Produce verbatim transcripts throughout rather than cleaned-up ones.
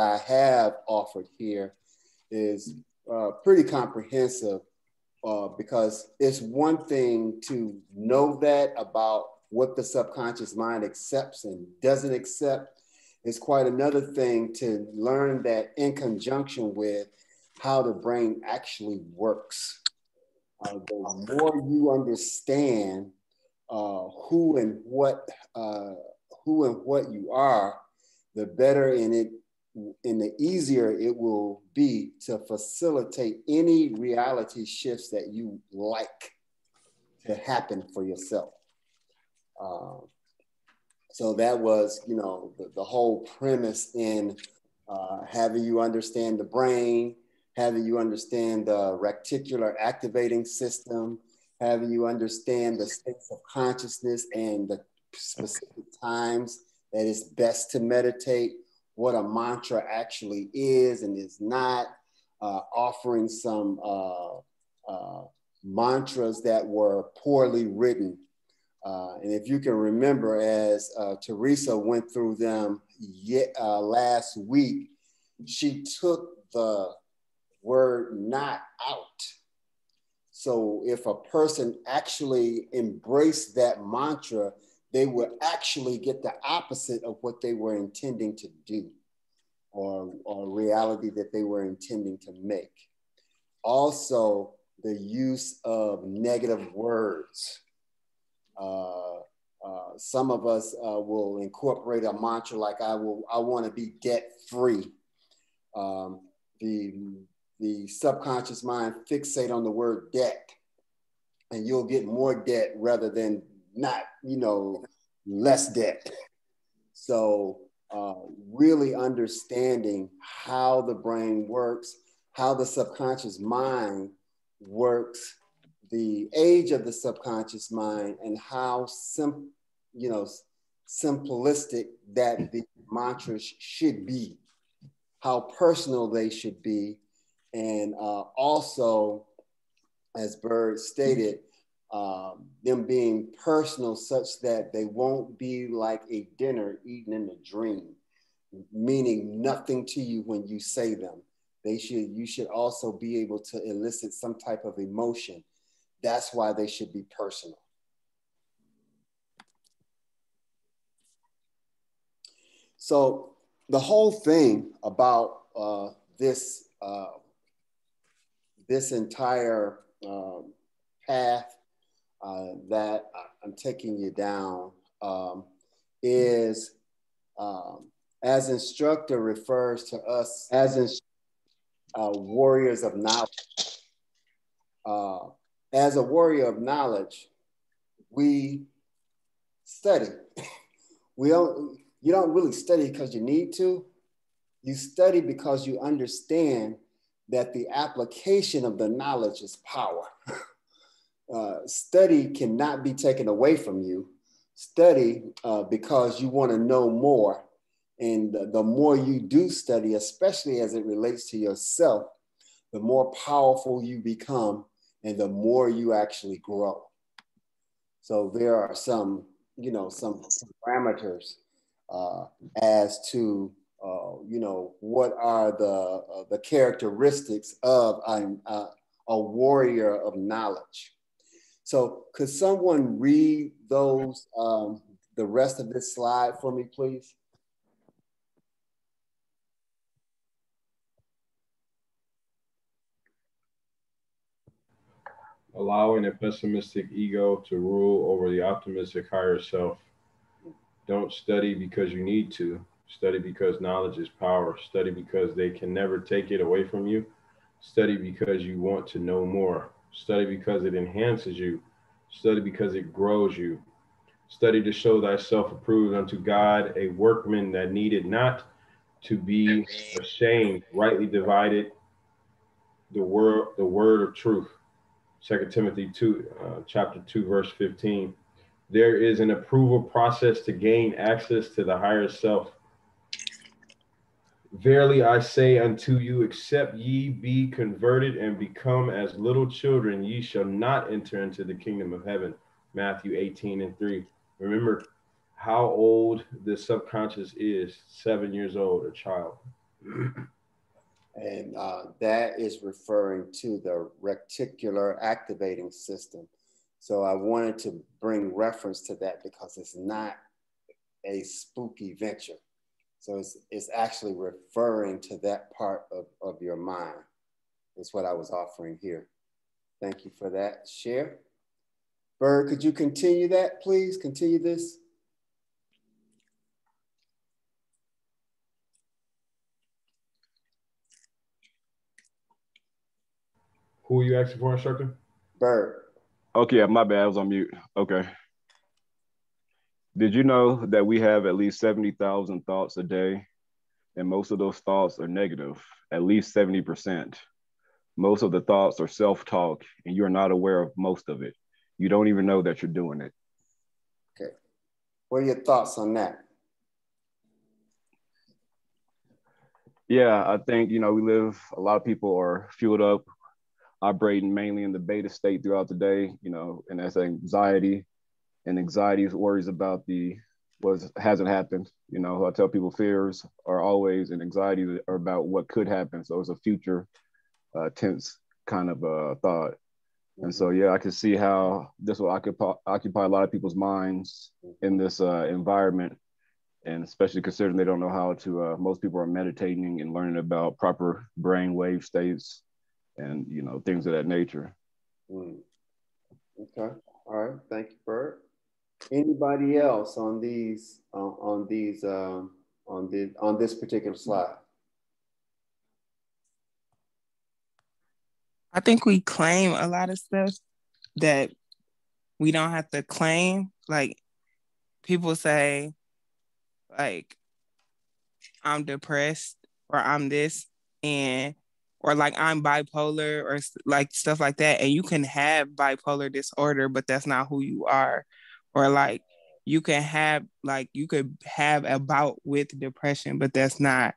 I have offered here is uh, pretty comprehensive uh, because it's one thing to know that about what the subconscious mind accepts and doesn't accept. It's quite another thing to learn that in conjunction with how the brain actually works. Uh, the more you understand uh, who and what uh, who and what you are, the better in it, and the easier it will be to facilitate any reality shifts that you like to happen for yourself. Um, so that was, you know, the, the whole premise in uh, having you understand the brain, having you understand the reticular activating system, having you understand the states of consciousness and the specific times that it's best to meditate, what a mantra actually is and is not, uh, offering some uh, uh, mantras that were poorly written. Uh, and if you can remember, as uh, Teresa went through them yet, uh, last week, she took the word "not" out. So if a person actually embraced that mantra, they would actually get the opposite of what they were intending to do, or, or reality that they were intending to make. Also, the use of negative words. Uh, uh, some of us uh, will incorporate a mantra like I will. I want to be debt free. Um, the, the subconscious mind fixate on the word debt, and you'll get more debt rather than not, you know, less debt. So uh, really understanding how the brain works, how the subconscious mind works, the age of the subconscious mind, and how sim you know, simplistic that the mantras should be, how personal they should be. And uh, also, as Bird stated, um, them being personal such that they won't be like a dinner eaten in a dream, meaning nothing to you when you say them. They should, you should also be able to elicit some type of emotion. That's why they should be personal. So the whole thing about uh, this, uh, this entire um, path uh, that I'm taking you down um, is, um, as instructor refers to us as in, uh, warriors of knowledge. Uh, As a warrior of knowledge, we study. We don't, you don't really study because you need to. You study because you understand that the application of the knowledge is power. Uh, study cannot be taken away from you. Study uh, because you want to know more. And the, the more you do study, especially as it relates to yourself, the more powerful you become, and the more you actually grow. So there are some, you know, some parameters uh, as to, uh, you know, what are the, uh, the characteristics of um, uh, a warrior of knowledge. So could someone read those, um, the rest of this slide for me, please? Allowing a pessimistic ego to rule over the optimistic higher self. Don't study because you need to. Study because knowledge is power. Study because they can never take it away from you. Study because you want to know more. Study because it enhances you. Study because it grows you. Study to show thyself approved unto God, a workman that needed not to be ashamed, rightly divided the word, the word of truth. Second Timothy two, uh, chapter two, verse fifteen. There is an approval process to gain access to the higher self. Verily I say unto you, except ye be converted and become as little children, ye shall not enter into the kingdom of heaven. Matthew eighteen and three. Remember how old the subconscious is, seven years old, a child. And uh, that is referring to the reticular activating system. So I wanted to bring reference to that because it's not a spooky venture. So it's, it's actually referring to that part of, of your mind. That's what I was offering here. Thank you for that share. Bird, could you continue that, please? Continue this. Who are you asking for, instructor? Bird. Okay, my bad, I was on mute. Okay. Did you know that we have at least seventy thousand thoughts a day? And most of those thoughts are negative, at least seventy percent. Most of the thoughts are self-talk and you're not aware of most of it. You don't even know that you're doing it. Okay. What are your thoughts on that? Yeah, I think, you know, we live, a lot of people are fueled up, operating mainly in the beta state throughout the day, you know, and that's anxiety. And anxiety worries about the what hasn't happened. You know, I tell people fears are always, and anxiety are about what could happen. So it's a future uh, tense kind of uh, thought. Mm-hmm. And so, yeah, I can see how this will occupy, occupy a lot of people's minds in this uh, environment. And especially considering they don't know how to, uh, most people are meditating and learning about proper brain wave states and, you know, things of that nature. Mm. Okay. All right. Thank you, Bird. Anybody else on these uh, on these um, on the on this particular slide? I think we claim a lot of stuff that we don't have to claim. Like people say, like I'm depressed or I'm this, and or like I'm bipolar or like stuff like that. And you can have bipolar disorder, but that's not who you are. Or like you can have like you could have a bout with depression, but that's not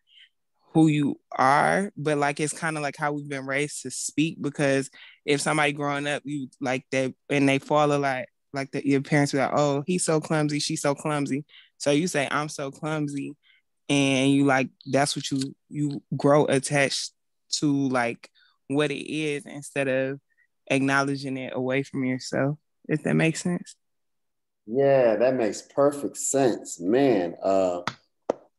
who you are. But like it's kind of like how we've been raised to speak, because if somebody growing up, you like that and they fall a lot, like the, your parents are like, oh, he's so clumsy, she's so clumsy. So you say I'm so clumsy, and you like that's what you you grow attached to, like what it is instead of acknowledging it away from yourself. If that makes sense. Yeah, that makes perfect sense, man. Uh,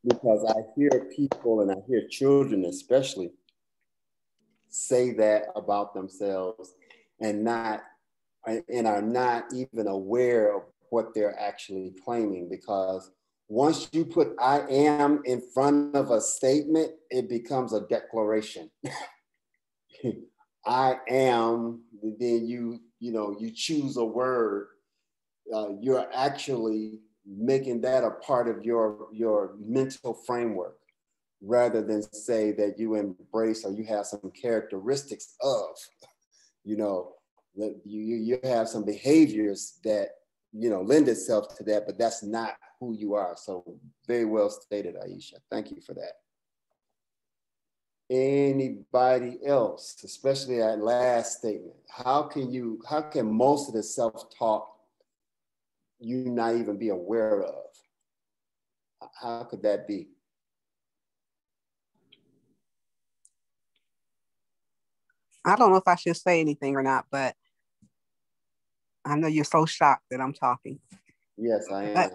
because I hear people and I hear children especially say that about themselves and not and are not even aware of what they're actually claiming. Because once you put I am in front of a statement, it becomes a declaration. I am, then you, you know, you choose a word. Uh, you're actually making that a part of your, your mental framework rather than say that you embrace or you have some characteristics of, you know, that you, you have some behaviors that, you know, lend itself to that, but that's not who you are. So very well stated, Aisha. Thank you for that. Anybody else, especially that last statement, how can you, how can most of the self-talk you not even be aware of? How could that be? I don't know if I should say anything or not, but I know you're so shocked that I'm talking. Yes, I am. But,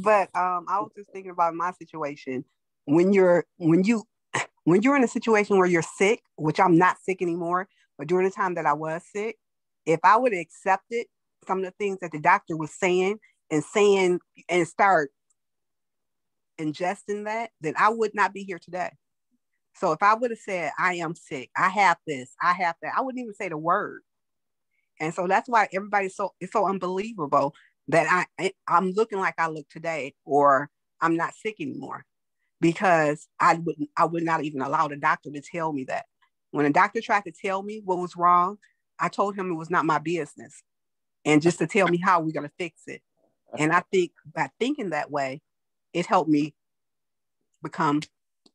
but um, I was just thinking about my situation. When you're when you when you're in a situation where you're sick, which I'm not sick anymore, but during the time that I was sick, if I would have accepted some of the things that the doctor was saying and saying and start ingesting that, then I would not be here today. So if I would have said, I am sick, I have this, I have that, I wouldn't even say the word. And so that's why everybody's so, it's so unbelievable that I, I'm looking like I look today, or I'm not sick anymore, because I wouldn't, I would not even allow the doctor to tell me that. When a doctor tried to tell me what was wrong, I told him it was not my business. And just to tell me how we're going to fix it. And I think by thinking that way, it helped me become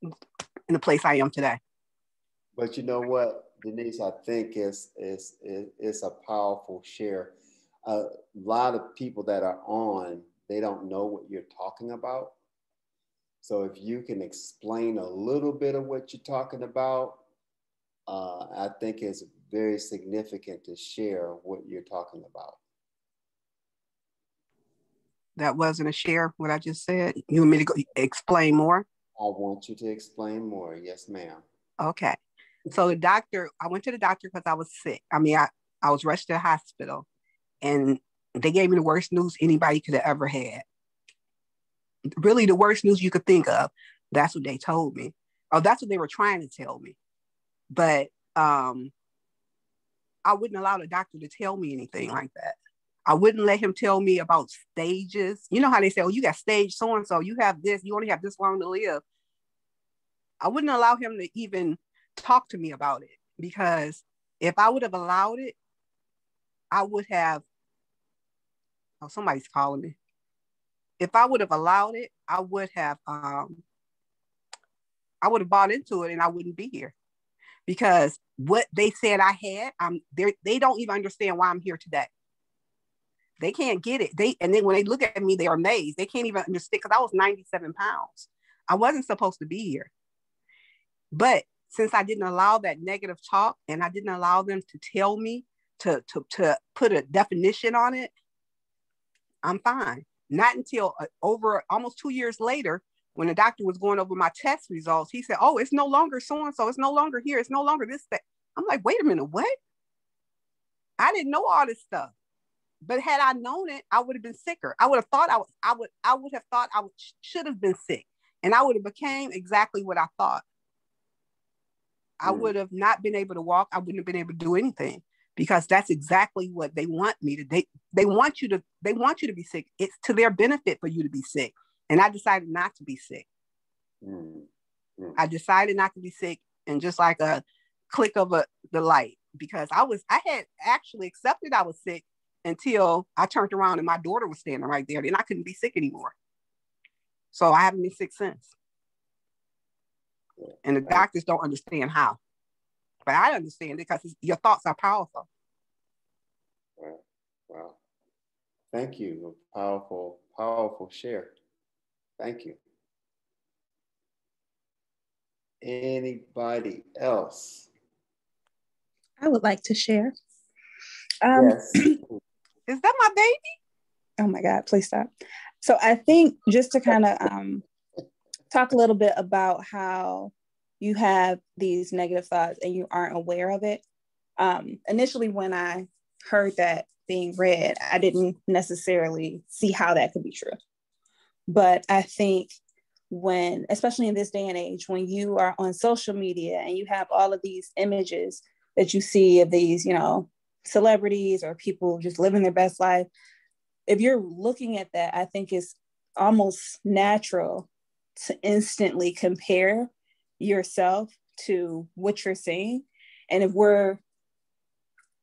in the place I am today. But you know what, Denise, I think it's, it's, it's a powerful share. A lot of people that are on, they don't know what you're talking about. So if you can explain a little bit of what you're talking about, uh, I think it's very significant to share what you're talking about. That wasn't a share, what I just said? You want me to go explain more? I want you to explain more. Yes, ma'am. Okay. So the doctor, I went to the doctor because I was sick. I mean, I, I was rushed to the hospital and they gave me the worst news anybody could have ever had. Really the worst news you could think of. That's what they told me. Oh, that's what they were trying to tell me. But um, I wouldn't allow the doctor to tell me anything like that. I wouldn't let him tell me about stages. You know how they say, oh, you got stage so-and-so, you have this, you only have this long to live. I wouldn't allow him to even talk to me about it, because if I would have allowed it, I would have, oh, somebody's calling me. If I would have allowed it, I would have, um, I would have bought into it and I wouldn't be here, because what they said I had, I'm, they don't even understand why I'm here today. They can't get it. They and then when they look at me, they are amazed. They can't even understand, because I was ninety-seven pounds. I wasn't supposed to be here. But since I didn't allow that negative talk and I didn't allow them to tell me to, to, to put a definition on it, I'm fine. Not until over almost two years later, when the doctor was going over my test results, he said, oh, it's no longer so-and-so. It's no longer here. It's no longer this, that. I'm like, wait a minute, what? I didn't know all this stuff. But had I known it, I would have been sicker. I would have thought I would, I would, I would have thought I would, should have been sick, and I would have became exactly what I thought. I mm. would have not been able to walk. I wouldn't have been able to do anything, because that's exactly what they want me to. They they want you to. They want you to be sick. It's to their benefit for you to be sick. And I decided not to be sick. Mm. Mm. I decided not to be sick, and just like a click of a the light, because I was I had actually accepted I was sick, until I turned around and my daughter was standing right there. Then I couldn't be sick anymore. So I haven't been sick since. And the doctors don't understand how. But I understand it, because your thoughts are powerful. Wow. Wow. Thank you. A powerful, powerful share. Thank you. Anybody else? I would like to share. Um, yes. Is that my baby? Oh my God, please stop. So I think just to kind of um, talk a little bit about how you have these negative thoughts and you aren't aware of it. Um, initially, when I heard that being read, I didn't necessarily see how that could be true. But I think when, especially in this day and age, when you are on social media and you have all of these images that you see of these, you know, celebrities or people just living their best life, if you're looking at that, I think it's almost natural to instantly compare yourself to what you're seeing. And if we're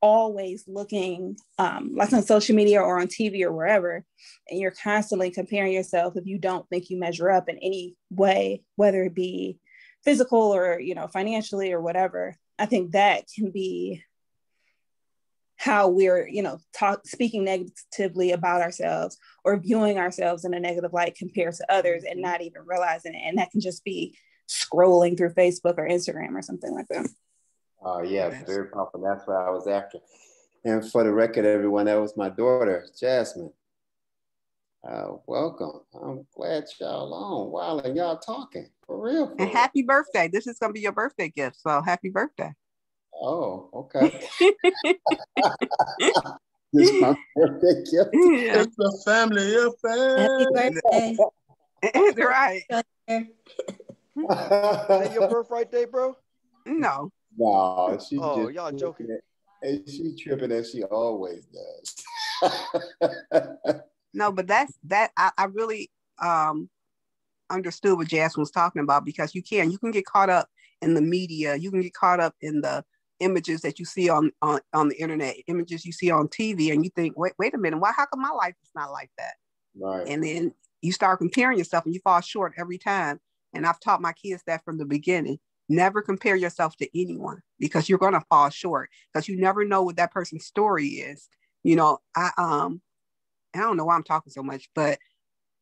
always looking, um, like on social media or on T V or wherever, and you're constantly comparing yourself, if you don't think you measure up in any way, whether it be physical or, you know, financially or whatever, I think that can be how we're, you know, talk, speaking negatively about ourselves or viewing ourselves in a negative light compared to others and not even realizing it. And that can just be scrolling through Facebook or Instagram or something like that. Oh, uh, yeah, very powerful. That's what I was after. And for the record, everyone, that was my daughter, Jasmine. Uh, welcome. I'm glad y'all on. Wow, and y'all talking. For real. For and happy real. birthday. This is going to be your birthday gift. So happy birthday. Oh, okay. This is my birthday gift. It's a family affair. Happy birthday. Right. Is your birthright day, bro? No. No, she oh, just y'all joking. And she tripping as she always does. No, but that's that I, I really um understood what Jasmine was talking about, because you can you can get caught up in the media, you can get caught up in the images that you see on, on, on the internet, images you see on T V, and you think, wait, wait a minute, why, how come my life is not like that? Right. And then you start comparing yourself and you fall short every time. And I've taught my kids that from the beginning, never compare yourself to anyone, because you're going to fall short, because you never know what that person's story is. You know, I, um, I don't know why I'm talking so much, but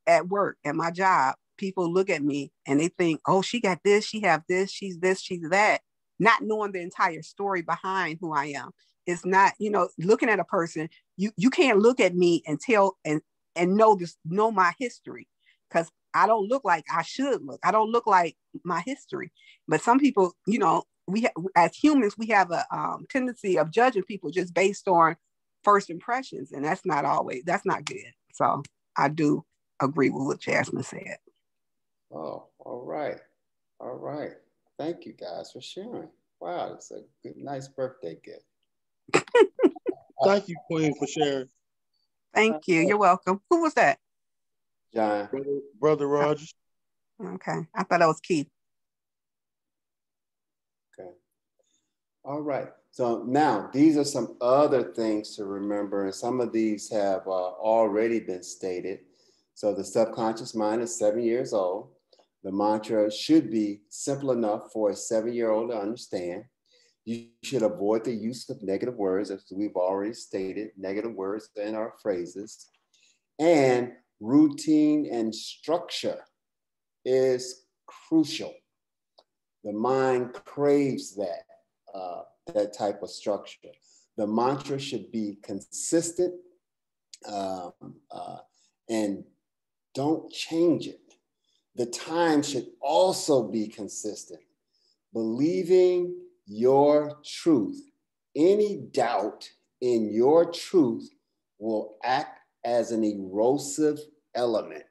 at work, at my job, people look at me and they think, oh, she got this, she have this, she's this, she's that, not knowing the entire story behind who I am. It's not, you know, looking at a person, you you can't look at me and tell and and know this, know my history, because I don't look like I should look. I don't look like my history. But some people, you know, we ha- as humans, we have a um, tendency of judging people just based on first impressions. And that's not always, that's not good. So I do agree with what Jasmine said. Oh, all right. All right. Thank you guys for sharing. Wow, it's a good, nice birthday gift. Thank you, Queen, for sharing. Thank you. You're welcome. Who was that? John. Brother, Brother Rogers. Okay. I thought that was Keith. Okay. All right. So now these are some other things to remember. And some of these have uh, already been stated. So the subconscious mind is seven years old. The mantra should be simple enough for a seven-year-old to understand. You should avoid the use of negative words, as we've already stated, negative words in our phrases. And routine and structure is crucial. The mind craves that, uh, that type of structure. The mantra should be consistent um, uh, and don't change it. The time should also be consistent. Believing your truth. Any doubt in your truth will act as an erosive element.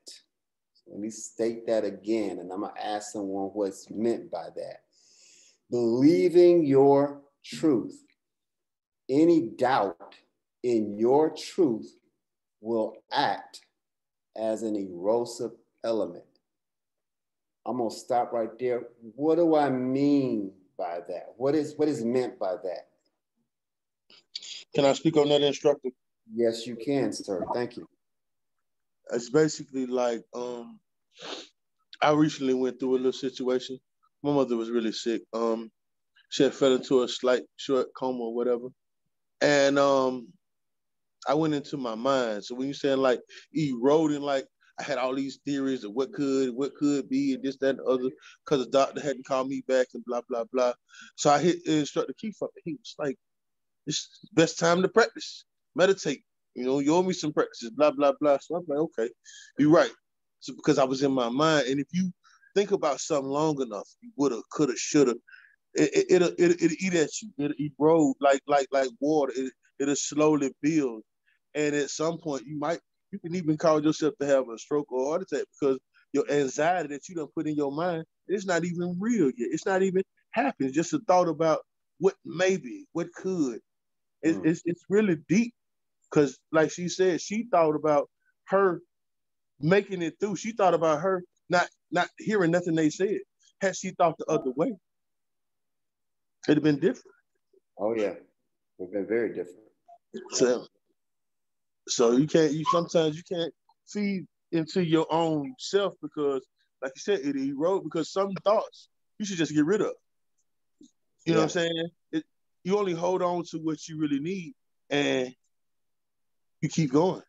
So let me state that again, and I'm gonna ask someone what's meant by that. Believing your truth. Any doubt in your truth will act as an erosive element. I'm gonna stop right there. What do I mean by that? What is, what is meant by that? Can I speak on that, instructor? Yes, you can, sir. Thank you. It's basically like, um, I recently went through a little situation. My mother was really sick. Um, she had fell into a slight short coma or whatever. And um, I went into my mind. So when you saying like eroding, like I had all these theories of what could, what could be, and this, that, and the other, because the doctor hadn't called me back and blah, blah, blah. So I hit the instructor Keith up, and he was like, it's the best time to practice. Meditate, you know, you owe me some practices, blah, blah, blah. So I'm like, okay, you're right. So because I was in my mind, and if you think about something long enough, you woulda, coulda, shoulda, it, it, it'll, it'll, it'll eat at you, it'll erode like like like water, it, it'll slowly build. And at some point, you might, you can even cause yourself to have a stroke or a heart attack because your anxiety that you done put in your mind, it's not even real yet. It's not even happening. It's just a thought about what maybe, what could. It's, mm. it's, it's really deep. Because like she said, she thought about her making it through. She thought about her not, not hearing nothing they said. Had she thought the other way, it'd have been different. Oh yeah, it'd been very different. So, so you can't, you sometimes you can't feed into your own self because like you said, it erodes, because some thoughts you should just get rid of. You yeah. know what I'm saying? It, you only hold on to what you really need and you keep going.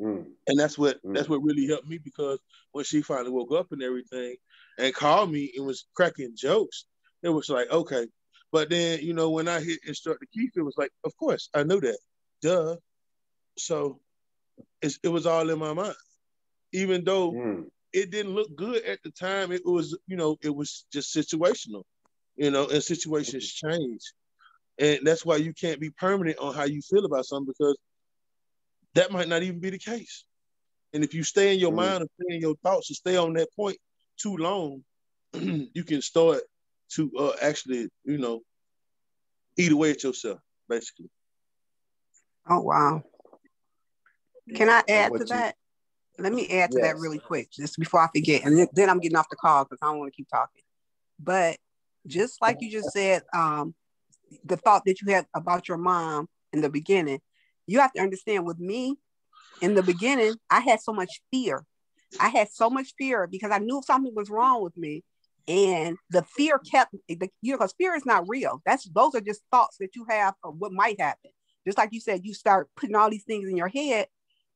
Mm. And that's what mm. that's what really helped me, because when she finally woke up and everything and called me and was cracking jokes, it was like, okay. But then, you know, when I hit Instructor Keith, it was like, of course, I knew that. Duh. So it's, it was all in my mind. Even though mm. it didn't look good at the time, it was, you know, it was just situational, you know, and situations change. And that's why you can't be permanent on how you feel about something, because that might not even be the case. And if you stay in your mm. mind and stay in your thoughts and stay on that point too long, you can start to uh, actually, you know, eat away at yourself, basically. Oh, wow. Can I add to you, that? Let me add to yes. that really quick, just before I forget. And then I'm getting off the call because I don't want to keep talking. But just like you just said, um, the thought that you had about your mom in the beginning, you have to understand with me in the beginning, I had so much fear. I had so much fear because I knew something was wrong with me. And the fear kept, the, you know, because fear is not real. That's, those are just thoughts that you have of what might happen. Just like you said, you start putting all these things in your head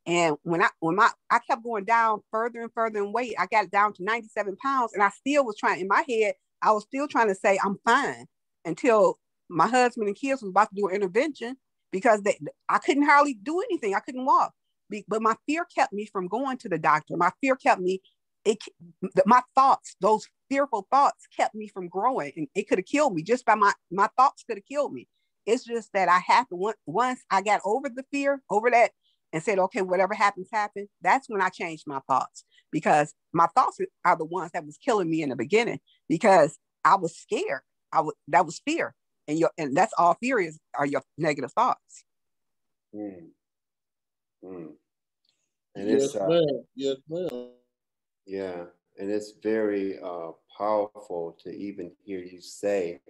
And when I, when my, I kept going down further and further in weight, I got down to ninety-seven pounds, and I still was trying, in my head, I was still trying to say I'm fine, until my husband and kids was about to do an intervention, because they, I couldn't hardly do anything. I couldn't walk, but my fear kept me from going to the doctor. My fear kept me, it, my thoughts, those fearful thoughts kept me from growing, and it could have killed me just by my, my thoughts could have killed me. It's just that I had to, once I got over the fear, over that, and said, okay, whatever happens, happen. That's when I changed my thoughts, because my thoughts are the ones that was killing me in the beginning, because I was scared. I was, that was fear. And your, and that's all fear is, are your negative thoughts. Mm. Mm. And yes, it's, uh, ma'am. Yes, ma'am. Yeah. And it's very uh, powerful to even hear you say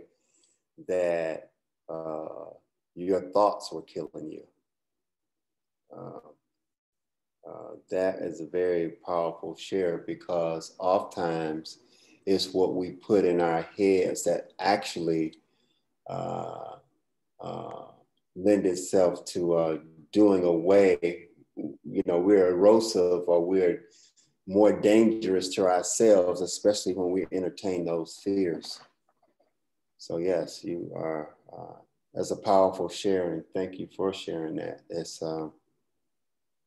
that uh, your thoughts were killing you. Uh, uh, that is a very powerful share, because oftentimes it's what we put in our heads that actually uh, uh, lend itself to uh, doing away. You know, we're erosive, or we're more dangerous to ourselves, especially when we entertain those fears. So yes, you are, uh, that's a powerful sharing. Thank you for sharing that. It's, uh,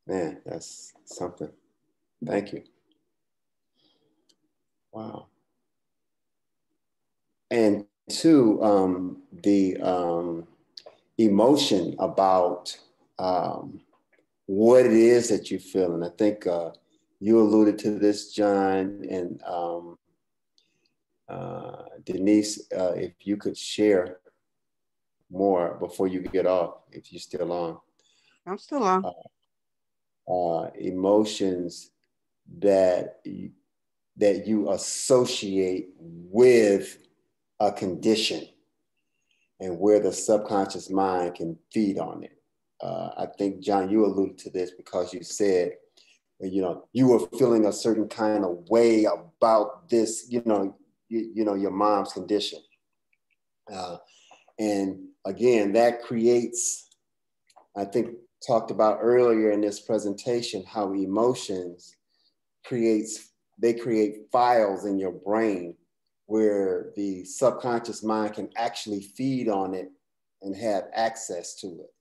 man, that's something. Thank you. Wow. And two, um, the um, emotion about um, what it is that you feel. And I think uh, you alluded to this, John, and um, uh, Denise, uh, if you could share more before you get off, if you're still on. I'm still on. Uh, Uh, emotions that you, that you associate with a condition, and where the subconscious mind can feed on it. Uh, I think, John, you alluded to this, because you said, you know, you were feeling a certain kind of way about this, you know, you, you know, your mom's condition. Uh, and again, that creates, I think, talked about earlier in this presentation, how emotions creates, they create files in your brain where the subconscious mind can actually feed on it and have access to it.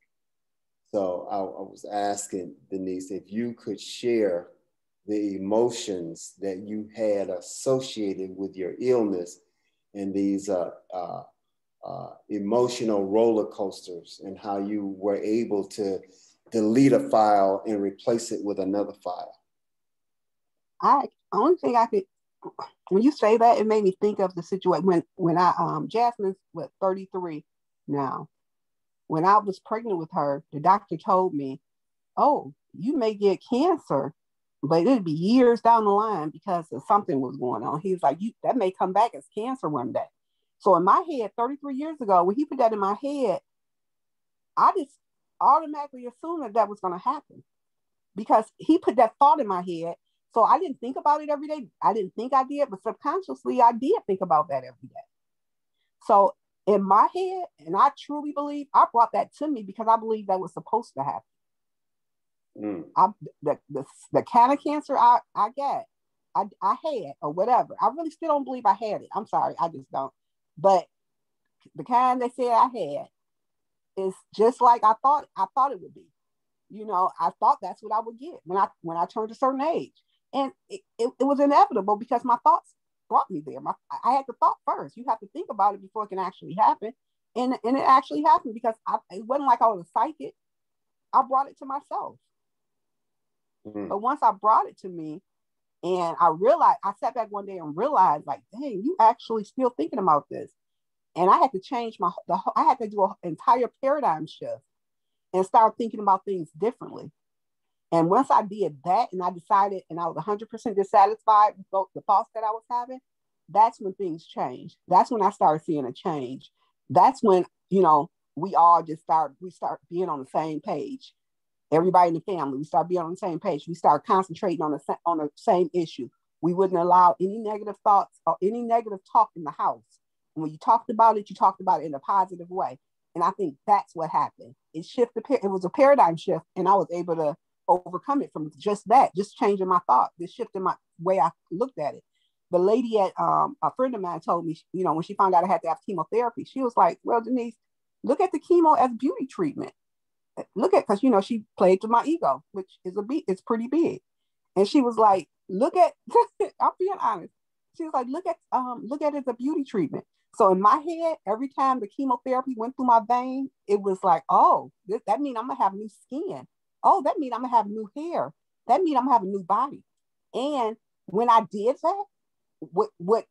So I, I was asking Denise, if you could share the emotions that you had associated with your illness, and these uh, uh, uh, emotional roller coasters, and how you were able to delete a file and replace it with another file. I only thing I could, when you say that, it made me think of the situation when when I um Jasmine's what thirty-three now. When I was pregnant with her, the doctor told me, "Oh, you may get cancer, but it'd be years down the line because of something was going on." He was like, "You that may come back as cancer one day." So in my head, thirty-three years ago, when he put that in my head, I just automatically assumed that that was going to happen, because he put that thought in my head. So I didn't think about it every day. I didn't think I did, but subconsciously I did think about that every day. So in my head, and I truly believe I brought that to me, because I believe that was supposed to happen. Mm. I, the, the, the kind of cancer I, I got, I, I had, or whatever. I really still don't believe I had it. I'm sorry. I just don't. But the kind they said I had is just like I thought I thought it would be. You know, I thought that's what I would get when I when I turned a certain age. And it, it, it was inevitable, because my thoughts brought me there. My, I had the thought first. You have to think about it before it can actually happen. And, and it actually happened, because I, it wasn't like I was a psychic. I brought it to myself. Mm-hmm. But once I brought it to me, and I realized, I sat back one day and realized, like, dang, you actually still thinking about this. And I had to change my, the, I had to do an entire paradigm shift and start thinking about things differently. And once I did that, and I decided, and I was one hundred percent dissatisfied with the thoughts that I was having, that's when things changed. That's when I started seeing a change. That's when, you know, we all just start, we start being on the same page. Everybody in the family, we start being on the same page. We start concentrating on the, on the same issue. We wouldn't allow any negative thoughts or any negative talk in the house. And when you talked about it, you talked about it in a positive way. And I think that's what happened. It shifted, it was a paradigm shift, and I was able to overcome it from just that, just changing my thought, just shifting my way I looked at it. The lady at um, a friend of mine told me, you know, when she found out I had to have chemotherapy, she was like, well, Denise, look at the chemo as beauty treatment. Look at, because, you know, she played to my ego, which is a big, it's pretty big. And she was like, look at, I'm being honest. She was like, look at, um, look at it as a beauty treatment. So in my head, every time the chemotherapy went through my vein, it was like, oh, this, that means I'm going to have new skin. Oh, that means I'm going to have new hair. That means I'm going to have a new body. And when I did that, what, what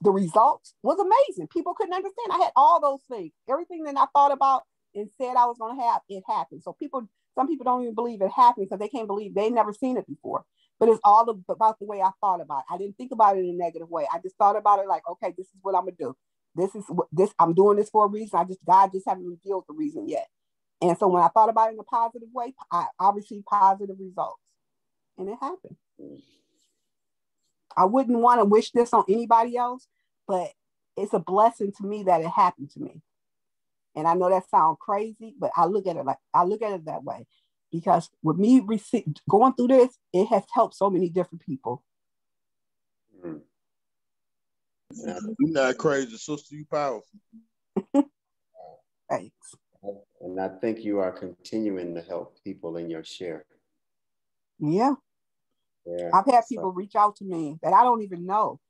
the results was amazing. People couldn't understand. I had all those things. Everything that I thought about and said I was going to have, it happened. So people, some people don't even believe it happened because they can't believe they've never seen it before. But it's all about the way I thought about it. I didn't think about it in a negative way. I just thought about it like, okay, this is what I'm going to do. This is what this, I'm doing this for a reason. I just, God just haven't revealed the reason yet. And so when I thought about it in a positive way, I, I received positive results and it happened. I wouldn't want to wish this on anybody else, but it's a blessing to me that it happened to me. And I know that sounds crazy, but I look at it like, I look at it that way because with me rec- going through this, it has helped so many different people. Mm-hmm. Yeah, you're not crazy, sister. You powerful. Thanks. And I think you are continuing to help people in your share. Yeah. yeah. I've had people so. reach out to me that I don't even know.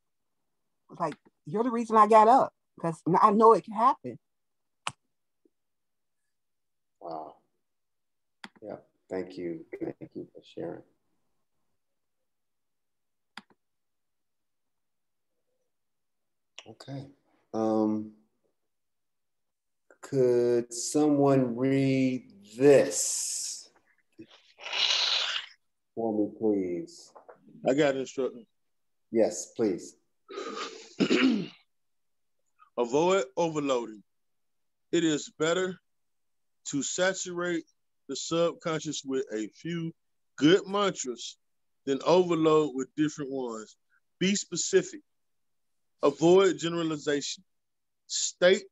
Like, you're the reason I got up because I know it can happen. Wow. Yeah. Thank you. Thank you for sharing. Okay. Um, could someone read this for me, please? I got an instruction. Yes, please. Avoid overloading. It is better to saturate the subconscious with a few good mantras than overload with different ones. Be specific. Avoid generalization. State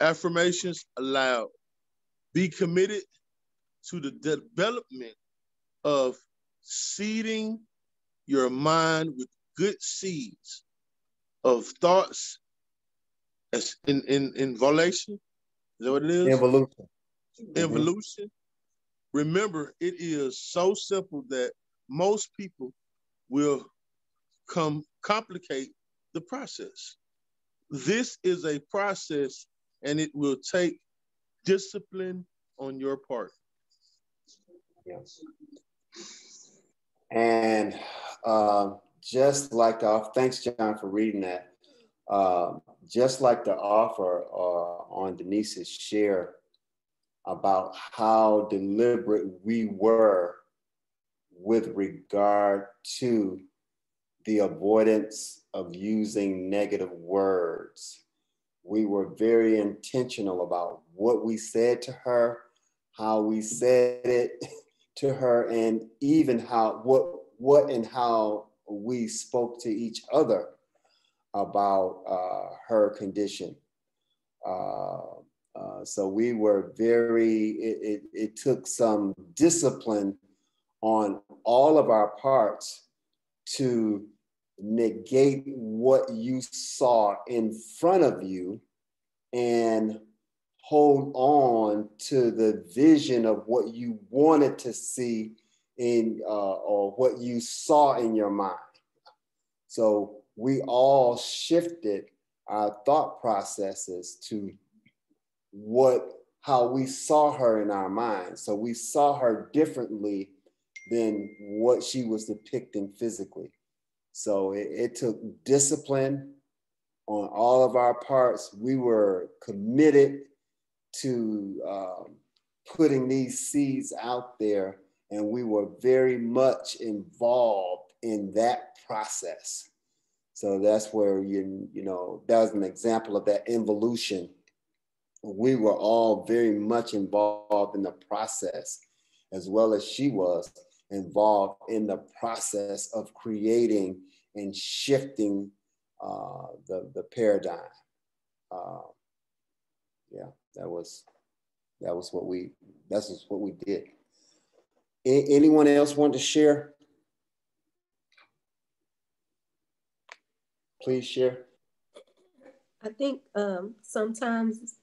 affirmations aloud. Be committed to the development of seeding your mind with good seeds of thoughts as in, in, in volation. Is that what it is? Evolution. Evolution. Mm-hmm. Remember, it is so simple that most people will come complicate the process. This is a process and it will take discipline on your part. Yes. And uh, just like the, thanks John for reading that. Uh, just like the offer uh, on Denise's share about how deliberate we were with regard to the avoidance of using negative words. We were very intentional about what we said to her, how we said it to her, and even how what what and how we spoke to each other about uh, her condition. Uh, uh, so we were very, it, it, it took some discipline on all of our parts to negate what you saw in front of you and hold on to the vision of what you wanted to see in uh, or what you saw in your mind. So we all shifted our thought processes to what how we saw her in our mind. So we saw her differently than what she was depicting physically. So it, it took discipline on all of our parts. We were committed to um, putting these seeds out there, and we were very much involved in that process. So that's where, you, you know, that was an example of that involution. We were all very much involved in the process, as well as she was involved in the process of creating and shifting uh, the, the paradigm. Uh, yeah, that was, that was what we, that's what we did. A- anyone else want to share? Please share. I think um, sometimes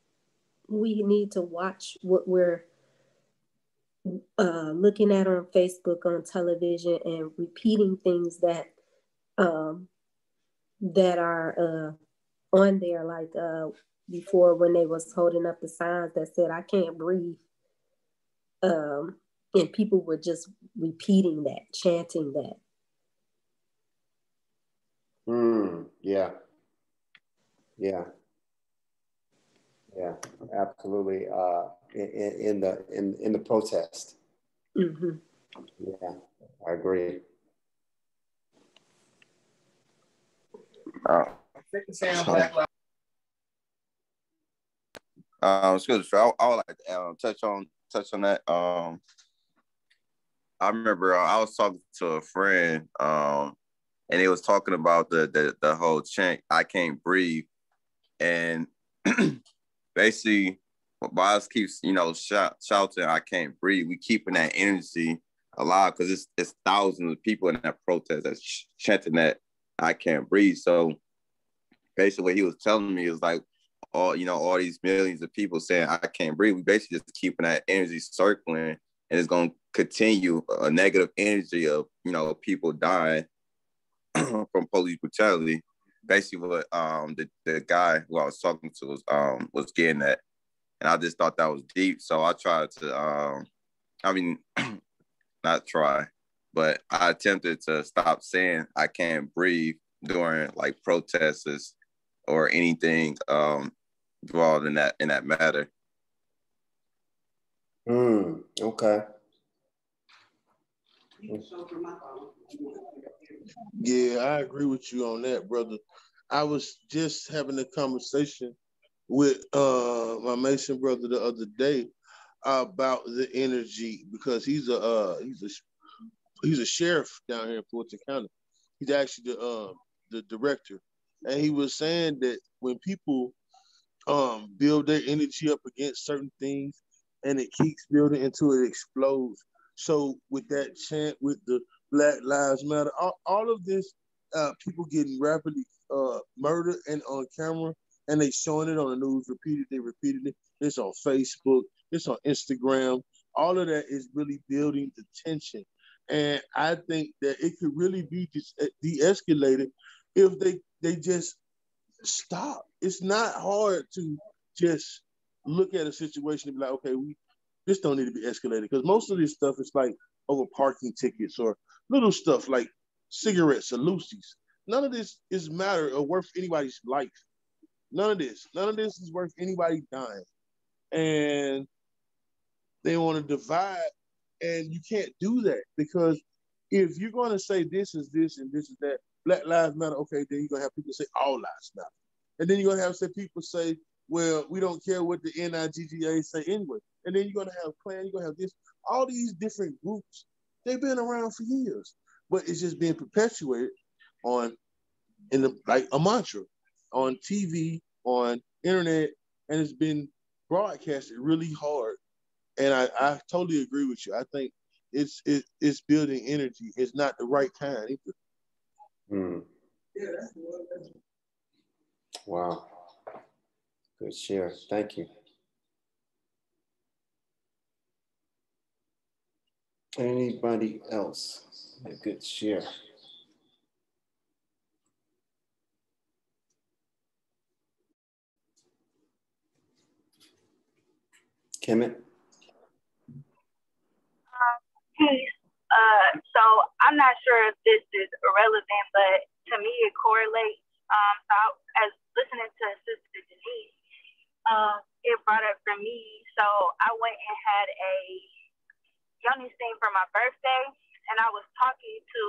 we need to watch what we're uh, looking at on Facebook, on television, and repeating things that um, that are uh, on there. Like uh, before, when they was holding up the signs that said, "I can't breathe," um, and people were just repeating that, chanting that. Mm, yeah. Yeah. Yeah, absolutely. Uh, in, in the in in the protest. Mm-hmm. Yeah, I agree. Uh, uh, excuse me. I, I would like to uh, touch on touch on that. Um, I remember uh, I was talking to a friend. Um. And it was talking about the the, the whole chant, I can't breathe. And basically, Boz keeps, you know, shout, shouting, I can't breathe. We keeping that energy alive because it's, it's thousands of people in that protest that's chanting that, I can't breathe. So basically what he was telling me is like, all, you know, all these millions of people saying, I can't breathe. We basically just keeping that energy circling, and it's going to continue a negative energy of, you know, people dying from police brutality. Basically what um the, the guy who I was talking to was um was getting at, and I just thought that was deep. So I tried to um I mean not try but I attempted to stop saying I can't breathe during like protests or anything um involved in that in that matter. Mm, okay. Yeah, I agree with you on that, brother. I was just having a conversation with uh, my Mason brother the other day about the energy, because he's a uh, he's a he's a sheriff down here in Fulton County. He's actually the uh, the director, and he was saying that when people um, build their energy up against certain things, and it keeps building until it explodes. So with that chant, with the Black Lives Matter, all, all of this, uh, people getting rapidly uh, murdered and on camera, and they showing it on the news repeatedly, repeatedly. It's on Facebook, it's on Instagram. All of that is really building the tension. And I think that it could really be de-escalated if they, they just stop. It's not hard to just look at a situation and be like, okay, we this don't need to be escalated, because most of this stuff is like over parking tickets or little stuff like cigarettes or loosies. None of this is matter or worth anybody's life. None of this. None of this is worth anybody dying. And they want to divide, and you can't do that, because if you're going to say this is this and this is that, Black Lives Matter, okay, then you're going to have people say all lives matter. And then you're going to have some people say, well, we don't care what the N I G G A say anyway. And then you're going to have Klan, you're going to have this. All these different groups, they've been around for years, but it's just being perpetuated on, in the, like a mantra, on T V, on internet, and it's been broadcasted really hard. And I, I totally agree with you. I think it's it, it's building energy. It's not the right kind either. Mm. Yeah, that's what that's... Wow. Good share. Thank you. Anybody else? A good share. Kimmy? Uh, hey, uh, so I'm not sure if this is relevant, but to me it correlates. Um, so I, as listening to Sister Denise, uh, it brought up for me. So I went and had a Yoni thing for my birthday, and I was talking to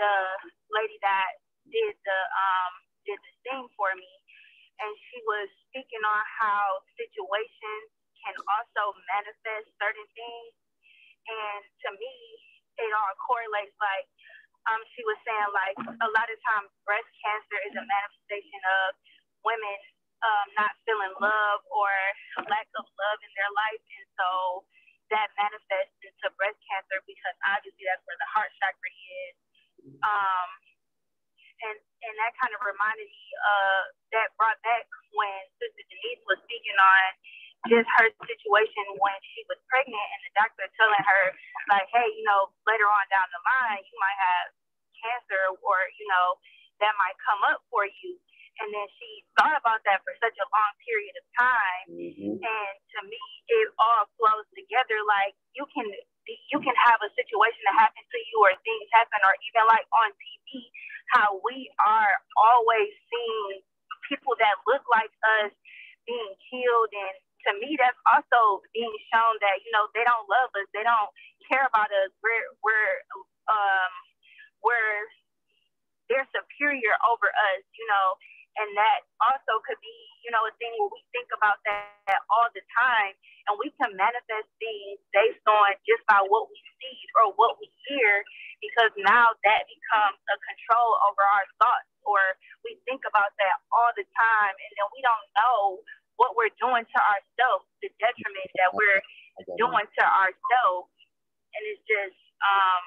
the lady that did the um did the thing for me, and she was speaking on how situations can also manifest certain things, and to me it all correlates. Like um she was saying, like a lot of times breast cancer is a manifestation of women um not feeling love or lack of love in their life, and so that manifests into to breast cancer, because obviously that's where the heart chakra is. Um, and and that kind of reminded me, uh, that brought back when Sister Denise was speaking on just her situation when she was pregnant, and the doctor telling her, like, hey, you know, later on down the line, you might have cancer, or, you know, that might come up for you. And then she thought about that for such a long period of time. Mm-hmm. And to me, it all flows together. Like, you can you can have a situation that happens to you, or things happen, or even like on T V, how we are always seeing people that look like us being killed. And to me, that's also being shown that, you know, they don't love us. They don't care about us. We're, we're, um, we're, they're superior over us, you know. And that also could be, you know, a thing where we think about that all the time, and we can manifest things based on just by what we see or what we hear, because now that becomes a control over our thoughts, or we think about that all the time, and then we don't know what we're doing to ourselves, the detriment that we're doing to ourselves. And it's just, um,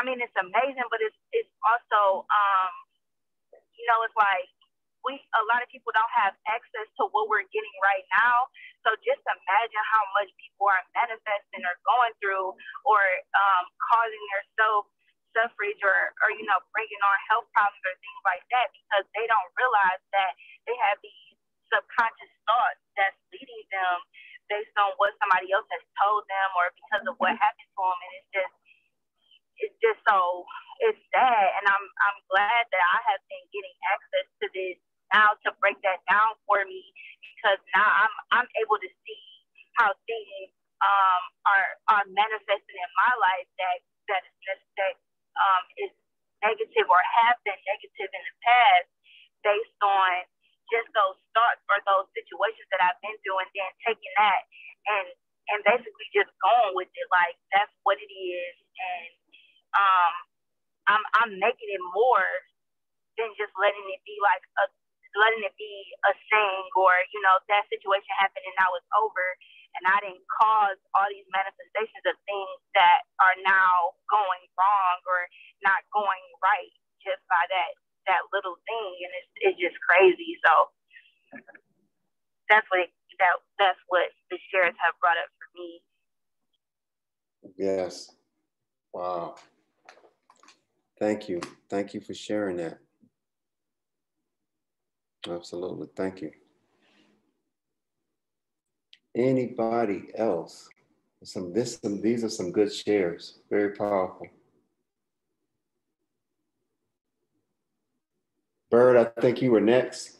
I mean, it's amazing, but it's, it's also, um, you know, it's like we, a lot of people don't have access to what we're getting right now. So just imagine how much people are manifesting or going through, or um, causing their self-suffrage, or, or, you know, bringing on health problems or things like that, because they don't realize that they have these subconscious thoughts that's leading them based on what somebody else has told them, or because of what happened to them. And it's just, it's just so, it's sad, and I'm I'm glad that I have been getting access to this now to break that down for me, because now I'm I'm able to see how things um are are manifesting in my life that that is just that um is negative, or have been negative in the past, based on just those thoughts or those situations that I've been through, and then taking that and and basically just going with it, like that's what it is. And Um, I'm I'm making it more than just letting it be like a letting it be a thing, or you know, that situation happened and now it's over, and I didn't cause all these manifestations of things that are now going wrong or not going right just by that that little thing. And it's it's just crazy. So that's what it, that that's what the shares have brought up for me. Yes. Wow. Thank you. Thank you for sharing that. Absolutely. Thank you. Anybody else? Some this some these are some good shares. Very powerful. Bird, I think you were next.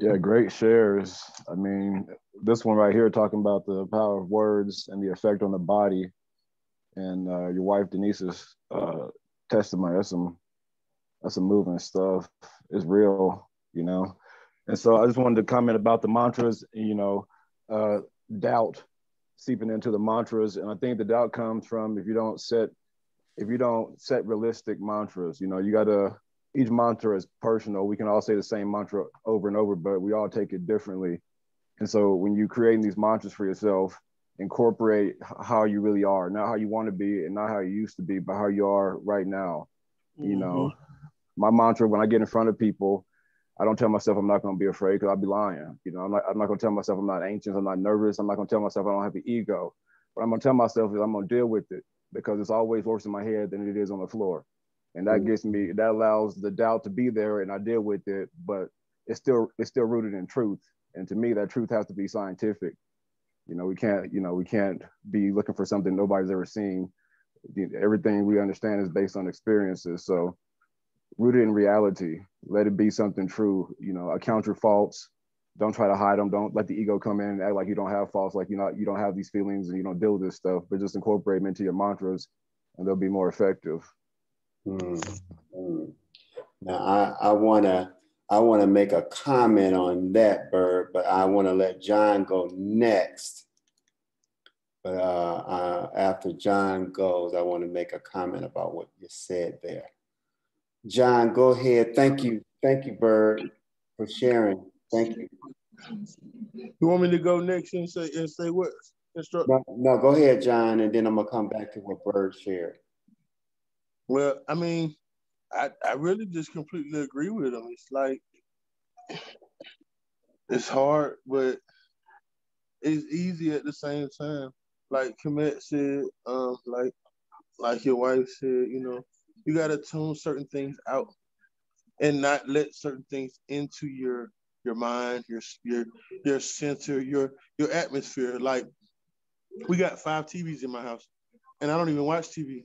Yeah, great shares. I mean, this one right here talking about the power of words and the effect on the body. And uh, your wife Denise's uh, testimony, that's some, that's some moving stuff. It's real, you know. And so I just wanted to comment about the mantras, you know, uh, doubt seeping into the mantras. And I think the doubt comes from if you don't set, if you don't set realistic mantras, you know, you got to, each mantra is personal. We can all say the same mantra over and over, but we all take it differently. And so when you're creating these mantras for yourself, incorporate how you really are, not how you want to be and not how you used to be, but how you are right now. Mm-hmm. You know, my mantra when I get in front of people, I don't tell myself I'm not going to be afraid, because I'll be lying. You know, I'm not, I'm not going to tell myself I'm not anxious, I'm not nervous, I'm not going to tell myself I don't have an ego. What I'm going to tell myself is I'm going to deal with it, because it's always worse in my head than it is on the floor. And that mm-hmm. gets me, that allows the doubt to be there, and I deal with it, but it's still, it's still rooted in truth. And to me, that truth has to be scientific. You know, we can't, you know, we can't be looking for something nobody's ever seen. Everything we understand is based on experiences. So rooted in reality, let it be something true. You know, account your faults. Don't try to hide them. Don't let the ego come in and act like you don't have faults, like you're not, you don't have these feelings and you don't deal with this stuff, but just incorporate them into your mantras and they'll be more effective. Mm-hmm. Now, I, I want to, I want to make a comment on that, Bird, but I want to let John go next. But uh, uh, after John goes, I want to make a comment about what you said there. John, go ahead. Thank you. Thank you, Bird, for sharing. Thank you. You want me to go next and say and say what? Instru no, no, go ahead, John, and then I'm gonna come back to what Bird shared. Well, I mean, I I really just completely agree with him. It's like it's hard, but it's easy at the same time. Like Komet said, um, like like your wife said, you know, you gotta tune certain things out and not let certain things into your your mind, your your your center, your your atmosphere, like. We got five T Vs in my house, and I don't even watch T V,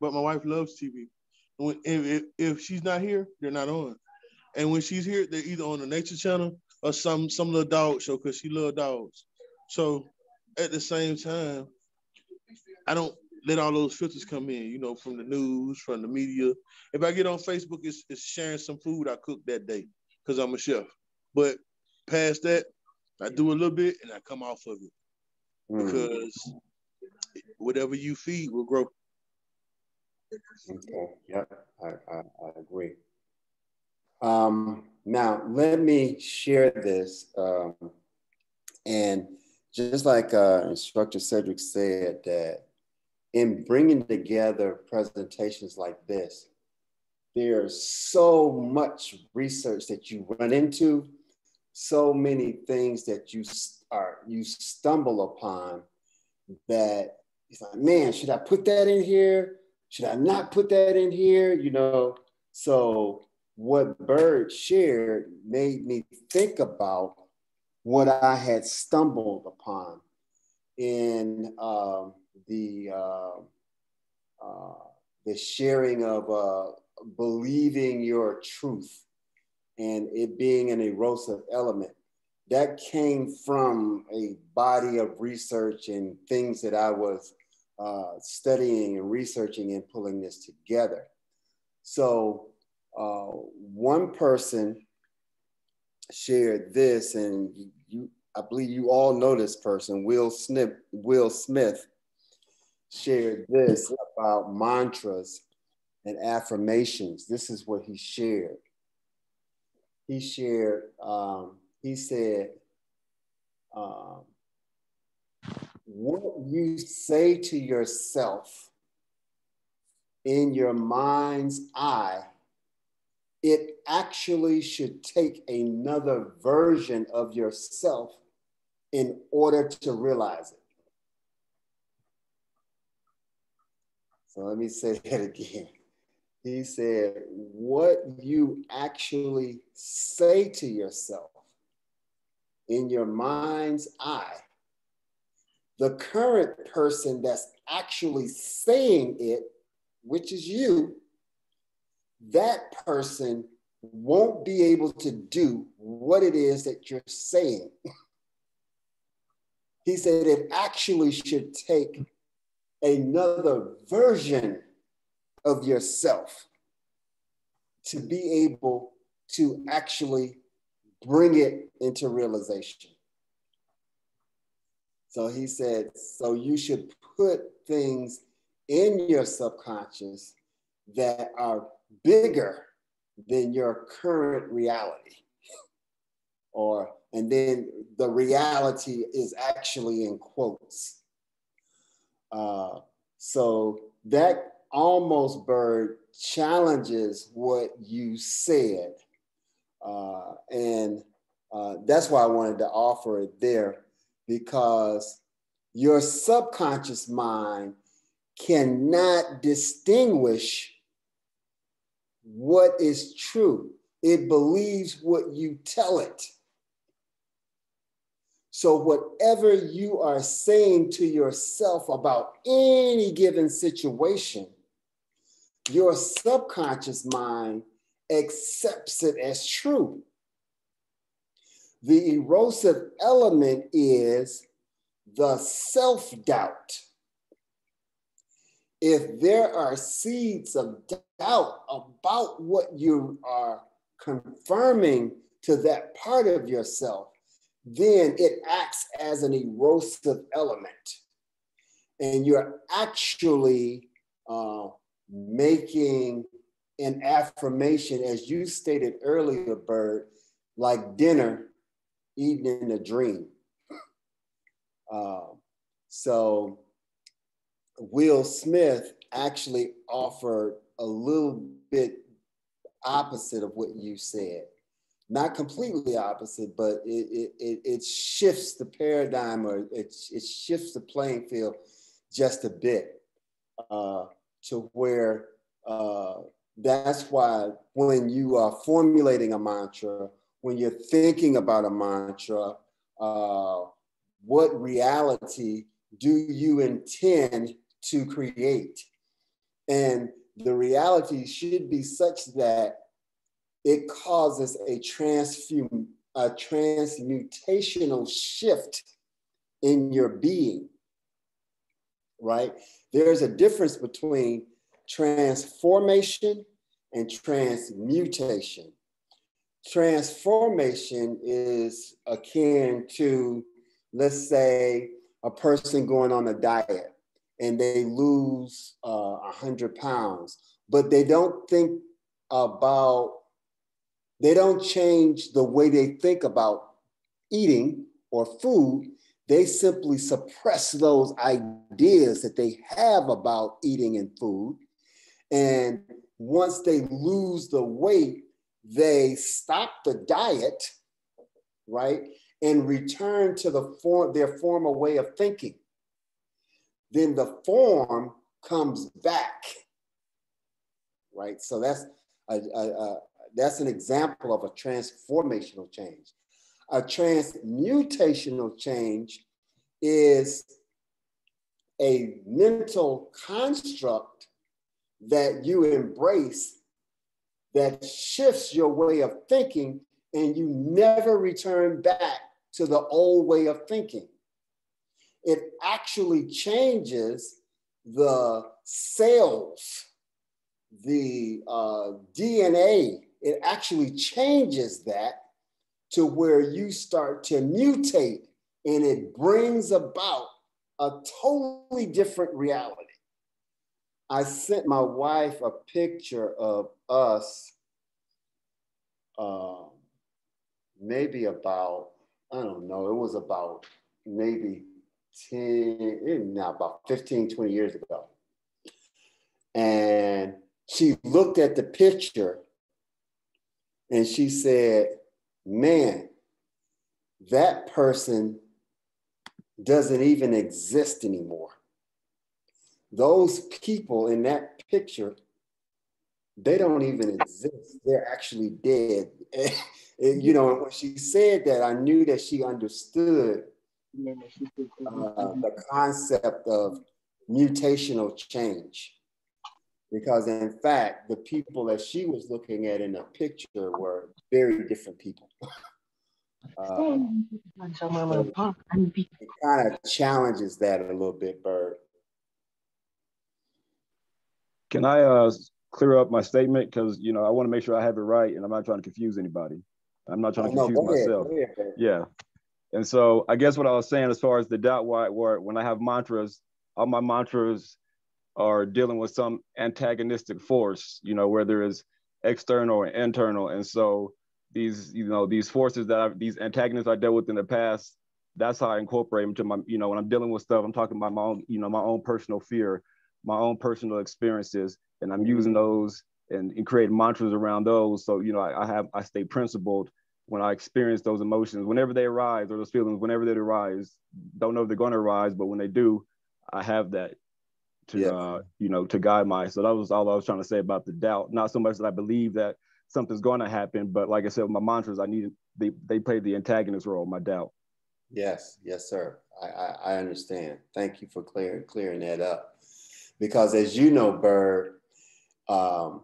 but my wife loves T V. When, if, if she's not here, they're not on. And when she's here, they're either on the nature channel or some, some little dog show because she loves dogs. So at the same time, I don't let all those filters come in, you know, from the news, from the media. If I get on Facebook, it's, it's sharing some food I cooked that day because I'm a chef. But past that, I do a little bit, and I come off of it. Because whatever you feed will grow. Okay. Yep, I, I, I agree. Um, now, let me share this. Um, and just like uh, Instructor Cedric said, that in bringing together presentations like this, there's so much research that you run into, so many things that you Or you stumble upon that it's like, man, should I put that in here? Should I not put that in here? You know, so what Bird shared made me think about what I had stumbled upon in uh, the uh, uh, the sharing of uh, believing your truth and it being an erosive element. That came from a body of research and things that I was uh, studying and researching and pulling this together. So uh, one person shared this, and you, I believe you all know this person, Will Smith, Will Smith shared this about mantras and affirmations. This is what he shared. He shared, um, He said, um, what you say to yourself in your mind's eye, it actually should take another version of yourself in order to realize it. So let me say that again. He said, what you actually say to yourself in your mind's eye, the current person that's actually saying it, which is you, that person won't be able to do what it is that you're saying. He said it actually should take another version of yourself to be able to actually bring it into realization. So he said, so you should put things in your subconscious that are bigger than your current reality. Or, and then the reality is actually in quotes. Uh, so that almost, Bird, challenges what you said. Uh, and uh, that's why I wanted to offer it there, because your subconscious mind cannot distinguish what is true. It believes what you tell it. So whatever you are saying to yourself about any given situation, your subconscious mind accepts it as true. The erosive element is the self-doubt. If there are seeds of doubt about what you are confirming to that part of yourself, then it acts as an erosive element. And you're actually uh, making an affirmation, as you stated earlier, Bird, like dinner even in a dream. Uh, so Will Smith actually offered a little bit opposite of what you said. Not completely opposite, but it, it, it shifts the paradigm, or it, it shifts the playing field just a bit uh, to where uh, that's why when you are formulating a mantra, when you're thinking about a mantra, uh, what reality do you intend to create? And the reality should be such that it causes a, transfum, a transmutational shift in your being, right? There's a difference between transformation and transmutation. Transformation is akin to, let's say, a person going on a diet and they lose uh, one hundred pounds, but they don't think about They don't change the way they think about eating or food. They simply suppress those ideas that they have about eating and food. And once they lose the weight, they stop the diet, right? And return to the form, their former way of thinking. Then the form comes back, right? So that's a, a, a That's an example of a transformational change. A transmutational change is a mental construct that you embrace that shifts your way of thinking, and you never return back to the old way of thinking. It actually changes the cells, the uh, D N A. It actually changes that to where you start to mutate, and it brings about a totally different reality. I sent my wife a picture of us um, maybe about, I don't know, it was about maybe ten, not about fifteen, twenty years ago. And she looked at the picture and she said, man, that person doesn't even exist anymore. Those people in that picture, they don't even exist. They're actually dead. And, and, you know, when she said that, I knew that she understood uh, the concept of mutational change. Because in fact, the people that she was looking at in the picture were very different people. uh, so it kind of challenges that a little bit, Bird. Can I uh, clear up my statement? Because you know I want to make sure I have it right, and I'm not trying to confuse anybody. I'm not trying to oh, confuse no, go myself. Ahead, go ahead. Yeah. And so I guess what I was saying as far as the dot wide word, when I have mantras, all my mantras are dealing with some antagonistic force, you know, whether it's external or internal. And so these, you know, these forces that I've, these antagonists I dealt with in the past, that's how I incorporate them to my, you know, when I'm dealing with stuff, I'm talking about my own, you know, my own personal fear, my own personal experiences, and I'm using those and, and creating mantras around those. So, you know, I, I have, I stay principled when I experience those emotions, whenever they arise, or those feelings, whenever they arise, don't know if they're going to arise, but when they do, I have that to, yeah. uh, you know, to guide my, so that was all I was trying to say about the doubt. Not so much that I believe that something's going to happen, but like I said, with my mantras, I needed, they, they played the antagonist role, my doubt. Yes, yes, sir. I, I, I understand. Thank you for clearing, clearing that up. Because as you know, Bird, um,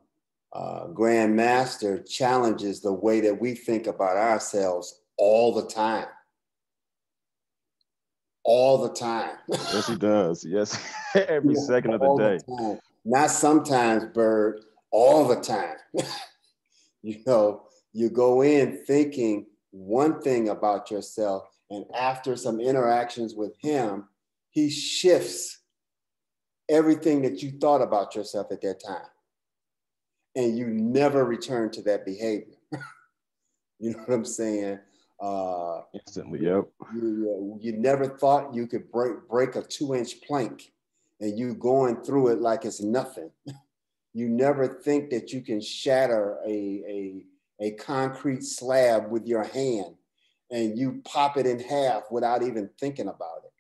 uh, Grandmaster challenges the way that we think about ourselves all the time. All the time. Yes, he does. Yes, every yeah, second of the day. The Not sometimes, Bird, all the time. You know, you go in thinking one thing about yourself, and after some interactions with him, he shifts everything that you thought about yourself at that time. And you never return to that behavior. You know what I'm saying? Uh, Instantly, yep. You, you never thought you could break break a two-inch plank, and you going through it like it's nothing. You never think that you can shatter a, a, a concrete slab with your hand, and you pop it in half without even thinking about it.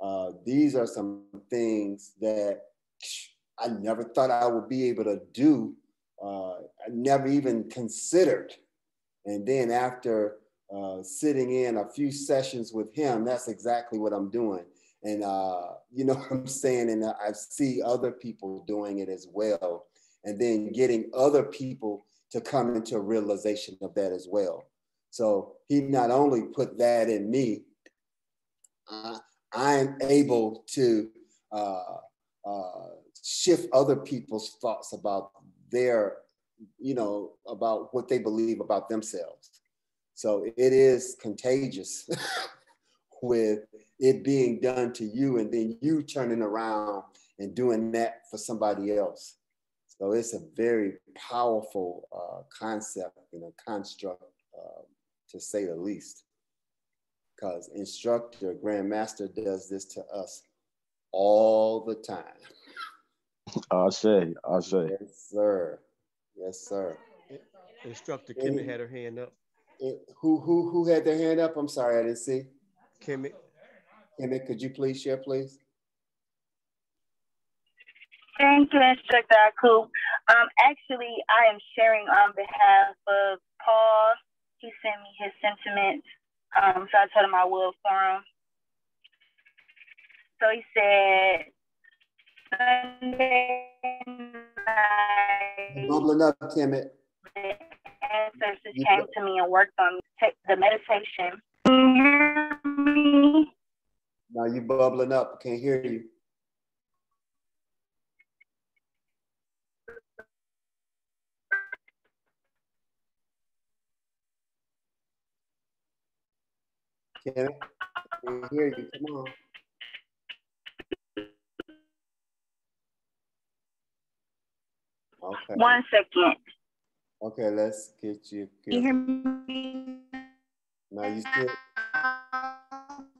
Uh, these are some things that I never thought I would be able to do. Uh, I never even considered. And then after uh, sitting in a few sessions with him, that's exactly what I'm doing. And uh, you know what I'm saying? And I see other people doing it as well. And then getting other people to come into a realization of that as well. So he not only put that in me, uh, I'm able to uh, uh, shift other people's thoughts about their, you know, about what they believe about themselves. So it is contagious with it being done to you and then you turning around and doing that for somebody else. So it's a very powerful uh, concept and a construct, uh, to say the least, because instructor, Grandmaster does this to us all the time. I say, I say. Yes, sir. Yes, sir. Instructor Kimmy had her hand up. It, who, who, who had their hand up? I'm sorry, I didn't see. Kimmy. Kimmy, could you please share, please? Thank you, Instructor Aku. Um, actually, I am sharing on behalf of Paul. He sent me his sentiments. Um, so I told him I will for him. So he said, Sunday night, bubbling up, Kemet. The ancestors you came know. to me and worked on the meditation. Can you hear me? Now you're bubbling up. I can't hear you. Can I hear you? Come on. Okay. One second. Okay, let's get you. Get you hear me? Now you still,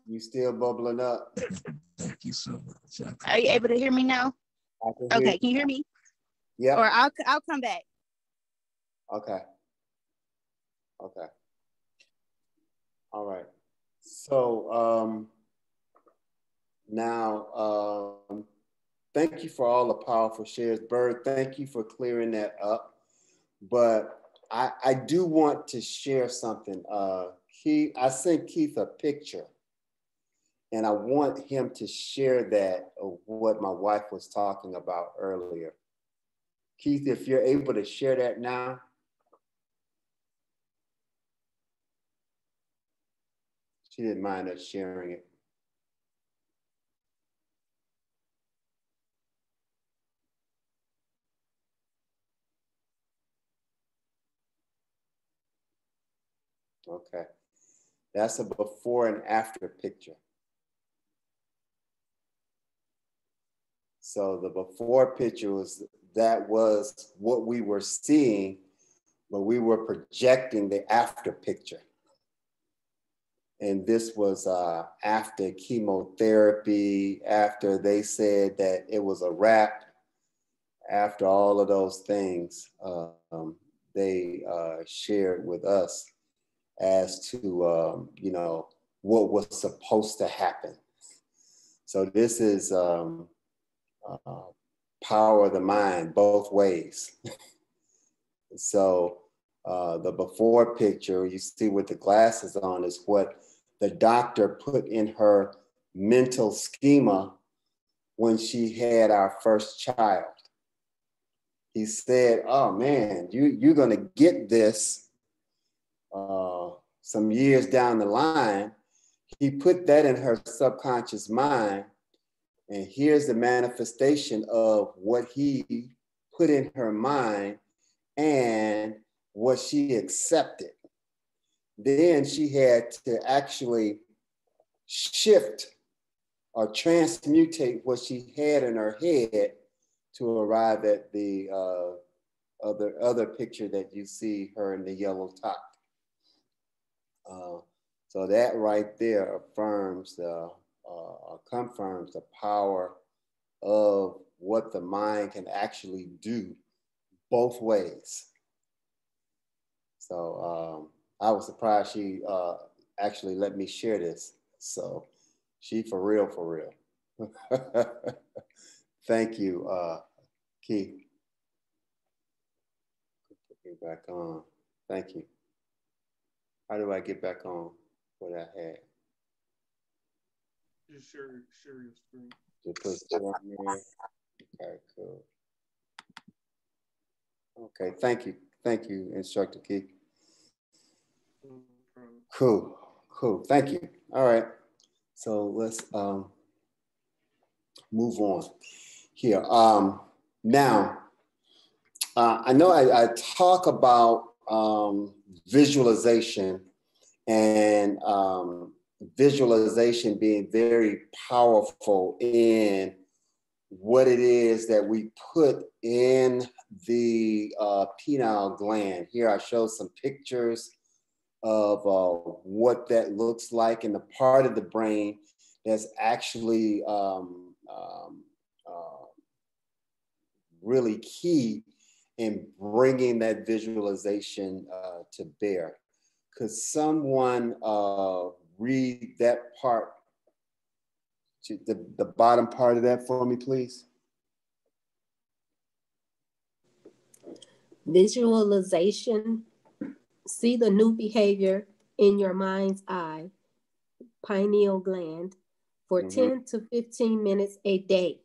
you still bubbling up. Thank you so much. Are you able to hear me now? I can hear okay, you. Can you hear me? Yeah. Or I'll I'll come back. Okay. Okay. All right. So um, now, um, thank you for all the powerful shares. Bird, thank you for clearing that up. But I, I do want to share something. Uh, he, I sent Keith a picture, and I want him to share that of what my wife was talking about earlier. Keith, if you're able to share that now. She didn't mind us sharing it. Okay. That's a before and after picture. So the before picture was, that was what we were seeing, but we were projecting the after picture. And this was uh, after chemotherapy, after they said that it was a wrap, after all of those things uh, um, they uh, shared with us as to, um, you know, what was supposed to happen. So this is um, uh, power of the mind both ways. So uh, the before picture you see with the glasses on is what the doctor put in her mental schema when she had our first child. He said, oh man, you, you're gonna get this uh, some years down the line. He put that in her subconscious mind, and here's the manifestation of what he put in her mind and what she accepted. Then she had to actually shift or transmutate what she had in her head to arrive at the uh, other, other picture that you see her in the yellow top. Uh, so that right there affirms the, uh, confirms the power of what the mind can actually do both ways. So um, I was surprised she uh, actually let me share this. So she for real, for real. Thank you, uh, Keith. Get back on. Thank you. How do I get back on what I had? Just share, share your screen. Just put it on there. All right, cool. Okay, thank you. Thank you, Instructor Keith. Cool, cool, thank you. All right, so let's um, move on here. Um, now, uh, I know I, I talk about um, visualization and um, visualization being very powerful in what it is that we put in the uh, pineal gland. Here I show some pictures of uh, what that looks like in the part of the brain that's actually um, um, uh, really key in bringing that visualization uh, to bear. Could someone uh, read that part, to the, the bottom part of that for me, please? Visualization. See the new behavior in your mind's eye, pineal gland, for mm-hmm. ten to fifteen minutes a day.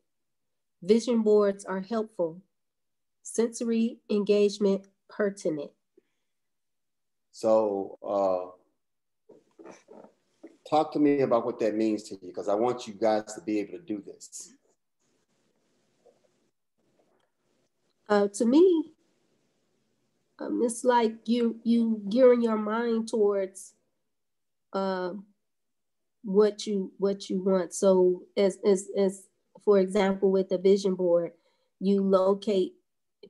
Vision boards are helpful. Sensory engagement pertinent. So uh, talk to me about what that means to you, because I want you guys to be able to do this. Uh, to me, Um, it's like you you gearing your mind towards uh, what you what you want. So as as as for example, with the vision board, you locate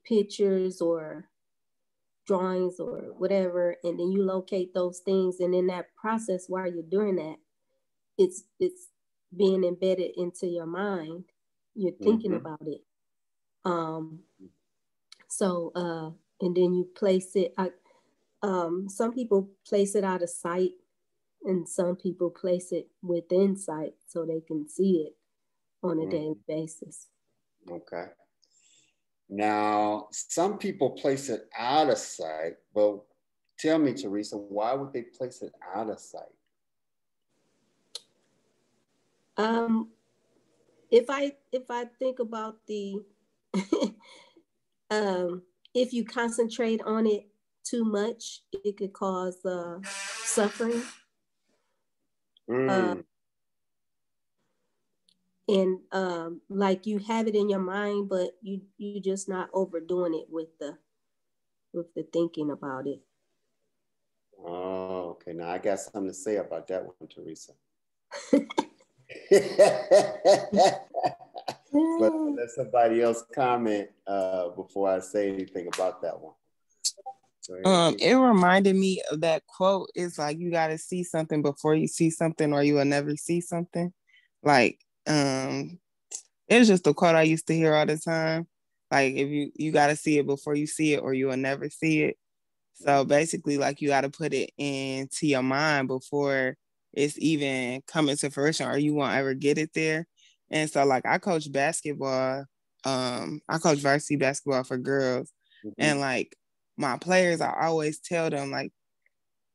pictures or drawings or whatever, and then you locate those things. And in that process, while you're doing that, it's it's being embedded into your mind. You're thinking mm-hmm. about it. Um. So. Uh, And then you place it, I, um, some people place it out of sight and some people place it within sight so they can see it on a daily basis. Okay. Now, some people place it out of sight. Well, tell me, Teresa, why would they place it out of sight? Um, if I, if I think about the, um, if you concentrate on it too much, it could cause uh, suffering. Mm. Um, and um, like you have it in your mind, but you you just not overdoing it with the with the thinking about it. Oh, okay. Now I got something to say about that one, Teresa. But let somebody else comment uh, before I say anything about that one. Um, it reminded me of that quote. It's like, you got to see something before you see something or you will never see something. Like, um, it's just a quote I used to hear all the time. Like, if you, you got to see it before you see it or you will never see it. So basically, like, you got to put it into your mind before it's even coming to fruition or you won't ever get it there. And so, like, I coach basketball. Um, I coach varsity basketball for girls. Mm-hmm. And, like, my players, I always tell them, like,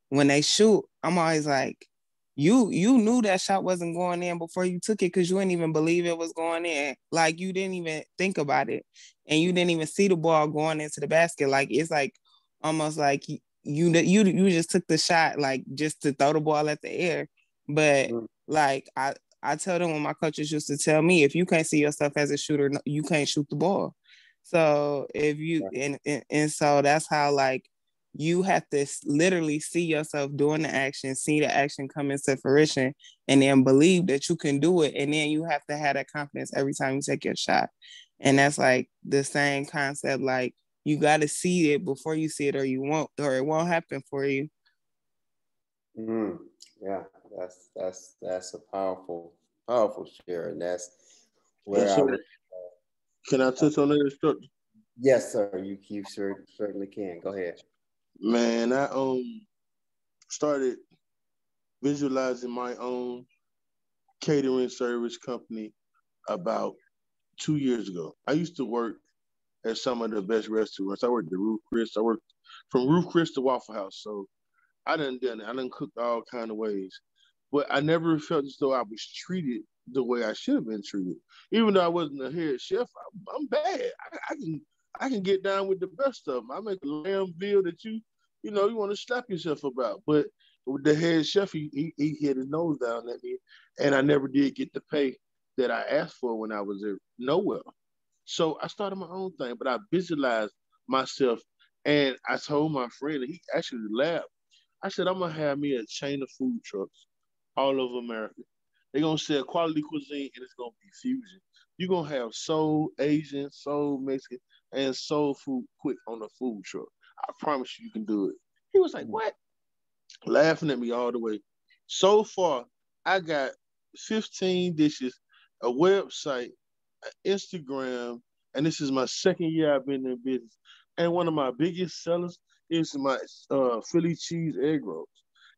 when they shoot, I'm always like, you you knew that shot wasn't going in before you took it because you didn't even believe it was going in. Like, you didn't even think about it. And you didn't even see the ball going into the basket. Like, it's, like, almost like you you, you, you just took the shot, like, just to throw the ball at the air. But, mm-hmm. like, I... I tell them when my coaches used to tell me, if you can't see yourself as a shooter, you can't shoot the ball. So if you, and, and, and so that's how, like, you have to literally see yourself doing the action, see the action come into fruition, and then believe that you can do it. And then you have to have that confidence every time you take your shot. And that's like the same concept. Like, you got to see it before you see it or you won't, or it won't happen for you. Mm, yeah, that's that's that's a powerful, powerful share, and that's where yes, I would, uh, can I touch on that structure? Yes, sir. You you sure, certainly can. Go ahead. Man, I um started visualizing my own catering service company about two years ago. I used to work at some of the best restaurants. I worked at Ruth Chris. I worked from Ruth Chris to Waffle House. So I done done it. I done cooked all kind of ways. But I never felt as though I was treated the way I should have been treated. Even though I wasn't a head chef, I, I'm bad. I, I can I can get down with the best of them. I make a lamb veal that you, you know, you want to slap yourself about. But with the head chef, he, he, he hit his nose down at me. And I never did get the pay that I asked for when I was at nowhere. So I started my own thing, but I visualized myself. And I told my friend, he actually laughed. I said, I'm going to have me a chain of food trucks all over America. They're going to sell quality cuisine, and it's going to be fusion. You're going to have soul Asian, soul Mexican, and soul food quick on the food truck. I promise you, you can do it. He was like, what? Laughing at me all the way. So far, I got fifteen dishes, a website, Instagram, and this is my second year I've been in business. And one of my biggest sellers is my uh, Philly cheese egg rolls.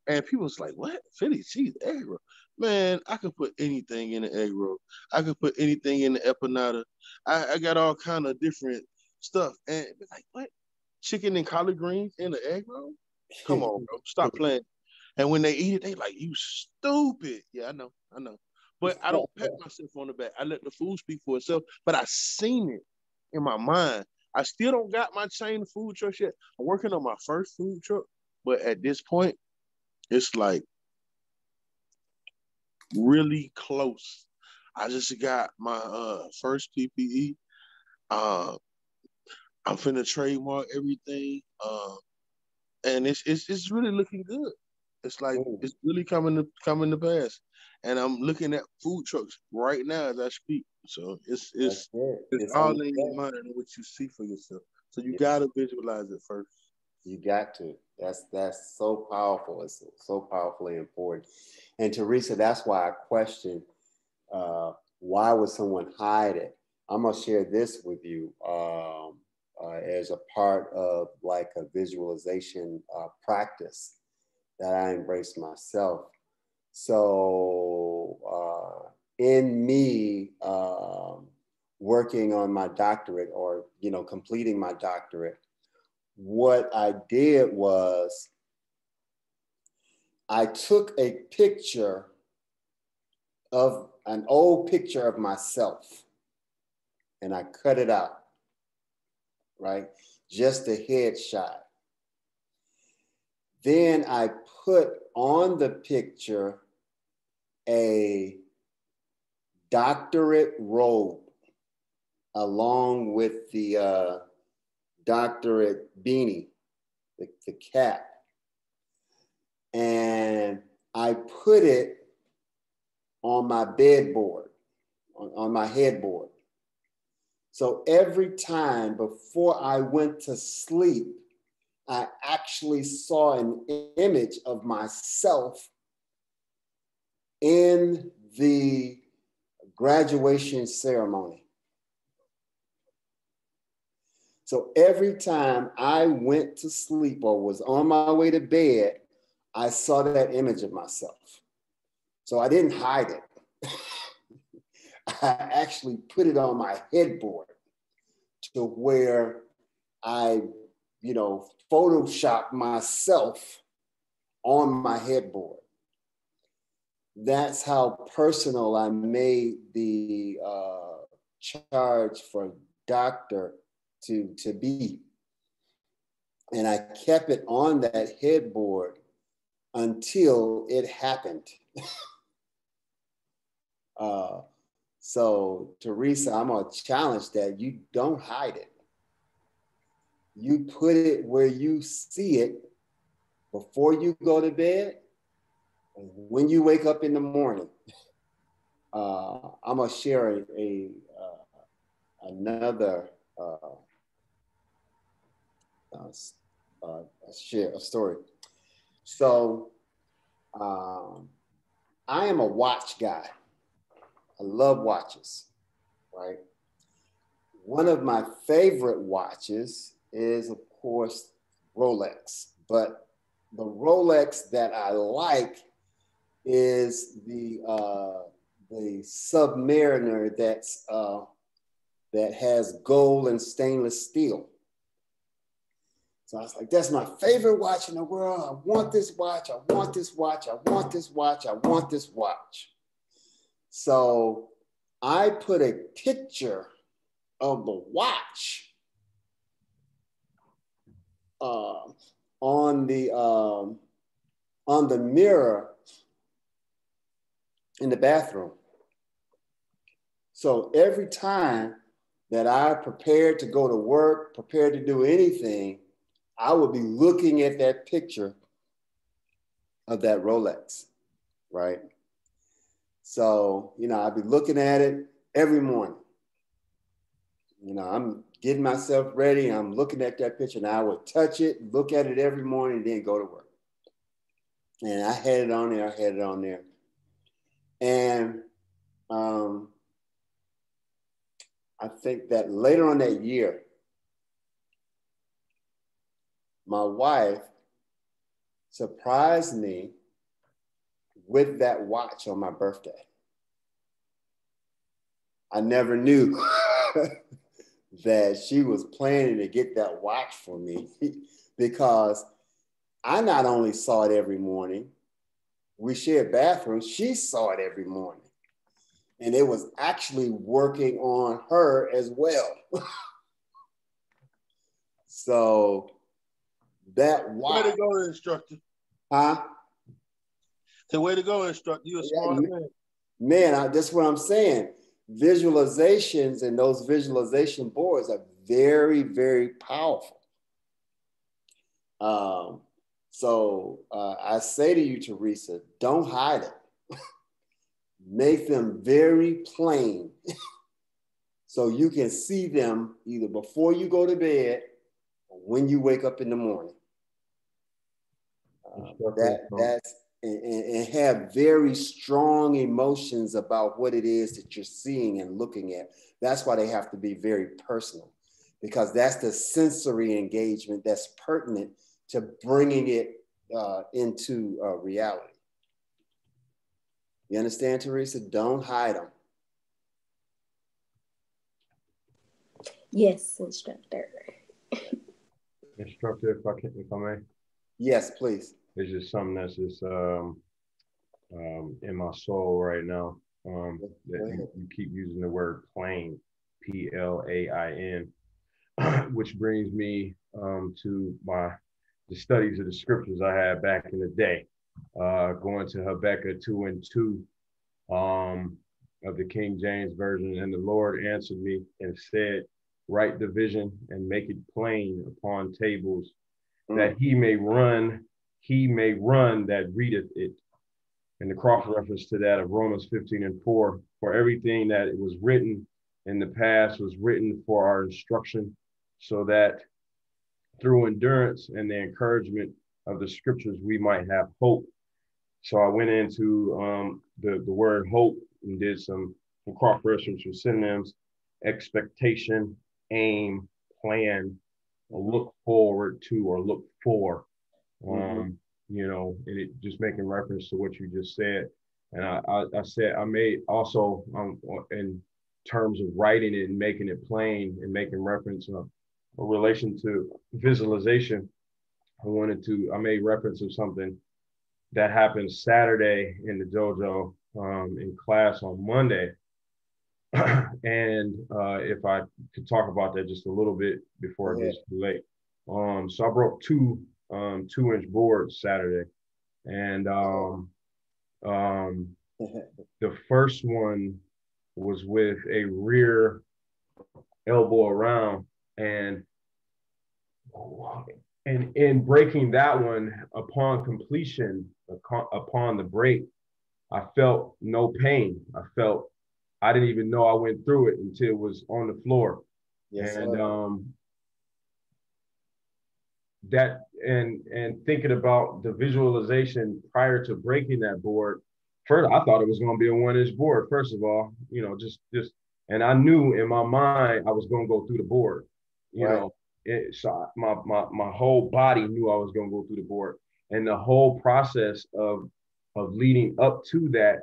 And people was like, what? Philly cheese egg roll? Man, I could put anything in an egg roll. I could put anything in the empanada. I, I got all kind of different stuff. And like, what? Chicken and collard greens in an egg roll? Come on, bro. Stop playing. And when they eat it, they like, you stupid. Yeah, I know. I know. But I don't pat myself on the back. I let the food speak for itself. But I seen it in my mind. I still don't got my chain of food trucks yet. I'm working on my first food truck, but at this point, it's like really close. I just got my uh, first P P E. Uh, I'm finna trademark everything, uh, and it's it's it's really looking good. It's like Ooh. It's really coming to coming to pass, and I'm looking at food trucks right now as I speak. So it's it's it. it's, it's all in your mind and what you see for yourself. So you yeah. gotta visualize it first. You got to. That's that's so powerful. It's so powerfully important. And Teresa, that's why I question uh, why would someone hide it? I'm gonna share this with you um, uh, as a part of like a visualization uh, practice that I embrace myself. So uh, in me uh, working on my doctorate or, you know, completing my doctorate, what I did was I took a picture of an old picture of myself and I cut it out, right? Just a headshot. Then I put on the picture a doctorate robe along with the uh, doctorate beanie, the, the cap. And I put it on my bedboard, on, on my headboard. So every time before I went to sleep, I actually saw an image of myself in the graduation ceremony. So every time I went to sleep or was on my way to bed, I saw that image of myself. So I didn't hide it. I actually put it on my headboard to where I you know, Photoshop myself on my headboard. That's how personal I made the uh, charge for doctor to, to be. And I kept it on that headboard until it happened. uh, so Teresa, I'm gonna challenge that. You don't hide it. You put it where you see it before you go to bed, and when you wake up in the morning. Uh, I'm gonna share a, a uh, another uh, uh, uh, share a story. So Um, I am a watch guy. I love watches, right? One of my favorite watches is, of course, Rolex. But the Rolex that I like is the uh, the Submariner that's uh, that has gold and stainless steel. So I was like, that's my favorite watch in the world. I want this watch, I want this watch, I want this watch, I want this watch. So I put a picture of the watch uh, on the um, on the mirror in the bathroom. So every time that I prepared to go to work, prepared to do anything, I would be looking at that picture of that Rolex, right? So, you know, I'd be looking at it every morning. You know, I'm getting myself ready. I'm looking at that picture and I would touch it, look at it every morning, and then go to work. And I had it on there, I had it on there. And um, I think that later on that year, my wife surprised me with that watch on my birthday. I never knew that she was planning to get that watch for me because I not only saw it every morning, we shared bathrooms, she saw it every morning. And it was actually working on her as well. So, that watch. Way to go, instructor. Huh? The way to go, instructor. You're a smart man. Man, I, that's what I'm saying. Visualizations and those visualization boards are very, very powerful. Um, so uh, I say to you, Teresa, don't hide it. Make them very plain so you can see them either before you go to bed or when you wake up in the morning. Uh, that, that's, and, and have very strong emotions about what it is that you're seeing and looking at. That's why they have to be very personal, because that's the sensory engagement that's pertinent to bringing it uh, into uh, reality. You understand, Teresa? Don't hide them. Yes, instructor. Instructor, if I can, if I may. Yes, please. It's just something that's just um, um, in my soul right now. Um, that you, you keep using the word plain, P L A I N, which brings me um, to my the studies of the scriptures I had back in the day, uh, going to Habakkuk two and two um, of the King James Version. And the Lord answered me and said, write the vision and make it plain upon tables, that he may run, he may run that readeth it. And the cross reference to that of Romans fifteen and four, for everything that it was written in the past was written for our instruction, so that through endurance and the encouragement of the scriptures, we might have hope. So I went into um, the, the word hope and did some cross reference from synonyms, expectation, aim, plan, look forward to or look for, um, mm-hmm. you know, and it just making reference to what you just said. And I, I, I said, I made also um, in terms of writing it and making it plain and making reference of a relation to visualization. I wanted to, I made reference of something that happened Saturday in the dojo um, in class on Monday. And uh, if I could talk about that just a little bit before it gets too late. Um, so I broke two um, two inch boards Saturday. And um, um, the first one was with a rear elbow around. And, and in breaking that one, upon completion, upon the break, I felt no pain. I felt I didn't even know I went through it until it was on the floor. Yes, and um, that and and thinking about the visualization prior to breaking that board, first I thought it was going to be a one-inch board. First of all, you know, just just and I knew in my mind I was going to go through the board. You right. know, it, so my my my whole body knew I was going to go through the board, and the whole process of of leading up to that,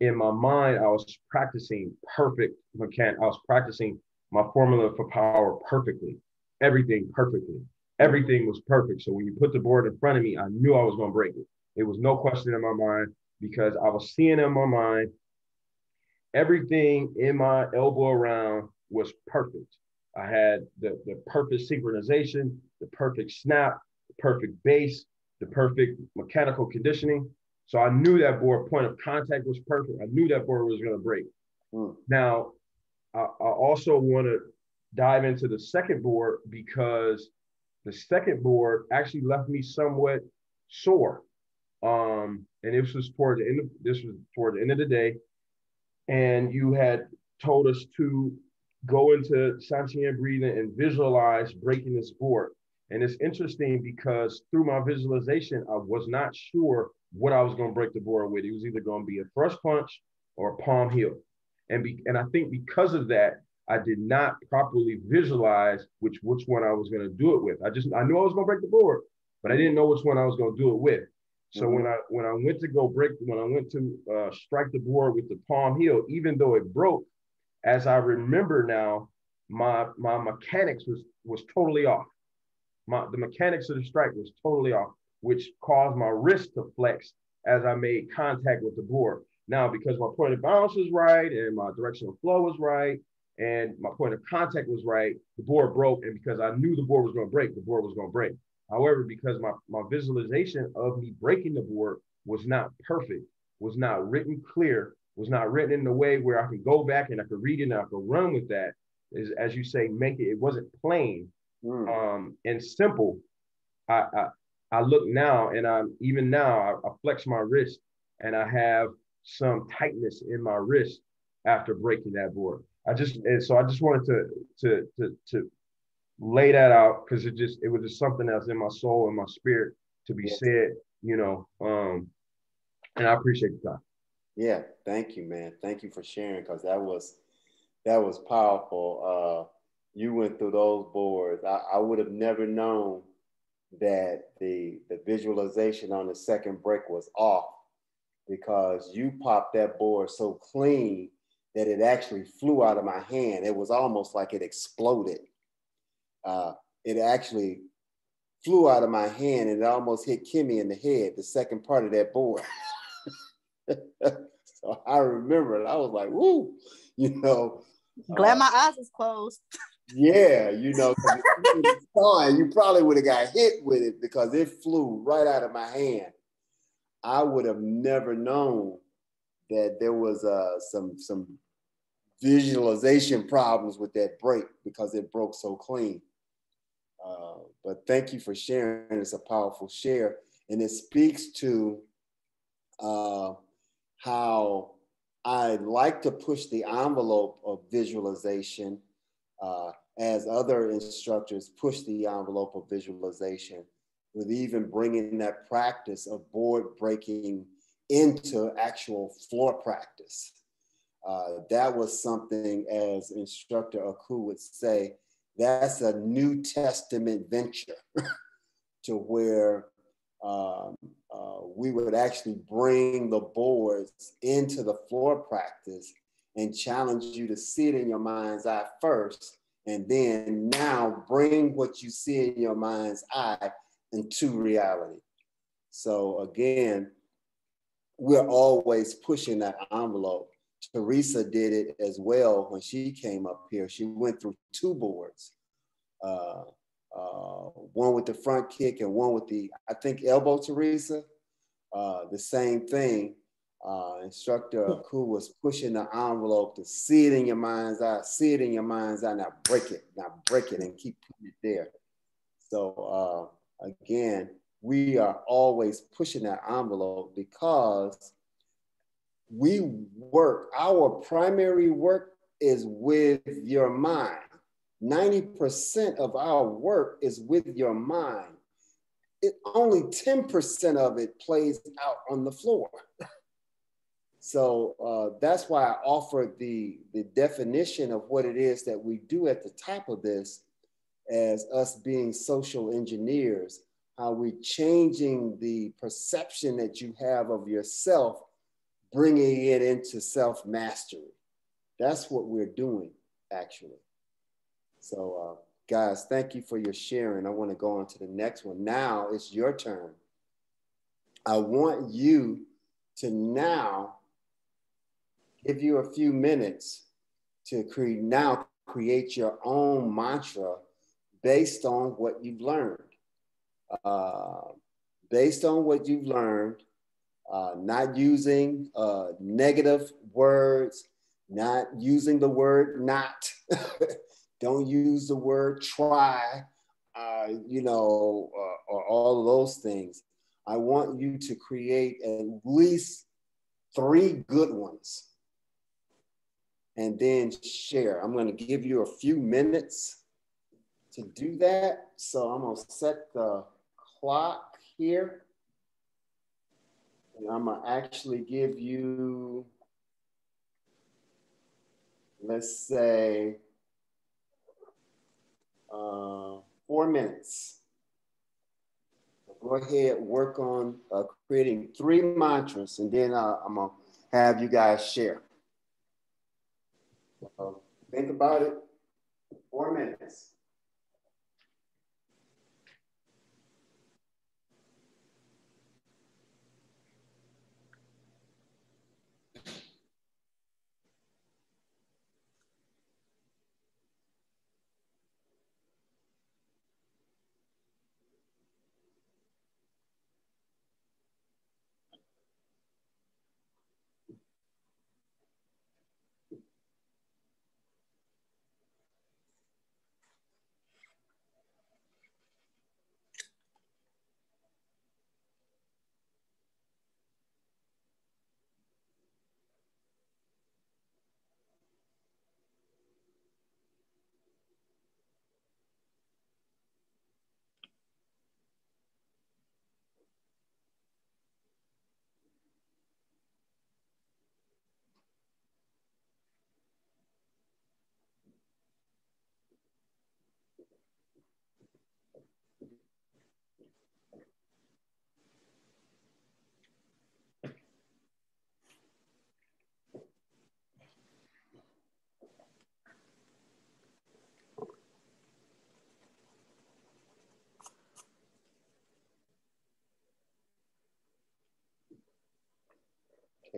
in my mind I was practicing perfect mechanics. I was practicing my formula for power perfectly, everything perfectly. Everything was perfect. So when you put the board in front of me, I knew I was going to break it. It was no question in my mind because I was seeing in my mind, everything in my elbow around was perfect. I had the, the perfect synchronization, the perfect snap, the perfect base, the perfect mechanical conditioning. So I knew that board point of contact was perfect. I knew that board was going to break. Mm. Now, I, I also want to dive into the second board because the second board actually left me somewhat sore. Um, and this was toward the end of, this was toward the end of the day. And you had told us to go into Sanchyan breathing and visualize breaking this board. And it's interesting because through my visualization, I was not sure what I was going to break the board with. It was either going to be a thrust punch or a palm heel. And, be, and I think because of that, I did not properly visualize which, which one I was going to do it with. I just, I knew I was going to break the board, but I didn't know which one I was going to do it with. So mm-hmm. when I, when I went to go break, when I went to uh, strike the board with the palm heel, even though it broke, as I remember now, my, my mechanics was, was totally off. My, the mechanics of the strike was totally off, which caused my wrist to flex as I made contact with the board. Now, because my point of balance was right and my directional flow was right, and my point of contact was right, the board broke. And because I knew the board was going to break, the board was going to break. However, because my, my visualization of me breaking the board was not perfect, was not written clear, was not written in a way where I could go back and I could read it and I could run with that, is, as you say, make it, it wasn't plain mm. um, and simple. I, I, I look now and I'm even now, I, I flex my wrist and I have some tightness in my wrist after breaking that board. I just, and so I just wanted to, to, to, to lay that out because it just, it was just something that's in my soul and my spirit to be yes. said, you know, um, and I appreciate the time. Yeah. Thank you, man. Thank you for sharing. Cause that was, that was powerful. Uh, you went through those boards. I, I would have never known that the, the visualization on the second break was off because you popped that board so clean that it actually flew out of my hand. It was almost like it exploded. Uh, it actually flew out of my hand and it almost hit Kimmy in the head, the second part of that board. So I remember it. I was like, woo, you know. Glad uh, my eyes was closed. Yeah, you know, you probably would have got hit with it because it flew right out of my hand. I would have never known that there was uh, some, some visualization problems with that break because it broke so clean. Uh, but thank you for sharing. It's a powerful share. And it speaks to uh, how I like to push the envelope of visualization uh, as other instructors push the envelope of visualization with even bringing that practice of board breaking into actual floor practice. Uh, that was something, as Instructor Aku would say, that's a New Testament venture to where um, uh, we would actually bring the boards into the floor practice and challenge you to see it in your mind's eye first, and then now bring what you see in your mind's eye into reality. So again, we're always pushing that envelope. Teresa did it as well when she came up here. She went through two boards, uh, uh, one with the front kick and one with the, I think, elbow, Teresa. Uh, the same thing. Uh, Instructor Aku was pushing the envelope to see it in your mind's eye, see it in your mind's eye, now break it, now break it and keep putting it there. So uh, again, we are always pushing that envelope because we work, our primary work is with your mind. ninety percent of our work is with your mind. it only ten percent of it plays out on the floor. So uh, that's why I offer the, the definition of what it is that we do at the top of this as us being social engineers, how we're changing the perception that you have of yourself, bringing it into self-mastery. That's what we're doing, actually. So uh, guys, thank you for your sharing. I want to go on to the next one. Now it's your turn. I want you to now give you a few minutes to create, now create your own mantra based on what you've learned. Uh, based on what you've learned, uh, not using uh, negative words, not using the word not. Don't use the word try, uh, you know, uh, or all of those things. I want you to create at least three good ones and then share. I'm going to give you a few minutes to do that. So I'm going to set the clock here. And I'm going to actually give you, let's say, Uh, four minutes. Go ahead, work on uh, creating three mantras, and then uh, I'm gonna have you guys share. Uh, think about it. Four minutes.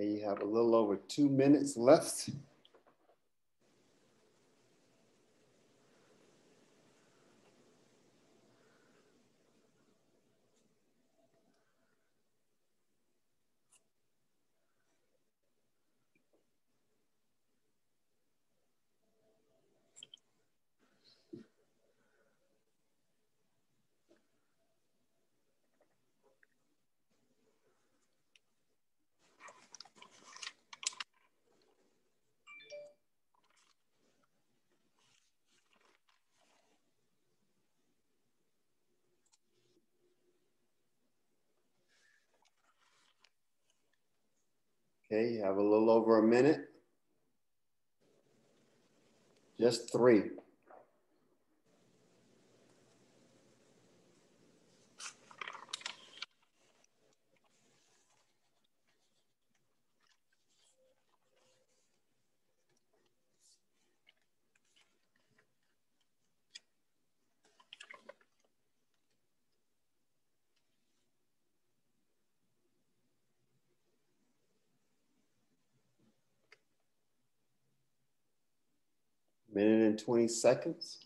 You have a little over two minutes left. Okay, you have a little over a minute. Just three. Minute and twenty seconds.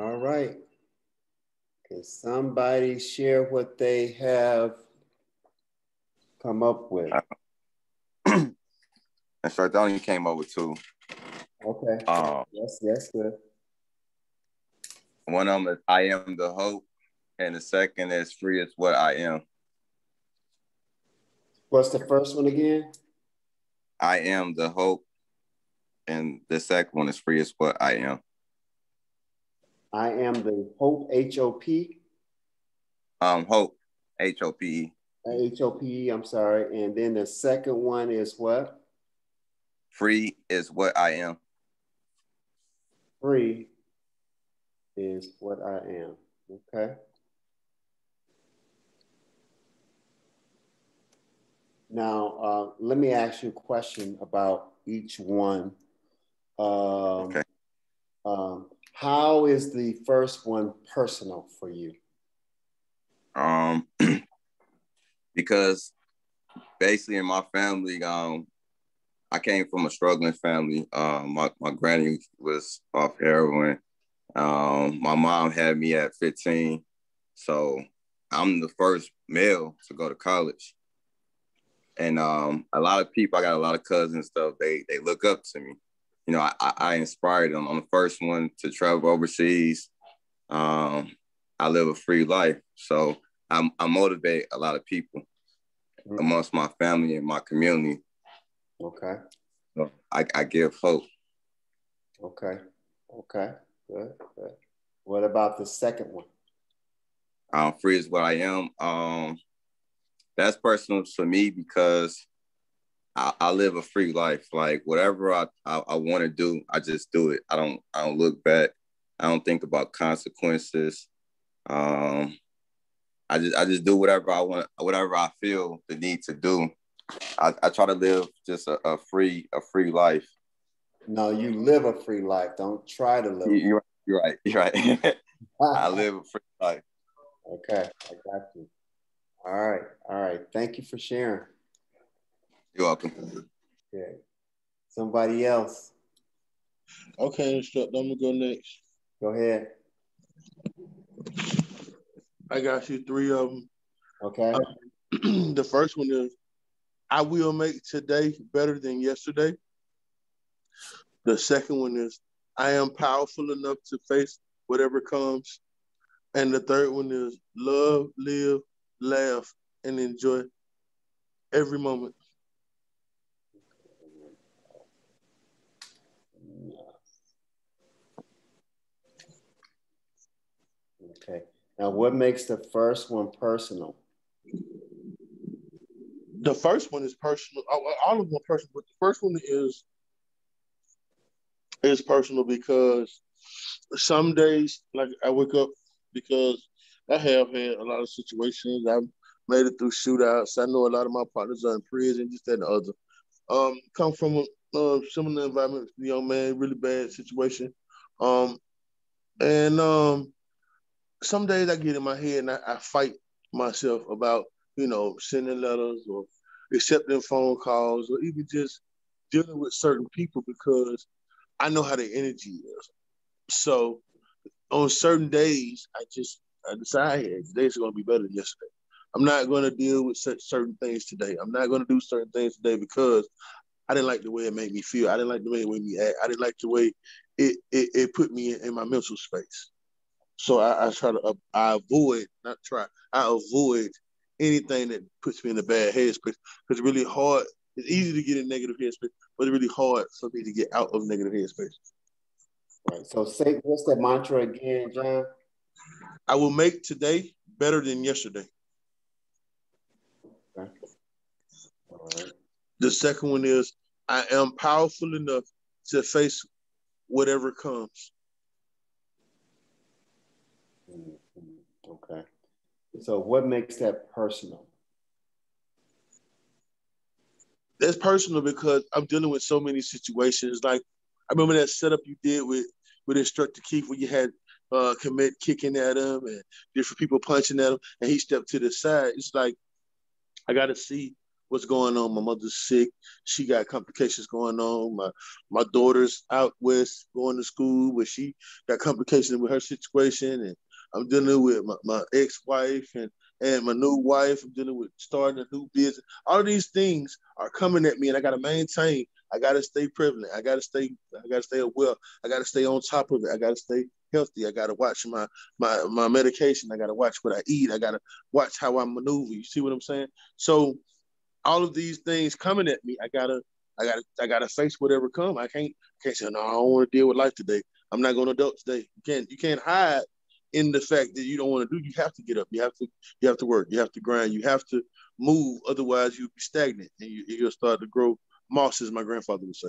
All right. Can somebody share what they have come up with? That's right. That only came up with two. Okay. Um, yes, yes, good. One of them is I am the hope, and the second is free is what I am. What's the first one again? I am the hope, and the second one is free is what I am. I am the hope, H O P. Um, hope, H O P E. H O P E, I'm sorry. And then the second one is what? Free is what I am. Free is what I am. Okay. Now, uh, let me ask you a question about each one. Um, okay. Um, How is the first one personal for you? Um, because basically in my family, um, I came from a struggling family. Um, my, my granny was off heroin. Um, my mom had me at fifteen. So I'm the first male to go to college. And um, a lot of people, I got a lot of cousins and stuff, they, they look up to me. You know, I, I inspired them. I'm the first one to travel overseas. Um, I live a free life. So I'm, I motivate a lot of people amongst my family and my community. Okay. So I, I give hope. Okay. Okay. Good. Good. What about the second one? I'm free is what I am. Um, that's personal to me because I, I live a free life. Like whatever I, I, I want to do, I just do it. I don't I don't look back. I don't think about consequences. Um, I just I just do whatever I want, whatever I feel the need to do. I, I try to live just a, a free a free life. No, you live a free life. Don't try to live. You're, you're right. You're right. I live a free life. Okay, I got you. All right, all right. Thank you for sharing. You're welcome. Okay. Somebody else. Okay, instructor, I'm gonna go next. Go ahead. I got you three of them. Okay. Um, the first one is, I will make today better than yesterday. The second one is, I am powerful enough to face whatever comes. And the third one is, love, live, laugh, and enjoy every moment. Okay. Now, what makes the first one personal? The first one is personal. All of them are personal, but the first one is is personal because some days, like I wake up because I have had a lot of situations. I've made it through shootouts. I know a lot of my partners are in prison, just that and the other. Um, come from a uh, similar environment, young man, really bad situation, um, and um. Some days I get in my head and I, I fight myself about, you know, sending letters or accepting phone calls or even just dealing with certain people because I know how their energy is. So on certain days, I just, I decide hey, today's going to be better than yesterday. I'm not going to deal with such certain things today. I'm not going to do certain things today because I didn't like the way it made me feel. I didn't like the way it made me act. I didn't like the way it, it, it put me in, in my mental space. So I, I try to, uh, I avoid, not try, I avoid anything that puts me in a bad headspace. Because it's really hard, it's easy to get in negative headspace, but it's really hard for me to get out of negative headspace. Right, so say, what's that mantra again, John? I will make today better than yesterday. Okay. All right. The second one is, I am powerful enough to face whatever comes. Okay. So what makes that personal? That's personal because I'm dealing with so many situations. Like I remember that setup you did with, with Instructor Keith where you had uh, commit kicking at him and different people punching at him and he stepped to the side. It's like I got to see what's going on. My mother's sick. She got complications going on. My my daughter's out west going to school, but she got complications with her situation. And I'm dealing with my, my ex-wife and, and my new wife. I'm dealing with starting a new business. All these things are coming at me, and I got to maintain. I got to stay prevalent. I got to stay, I got to stay well. I got to stay on top of it. I got to stay healthy. I got to watch my, my, my medication. I got to watch what I eat. I got to watch how I maneuver. You see what I'm saying? So all of these things coming at me, I got to, I got to, I got to face whatever come. I can't, I can't say, no, I don't want to deal with life today. I'm not going to adult today. You can't, you can't hide in the fact that you don't want to do. You have to get up. You have to, you have to work. You have to grind. You have to move. Otherwise you'll be stagnant and you, you'll start to grow moss, as my grandfather would say.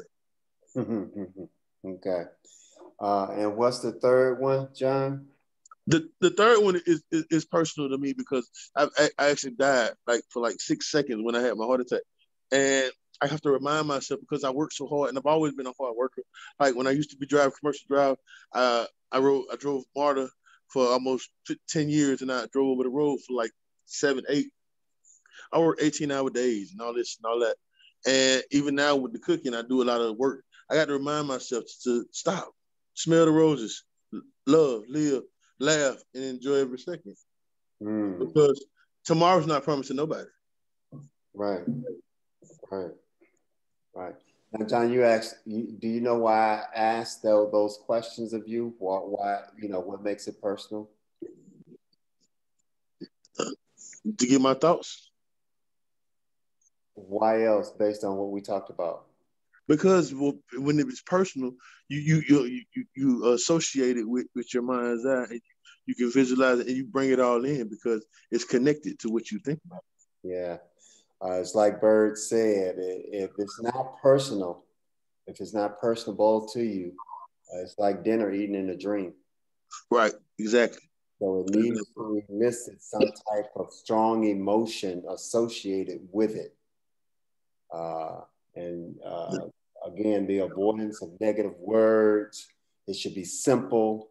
Mm-hmm, mm-hmm. Okay. Uh, and what's the third one, John? The the third one is, is, is personal to me because I, I, I actually died like for like six seconds when I had my heart attack. And I have to remind myself because I work so hard, and I've always been a hard worker. Like when I used to be driving commercial drive, uh, I rode, I drove MARTA for almost ten years, and I drove over the road for like seven, eight. I worked eighteen hour days and all this and all that. And even now with the cooking, I do a lot of work. I got to remind myself to stop, smell the roses, love, live, laugh, and enjoy every second. Mm. Because tomorrow's not promised to nobody. Right, right, right. Now, John, you asked, you, do you know why I asked those questions of you? Why, why, you know, what makes it personal? To get my thoughts. Why else, based on what we talked about? Because well, when it's personal, you you you you, you associate it with, with your mind's eye, and you can visualize it, and you bring it all in because it's connected to what you think about. Yeah, uh, it's like Bird said: if it's not personal, if it's not personable to you, uh, it's like dinner eaten in a dream. Right. Exactly. So it needs to elicit some type of strong emotion associated with it. Uh, and uh, again, the avoidance of negative words. It should be simple.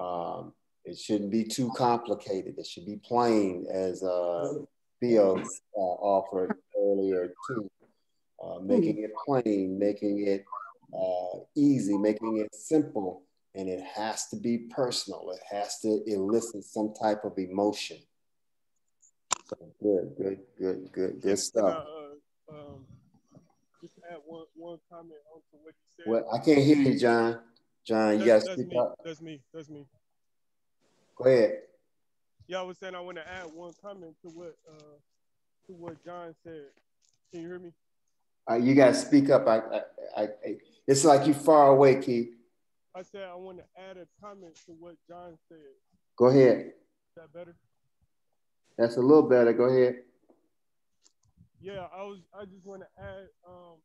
Um, it shouldn't be too complicated. It should be plain, as uh, Theo uh, offered earlier too. Uh, making it plain, making it uh, easy, making it simple, and it has to be personal. It has to elicit some type of emotion. So good, good, good, good, good stuff. Um, just add one, one comment onto what you said. Well, I can't hear you, John. John, that's, you gotta that's speak me, up. That's me. That's me. Go ahead. Yeah, I was saying I want to add one comment to what uh, to what John said. Can you hear me? Uh, you gotta speak up. I, I, I, it's like you far away, Keith. I said I want to add a comment to what John said. Go ahead. Is that better? That's a little better. Go ahead. Yeah, I was. I just want to add um,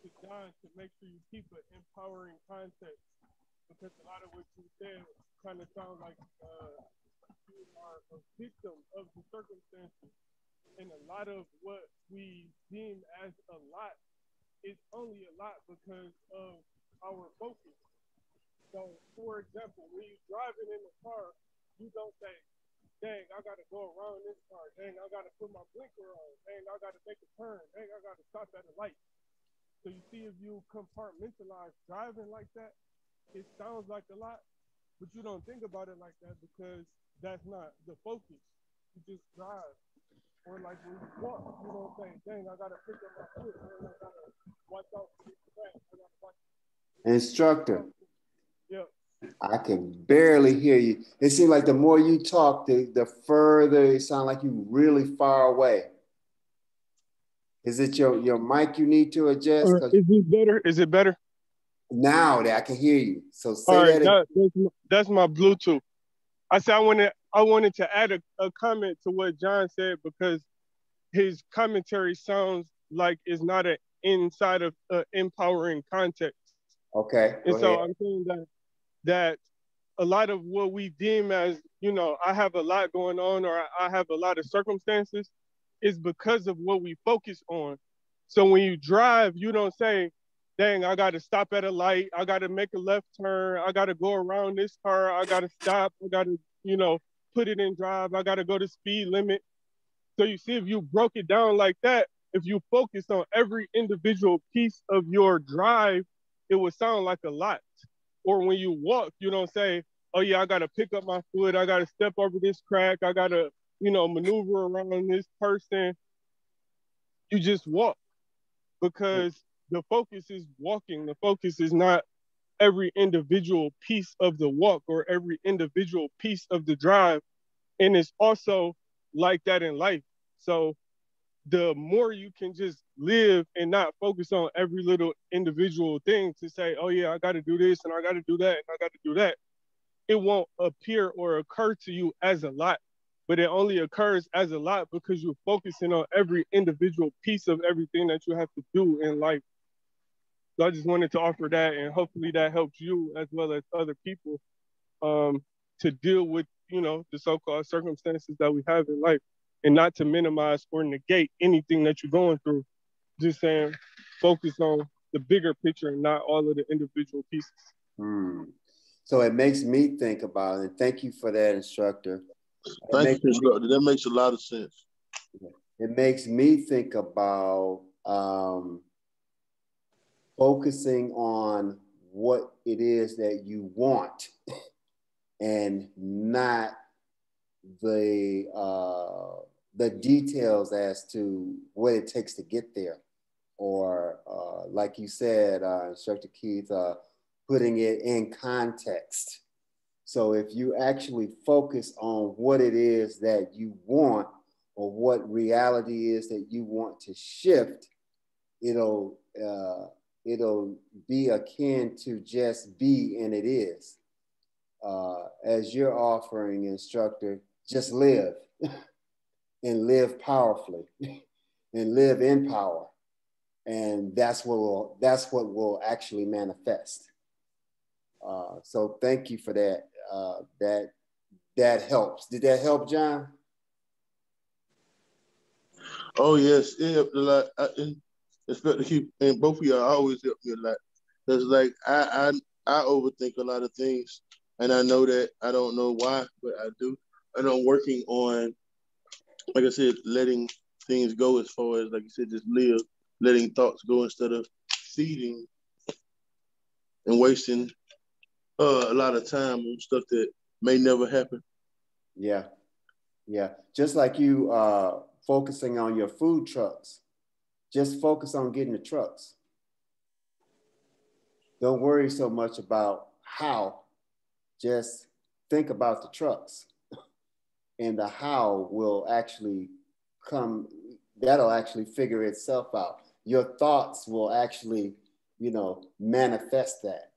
to John to make sure you keep an empowering context, because a lot of what you said kind of sounds like uh, you are a victim of the circumstances, and a lot of what we deem as a lot is only a lot because of our focus. So, for example, when you're driving in the car, you don't say, dang, I gotta go around this car. Dang, I gotta put my blinker on. Dang, I gotta make a turn. Dang, I gotta stop at a light. So you see, if you compartmentalize driving like that, it sounds like a lot, but you don't think about it like that because that's not the focus. You just drive. Or like when you walk, you don't say, dang, I gotta pick up my foot. Dang, I gotta watch out for this track. I gotta watch. Instructor. Yeah. I can barely hear you. It seems like the more you talk, the, the further it sounds like you're really far away. Is it your, your mic you need to adjust? Or is it better? Is it better? Now that I can hear you. So say all right, that again. That's my Bluetooth. I said I wanted, I wanted to add a, a comment to what John said because his commentary sounds like it's not an inside of uh, empowering context. Okay. And so ahead. I'm saying that that a lot of what we deem as, you know, I have a lot going on or I have a lot of circumstances is because of what we focus on. So when you drive, you don't say, dang, I got to stop at a light. I got to make a left turn. I got to go around this car. I got to stop. I got to, you know, put it in drive. I got to go to speed limit. So you see, if you broke it down like that, if you focused on every individual piece of your drive, it would sound like a lot. Or when you walk, you don't say, oh yeah, I gotta pick up my foot, I gotta step over this crack, I gotta, you know, maneuver around this person. You just walk, because the focus is walking. The focus is not every individual piece of the walk or every individual piece of the drive. And it's also like that in life. So the more you can just live and not focus on every little individual thing to say, oh yeah, I got to do this and I got to do that and I got to do that, it won't appear or occur to you as a lot. But it only occurs as a lot because you're focusing on every individual piece of everything that you have to do in life. So I just wanted to offer that, and hopefully that helps you as well as other people um, to deal with, you know, the so-called circumstances that we have in life, and not to minimize or negate anything that you're going through. Just saying, focus on the bigger picture and not all of the individual pieces. Mm. So it makes me think about it. And thank you for that, instructor. Thank you, instructor. That makes a lot of sense. It makes me think about um, focusing on what it is that you want and not the uh, the details as to what it takes to get there. Or uh, like you said, uh, Instructor Keith, uh, putting it in context. So if you actually focus on what it is that you want or what reality is that you want to shift, it'll, uh, it'll be akin to just be, and it is. Uh, as you're offering, instructor, just live and live powerfully and live in power. And that's what will, that's what will actually manifest. Uh, so thank you for that. Uh, that, that helps. Did that help, John? Oh, yes. It helped a lot. I, it, especially keep, and both of y'all always help me a lot. Because like, I, I, I overthink a lot of things. And I know that, I don't know why, but I do. And I'm working on, like I said, letting things go as far as, like you said, just live, letting thoughts go instead of feeding and wasting uh, a lot of time on stuff that may never happen. Yeah, yeah. Just like you uh, focusing on your food trucks, just focus on getting the trucks. Don't worry so much about how. Just think about the trucks, and the how will actually come, that'll actually figure itself out. Your thoughts will actually, you know, manifest that,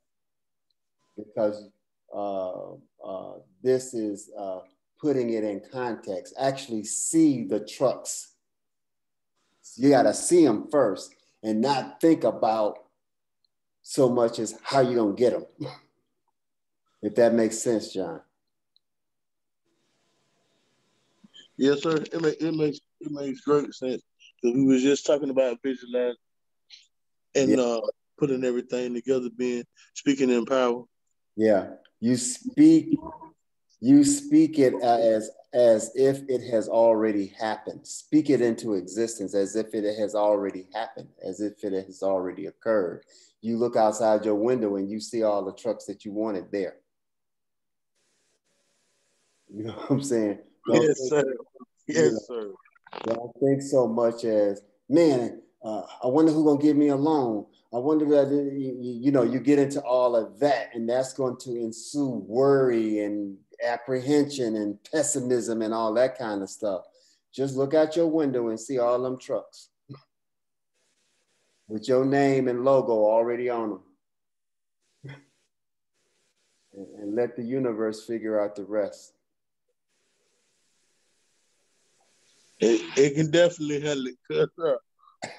because uh, uh, this is uh, putting it in context. Actually see the trucks. You gotta see them first and not think about so much as how you gonna get them. If that makes sense, John. Yes, sir. It, make, it makes it makes great sense. Because we was just talking about visualizing and yeah. uh, putting everything together, being speaking in power. Yeah, you speak, you speak it as as if it has already happened. Speak it into existence as if it has already happened, as if it has already occurred. You look outside your window and you see all the trucks that you wanted there. You know what I'm saying? Don't yes, think, sir. Yes, you know, sir. Don't think so much as, man, uh, I wonder who's going to give me a loan. I wonder that, you, you know, you get into all of that, and that's going to ensue worry and apprehension and pessimism and all that kind of stuff. Just look out your window and see all them trucks with your name and logo already on them. and, and let the universe figure out the rest. It, it can definitely help it.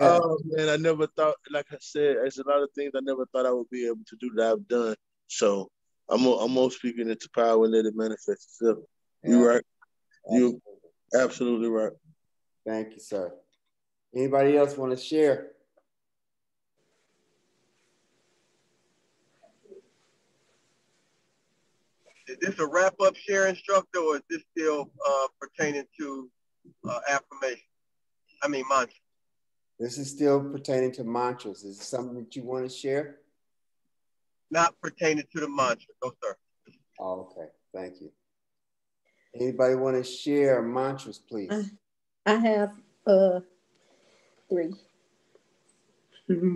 Oh man, I never thought, like I said, there's a lot of things I never thought I would be able to do that I've done. So I'm, I'm all speaking into power and let it manifest itself. You're right. You're absolutely right. Thank you, sir. Anybody else want to share? Is this a wrap-up share, instructor, or is this still uh, pertaining to uh, affirmation? I mean, mantra. This is still pertaining to mantras. Is it something that you want to share? Not pertaining to the mantra, no, sir. Oh, okay, thank you. Anybody want to share mantras, please? I, I have uh, three. Mm-hmm.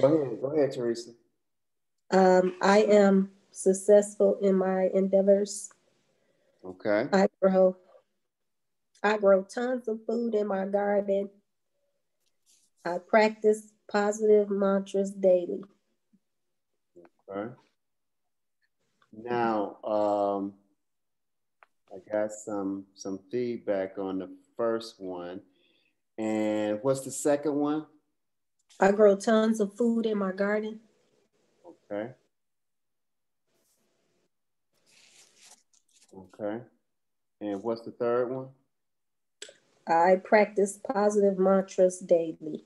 Go ahead, go ahead, Teresa. Um, I am successful in my endeavors. Okay. I grow. I grow tons of food in my garden. I practice positive mantras daily. Okay. Now, um, I got some some feedback on the first one. And what's the second one? I grow tons of food in my garden. Okay. Okay. And what's the third one? I practice positive mantras daily.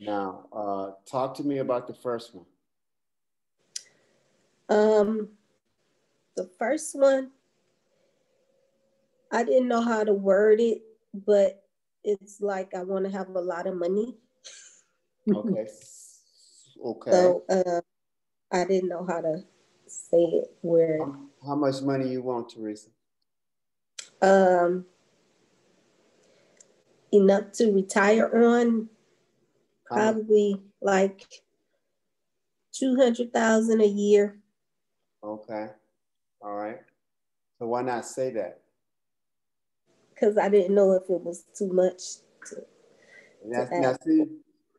Now, uh, talk to me about the first one. Um, the first one, I didn't know how to word it, but it's like I want to have a lot of money. Okay. Okay. So uh, I didn't know how to say it. Where? Um, How much money you want, Teresa? Um, enough to retire on. Probably like two hundred thousand a year. Okay, all right. So why not say that? Because I didn't know if it was too much. To, that's, to now see,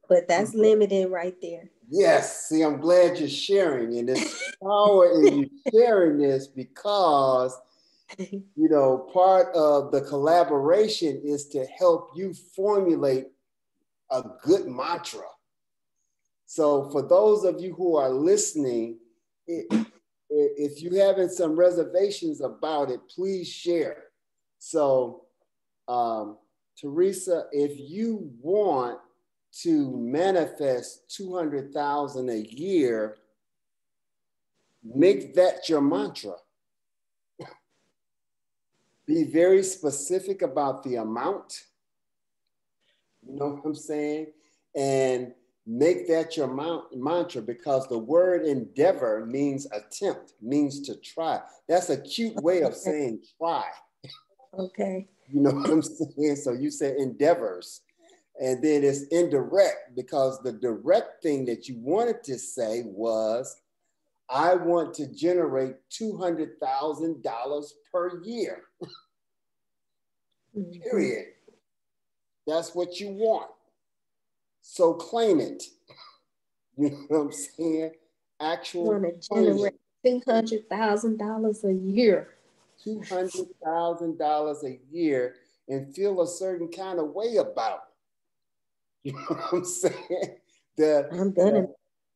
but that's mm-hmm. limited right there. Yes, see, I'm glad you're sharing, and it's power in you sharing this because, you know, part of the collaboration is to help you formulate a good mantra. So for those of you who are listening, it, if you're having some reservations about it, please share. So, um, Teresa, if you want to manifest two hundred thousand dollars a year, make that your mantra. Be very specific about the amount, you know what I'm saying? And make that your mount, mantra, because the word endeavor means attempt, means to try. That's a cute way of saying try. Okay. You know what I'm saying? So you said endeavors. And then it's indirect because the direct thing that you wanted to say was, I want to generate two hundred thousand dollars per year. Mm-hmm. Period. That's what you want. So claim it. You know what I'm saying? Actual. I want to generate two hundred thousand dollars a year. two hundred thousand dollars a year and feel a certain kind of way about it. You know what I'm saying? The, I'm gonna.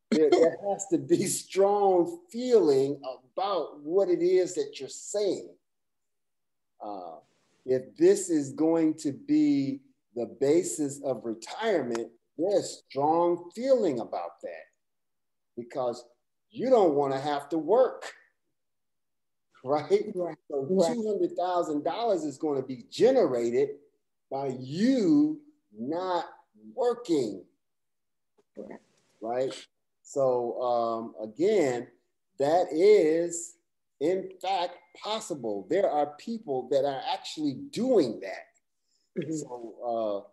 there, there has to be strong feeling about what it is that you're saying. Uh, if this is going to be the basis of retirement, there's strong feeling about that because you don't want to have to work, right? Right. So right. two hundred thousand dollars is going to be generated by you not working, right? So um, again, that is in fact possible. There are people that are actually doing that. Mm-hmm. So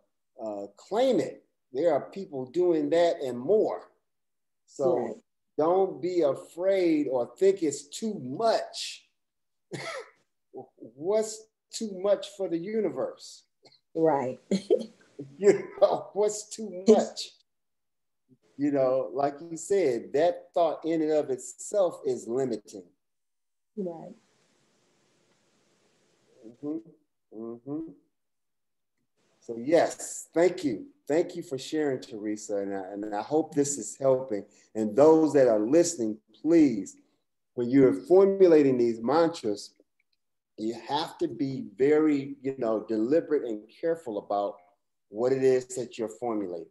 uh, uh, claim it. There are people doing that and more. So right. Don't be afraid or think it's too much. What's too much for the universe? Right. You know, what's too much? You know, like you said, that thought in and of itself is limiting. Right. Mm-hmm. Mm-hmm. So yes, thank you. Thank you for sharing, Teresa. And I, and I hope this is helping. And those that are listening, please, when you're formulating these mantras, you have to be very, you know, deliberate and careful about what it is that you're formulating.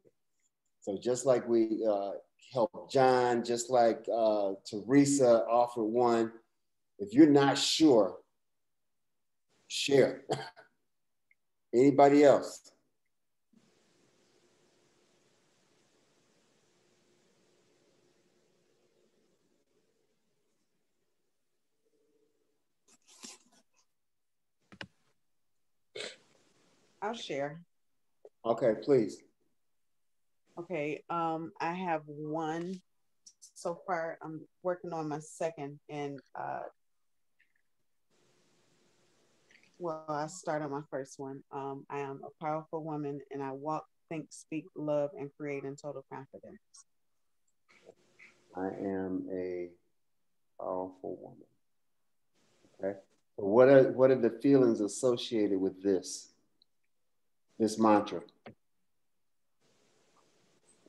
So just like we uh, helped John, just like uh, Teresa offered one, if you're not sure, share. Anybody else? I'll share. Okay, please. Okay, um, I have one so far. I'm working on my second, and uh, well, I start on my first one. Um, I am a powerful woman, and I walk, think, speak, love, and create in total confidence. I am a powerful woman. Okay, so what are what are the feelings associated with this? This mantra?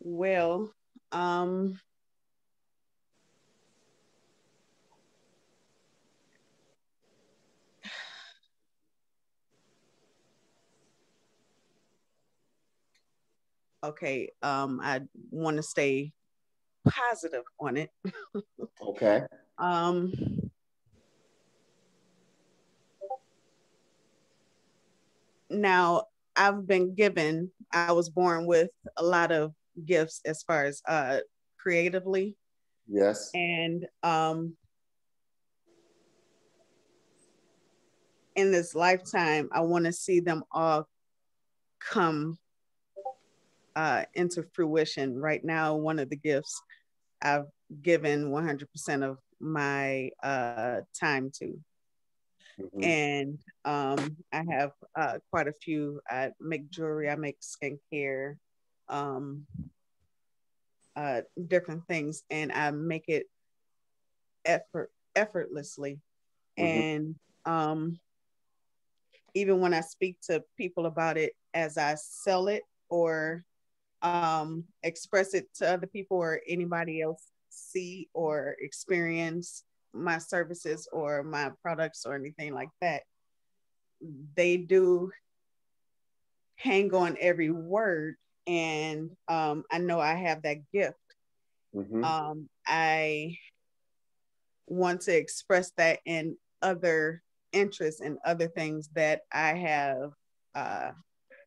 Well, um, okay, um, I want to stay positive on it. Okay. Um, now, I've been given, I was born with a lot of gifts as far as uh, creatively. Yes. And um, in this lifetime, I want to see them all come uh, into fruition. Right now, one of the gifts I've given one hundred percent of my uh, time to. Mm-hmm. And um, I have uh, quite a few. I make jewelry, I make skincare, um, uh, different things, and I make it effort effortlessly. Mm-hmm. And um, even when I speak to people about it, as I sell it or um, express it to other people or anybody else see or experience my services or my products or anything like that, they do hang on every word. And um, I know I have that gift. Mm-hmm. um, I want to express that in other interests and other things that I have uh,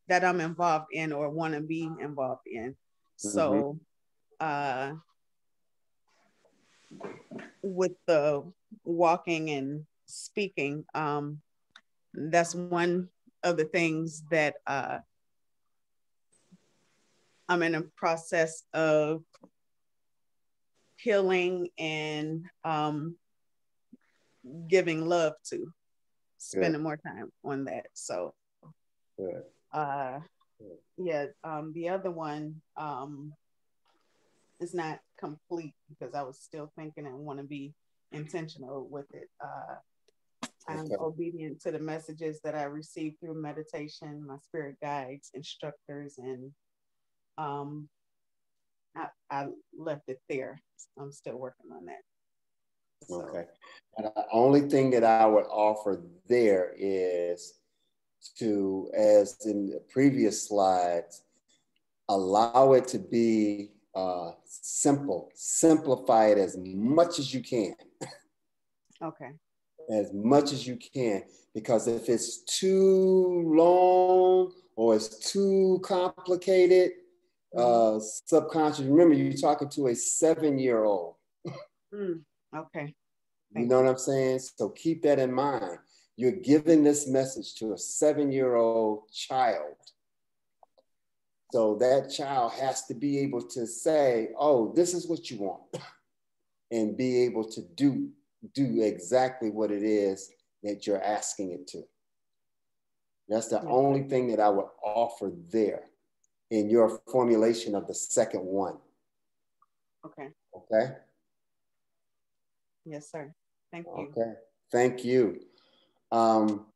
that I'm involved in or want to be involved in. Mm-hmm. So uh with the walking and speaking, um, that's one of the things that uh, I'm in a process of healing and um, giving love to, spending Good. More time on that. So, Good. Uh, Good. yeah, um, the other one um, is not complete because I was still thinking and want to be intentional with it. Uh, I'm okay. obedient to the messages that I receive through meditation, my spirit guides, instructors, and um, I, I left it there. I'm still working on that. So. Okay. And the only thing that I would offer there is to, as in the previous slides, allow it to be Uh, simple, simplify it as much as you can. Okay. As much as you can, because if it's too long or it's too complicated, mm-hmm. uh, subconscious, remember you're talking to a seven-year-old. Mm, okay. Thank you know what I'm saying? So keep that in mind. You're giving this message to a seven-year-old child. So that child has to be able to say, oh, this is what you want, and be able to do, do exactly what it is that you're asking it to. That's the yeah. only thing that I would offer there in your formulation of the second one. Okay. Okay? Yes, sir. Thank you. Okay. Thank you. Um,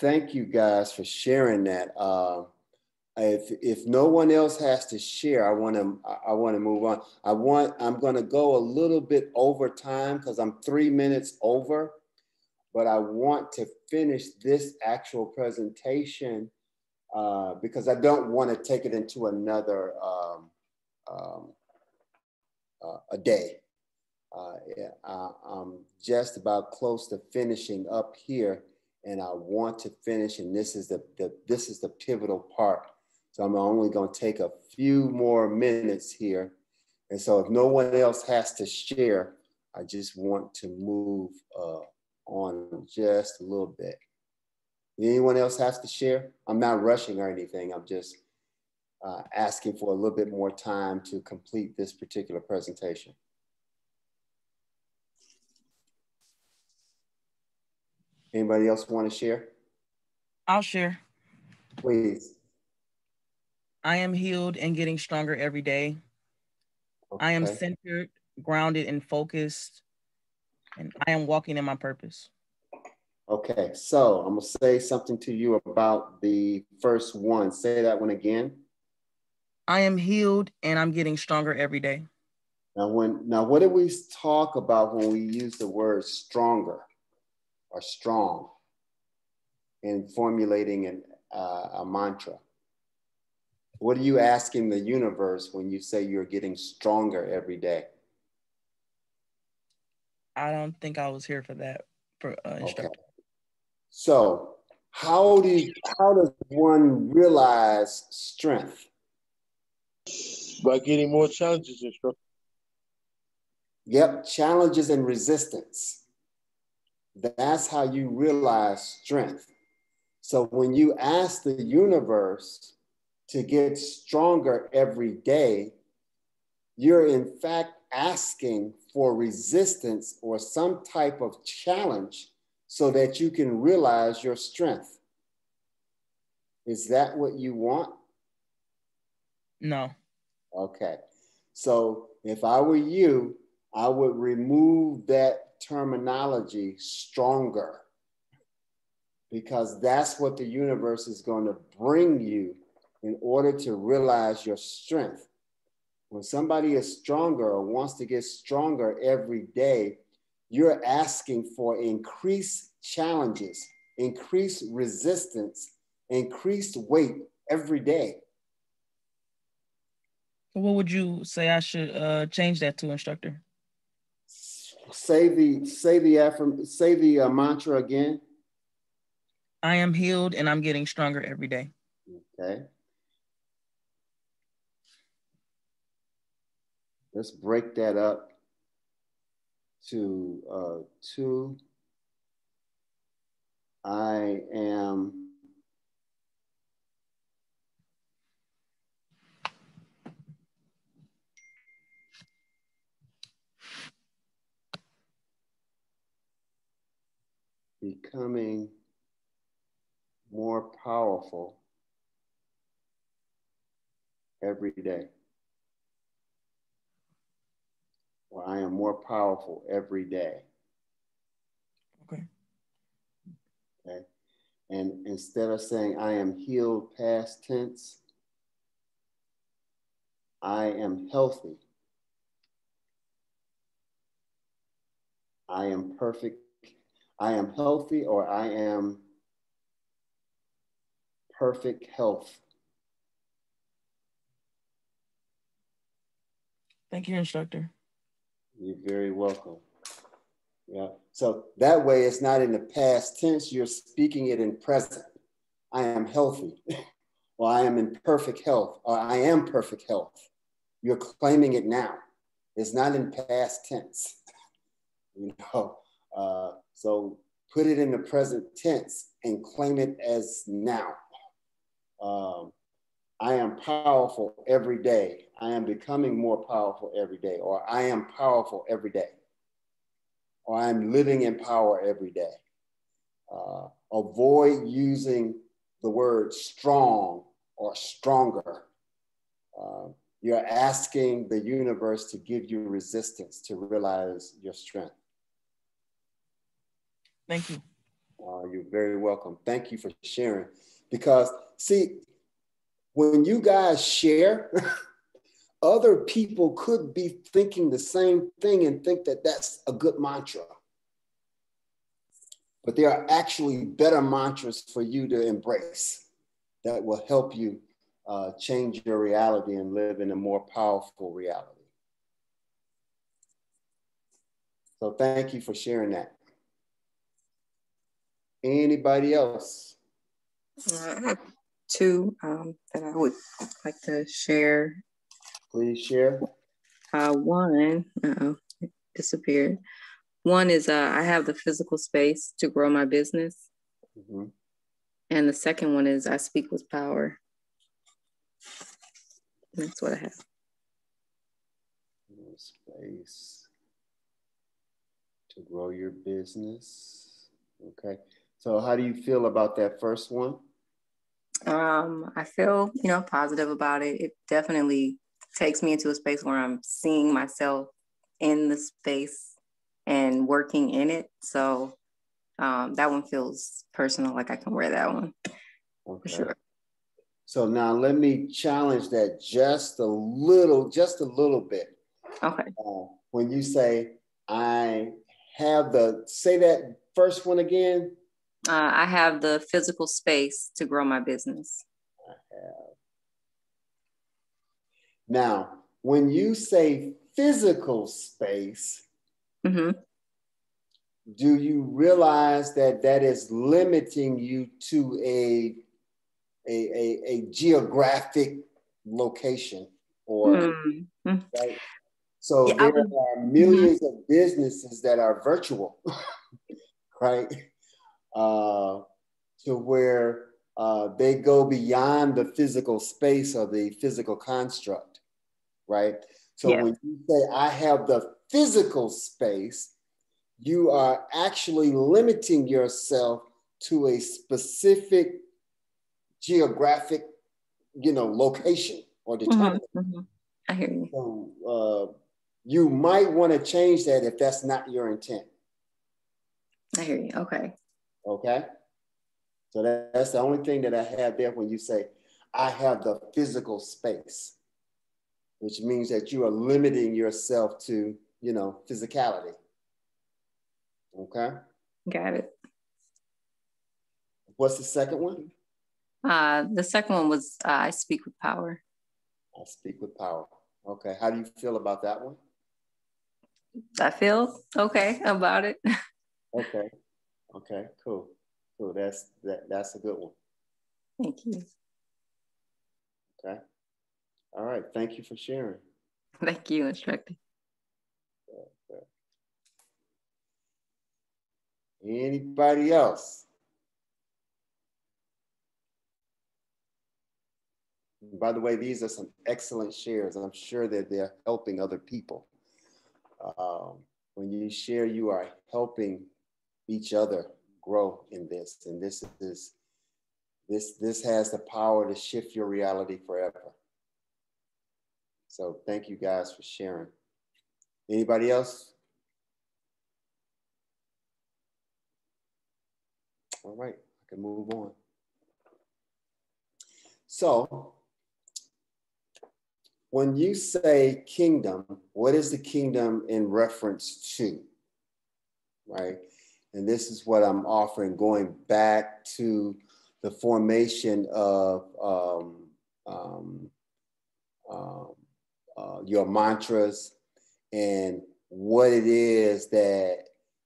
thank you guys for sharing that. Uh, If, if no one else has to share, I want to I want to move on. I want I'm going to go a little bit over time because I'm three minutes over, but I want to finish this actual presentation uh, because I don't want to take it into another um, um, uh, a day. Uh, I, I'm just about close to finishing up here, and I want to finish. And this is the, the this is the pivotal part. So I'm only going to take a few more minutes here. And so if no one else has to share, I just want to move uh, on just a little bit. Anyone else has to share? I'm not rushing or anything. I'm just uh, asking for a little bit more time to complete this particular presentation. Anybody else want to share? I'll share. Please. I am healed and getting stronger every day. Okay. I am centered, grounded, and focused, and I am walking in my purpose. Okay, so I'm gonna say something to you about the first one. Say that one again. I am healed and I'm getting stronger every day. Now, when now, what did we talk about when we use the word stronger or strong in formulating an, uh, a mantra? What are you asking the universe when you say you're getting stronger every day? I don't think I was here for that. For uh, instructor. Okay. So how do you, how does one realize strength? By getting more challenges, instructor. Yep, challenges and resistance. That's how you realize strength. So when you ask the universe to get stronger every day, you're in fact asking for resistance or some type of challenge so that you can realize your strength. Is that what you want? No. Okay. So if I were you, I would remove that terminology stronger, because that's what the universe is going to bring you in order to realize your strength. When somebody is stronger or wants to get stronger every day, you're asking for increased challenges, increased resistance, increased weight every day. What would you say I should uh, change that to, instructor? Say the say the affirm say the uh, mantra again. I am healed and I'm getting stronger every day. Okay. Let's break that up to uh, two. I am becoming more powerful every day. Well, I am more powerful every day. Okay. Okay. And instead of saying I am healed past tense, I am healthy. I am perfect. I am healthy, or I am perfect health. Thank you, instructor. You're very welcome. Yeah. So that way it's not in the past tense, you're speaking it in present. I am healthy, or I am in perfect health, or I am perfect health. You're claiming it now. It's not in past tense. You know, uh, so put it in the present tense and claim it as now. Um, I am powerful every day. I am becoming more powerful every day, or I am powerful every day, or I am living in power every day. Uh, avoid using the word strong or stronger. Uh, you're asking the universe to give you resistance to realize your strength. Thank you. Uh, you're very welcome. Thank you for sharing. Because, see, when you guys share, other people could be thinking the same thing and think that that's a good mantra. But there are actually better mantras for you to embrace that will help you uh, change your reality and live in a more powerful reality. So thank you for sharing that. Anybody else? I have two um, that I would like to share. Please share. Uh, one, uh-oh, it disappeared. One is uh, I have the physical space to grow my business. Mm-hmm. And the second one is I speak with power. That's what I have. Space to grow your business. Okay. So how do you feel about that first one? Um, I feel, you know, positive about it. It definitely takes me into a space where I'm seeing myself in the space and working in it. So um, that one feels personal, like I can wear that one. Okay. For sure. So now let me challenge that just a little, just a little bit. Okay. Uh, when you say, I have the, say that first one again. Uh, I have the physical space to grow my business. I have. Now, when you say physical space, mm-hmm. do you realize that that is limiting you to a, a, a, a geographic location? Or, mm-hmm. right? So yeah, there would, are millions mm-hmm. of businesses that are virtual, right? Uh, to where uh, they go beyond the physical space or the physical construct, right? So yeah. when you say, I have the physical space, you are actually limiting yourself to a specific geographic, you know, location or determinant. Mm-hmm. I hear you. So, uh, you might want to change that if that's not your intent. I hear you. Okay. Okay. So that, that's the only thing that I have there when you say, I have the physical space, which means that you are limiting yourself to, you know, physicality. Okay. Got it. What's the second one? Uh, the second one was, uh, I speak with power. I speak with power. Okay. How do you feel about that one? I feel okay about it. Okay. Okay, cool. Cool. That's that, that's a good one. Thank you. Okay. All right. Thank you for sharing. Thank you, Instructor. Okay. Anybody else? By the way, these are some excellent shares. I'm sure that they're helping other people. Um, when you share, you are helping each other grow in this, and this is this this has the power to shift your reality forever. So thank you guys for sharing. Anybody else? All right, I can move on. So when you say kingdom, what is the kingdom in reference to, right? And this is what I'm offering, going back to the formation of um, um, um, uh, your mantras and what it is that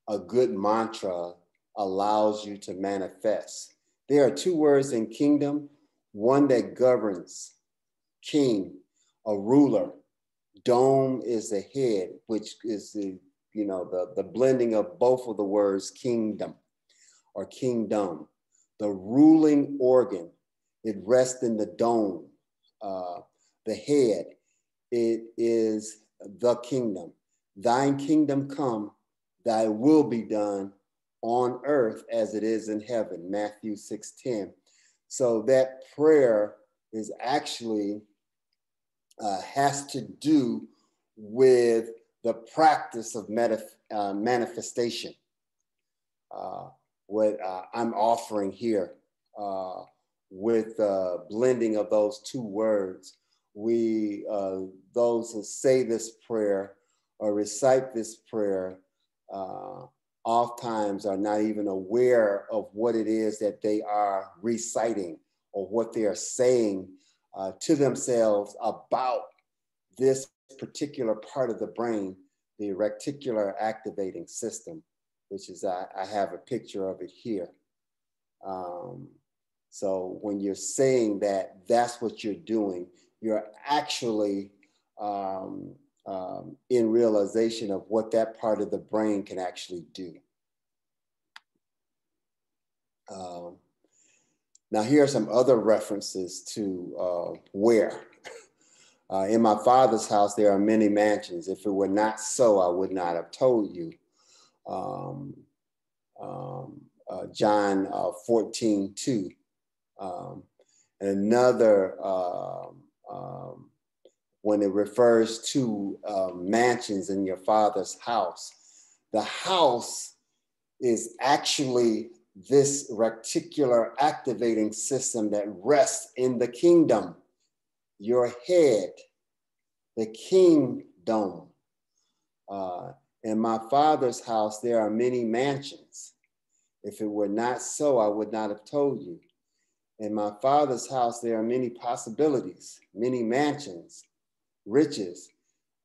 a good mantra allows you to manifest. There are two words in kingdom, one that governs, king, a ruler. Dome is the head, which is the you know, the, the blending of both of the words kingdom or kingdom, the ruling organ, it rests in the dome, uh, the head, it is the kingdom. Thine kingdom come, thy will be done on earth as it is in heaven, Matthew six ten. So that prayer is actually, uh, has to do with the practice of manif- uh, manifestation, uh, what uh, I'm offering here uh, with the uh, blending of those two words. We, uh, those who say this prayer or recite this prayer, uh, oftentimes are not even aware of what it is that they are reciting or what they are saying uh, to themselves about this particular part of the brain, the reticular activating system, which is, I, I have a picture of it here. Um, so when you're saying that, that's what you're doing. You're actually um, um, in realization of what that part of the brain can actually do. Um, now, here are some other references to uh, where. Uh, in my Father's house, there are many mansions. If it were not so, I would not have told you. Um, um, uh, John uh, fourteen two. Um, and another, uh, um, when it refers to uh, mansions in your Father's house, the house is actually this reticular activating system that rests in the kingdom, your head, the kingdom. Uh, in my Father's house, there are many mansions. If it were not so, I would not have told you. In my Father's house, there are many possibilities, many mansions, riches.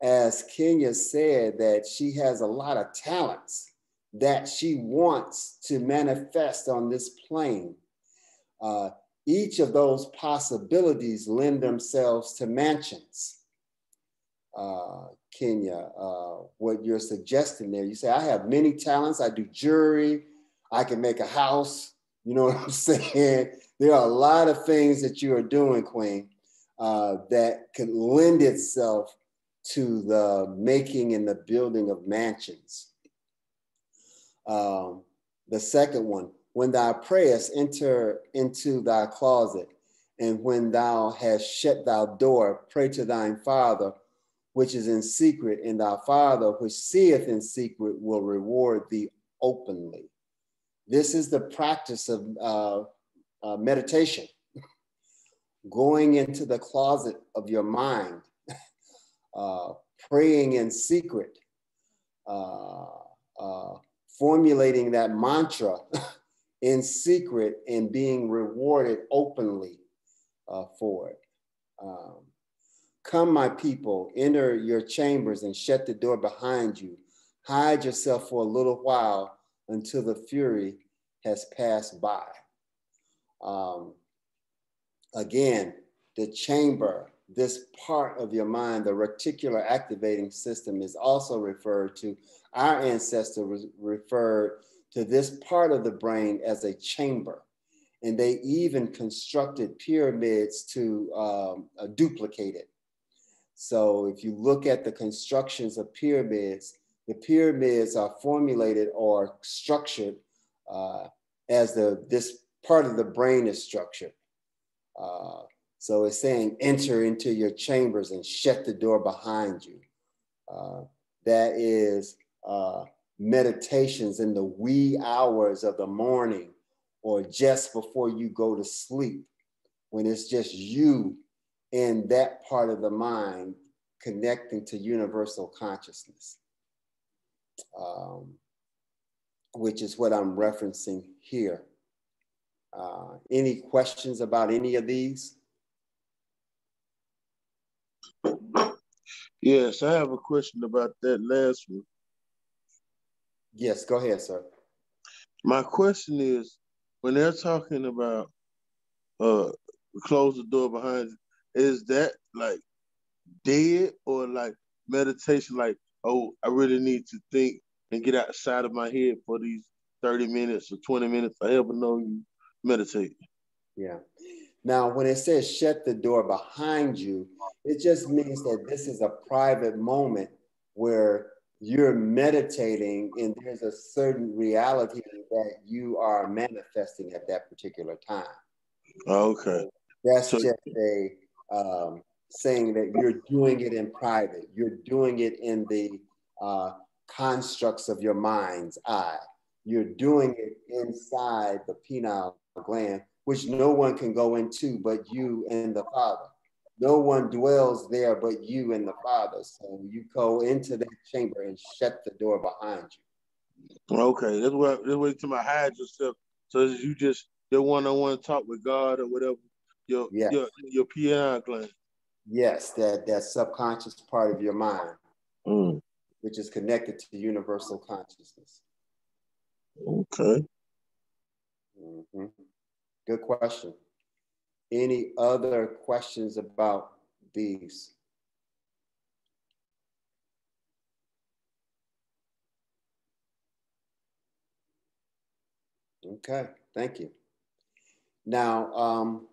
As Kenya said, that she has a lot of talents that she wants to manifest on this plane. Uh, each of those possibilities lend themselves to mansions. Uh, Kenya, uh, what you're suggesting there, you say, I have many talents. I do jewelry. I can make a house. You know what I'm saying? There are a lot of things that you are doing, Queen, uh, that can lend itself to the making and the building of mansions. Um, the second one, when thou prayest, enter into thy closet, and when thou hast shut thy door, pray to thine Father, which is in secret, and thy Father, which seeth in secret, will reward thee openly. This is the practice of uh, uh, meditation, going into the closet of your mind, uh, praying in secret, uh, uh, formulating that mantra in secret and being rewarded openly uh, for it. Um, Come, my people, enter your chambers and shut the door behind you. Hide yourself for a little while until the fury has passed by. Um, again, the chamber, this part of your mind, the reticular activating system, is also referred to. Our ancestor was referred to this part of the brain as a chamber, and they even constructed pyramids to um, uh, duplicate it. So if you look at the constructions of pyramids, the pyramids are formulated or structured uh, as the this part of the brain is structured. Uh, so it's saying, enter into your chambers and shut the door behind you. Uh, that is uh, meditations in the wee hours of the morning, or just before you go to sleep, when it's just you and that part of the mind connecting to universal consciousness. Um, which is what I'm referencing here. Uh, any questions about any of these? Yes, I have a question about that last one. Yes, go ahead, sir. My question is, when they're talking about uh, close the door behind you, is that like dead or like meditation, like, oh, I really need to think and get outside of my head for these thirty minutes or twenty minutes, I ever know you meditate? Yeah. Now, when it says shut the door behind you, it just means that this is a private moment where you're meditating and there's a certain reality that you are manifesting at that particular time. Okay. That's so just a... Um, saying that you're doing it in private. You're doing it in the uh, constructs of your mind's eye. You're doing it inside the pineal gland, which no one can go into but you and the Father. No one dwells there but you and the Father. So you go into that chamber and shut the door behind you. Okay, that's what that's what to my hide yourself. So you just your one-on-one talk with God or whatever. Your yes. your your pineal gland. Yes, that, that subconscious part of your mind, mm. which is connected to universal consciousness. Okay. Mm-hmm. Good question. Any other questions about these? Okay, thank you. Now, um,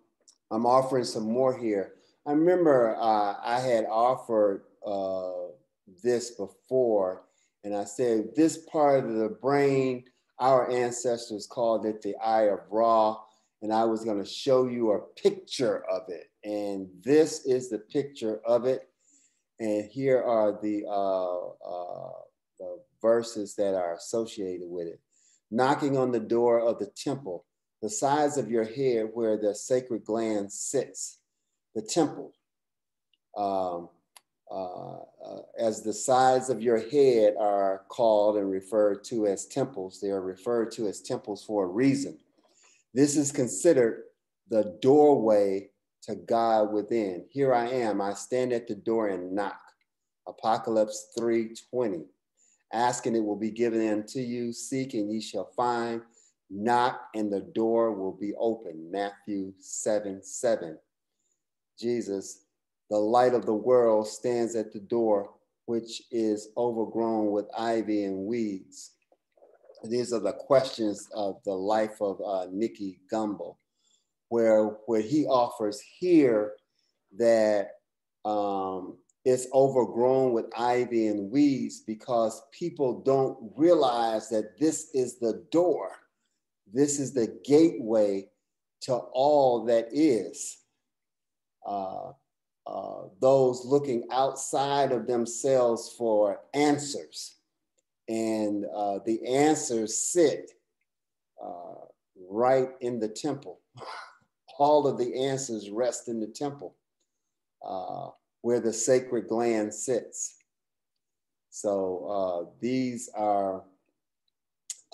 I'm offering some more here. I remember uh, I had offered uh, this before, and I said this part of the brain, our ancestors called it the eye of Ra, and I was going to show you a picture of it. And this is the picture of it. And here are the, uh, uh, the verses that are associated with it. Knocking on the door of the temple, the size of your head where the sacred gland sits, the temple. Um, uh, uh, as the sides of your head are called and referred to as temples, they are referred to as temples for a reason. This is considered the doorway to God within. Here I am, I stand at the door and knock. Apocalypse three twenty. Ask and it will be given unto you, seek and ye shall find, knock and the door will be open. Matthew seven seven. Jesus, the light of the world, stands at the door, which is overgrown with ivy and weeds. These are the questions of the life of uh, Nicky Gumbel, where, where he offers here that um, it's overgrown with ivy and weeds because people don't realize that this is the door. This is the gateway to all that is. Uh, uh, those looking outside of themselves for answers. And uh, the answers sit uh, right in the temple. All of the answers rest in the temple, Uh, where the sacred gland sits. So uh, these are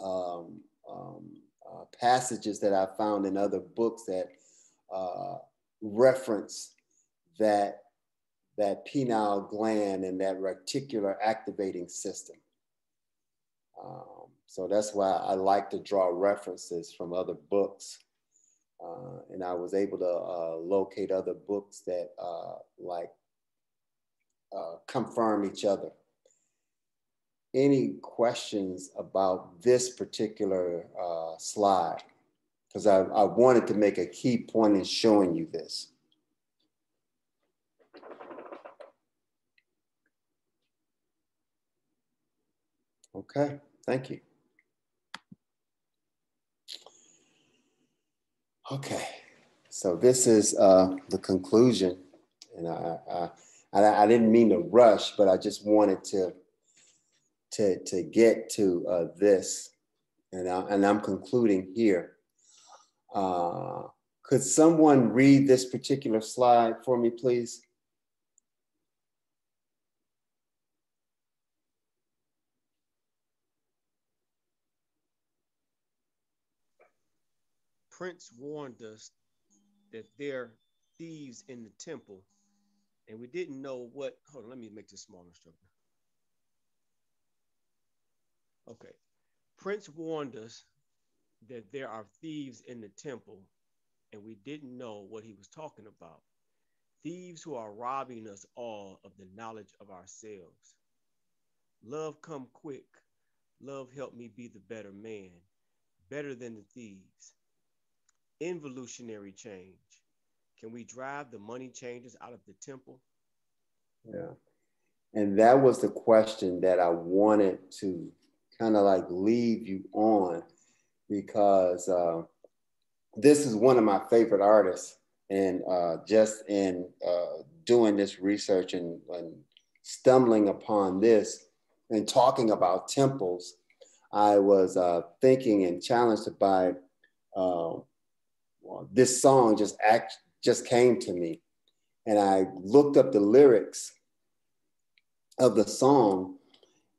um, um, uh, passages that I found in other books that uh, reference that, that pineal gland and that reticular activating system. Um, so that's why I like to draw references from other books. Uh, and I was able to uh, locate other books that uh, like Uh, confirm each other. Any questions about this particular uh, slide? Because I, I wanted to make a key point in showing you this. Okay, thank you. Okay, so this is uh, the conclusion, and I, I I didn't mean to rush, but I just wanted to, to, to get to uh, this, and, I, and I'm concluding here. Uh, could someone read this particular slide for me, please? Prince warned us that there are thieves in the temple. And we didn't know what, hold on, let me make this smaller structure. Okay. Prince warned us that there are thieves in the temple, and we didn't know what he was talking about. Thieves who are robbing us all of the knowledge of ourselves. Love, come quick. Love, help me be the better man, better than the thieves. Involutionary change. Can we drive the money changers out of the temple? Yeah. And that was the question that I wanted to kind of like leave you on, because uh, this is one of my favorite artists. And uh, just in uh, doing this research and, and stumbling upon this and talking about temples, I was uh, thinking and challenged by uh, well, this song just act. just came to me. And I looked up the lyrics of the song,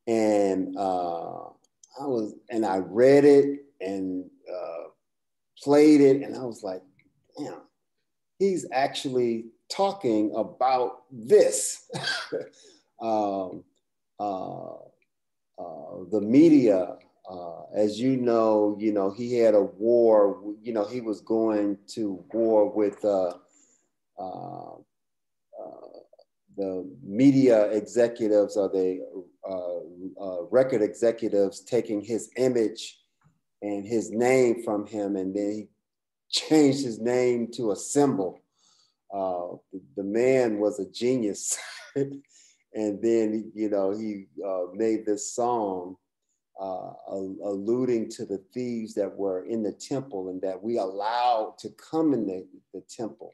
and uh, I was, and I read it and uh, played it. And I was like, damn, he's actually talking about this. um, uh, uh, the media, Uh, as you know, you know, he had a war, you know, he was going to war with uh, uh, uh, the media executives or the uh, uh, record executives taking his image and his name from him. And then he changed his name to a symbol. Uh, the man was a genius. And then, you know, he uh, made this song Uh, alluding to the thieves that were in the temple and that we allowed to come in the, the temple.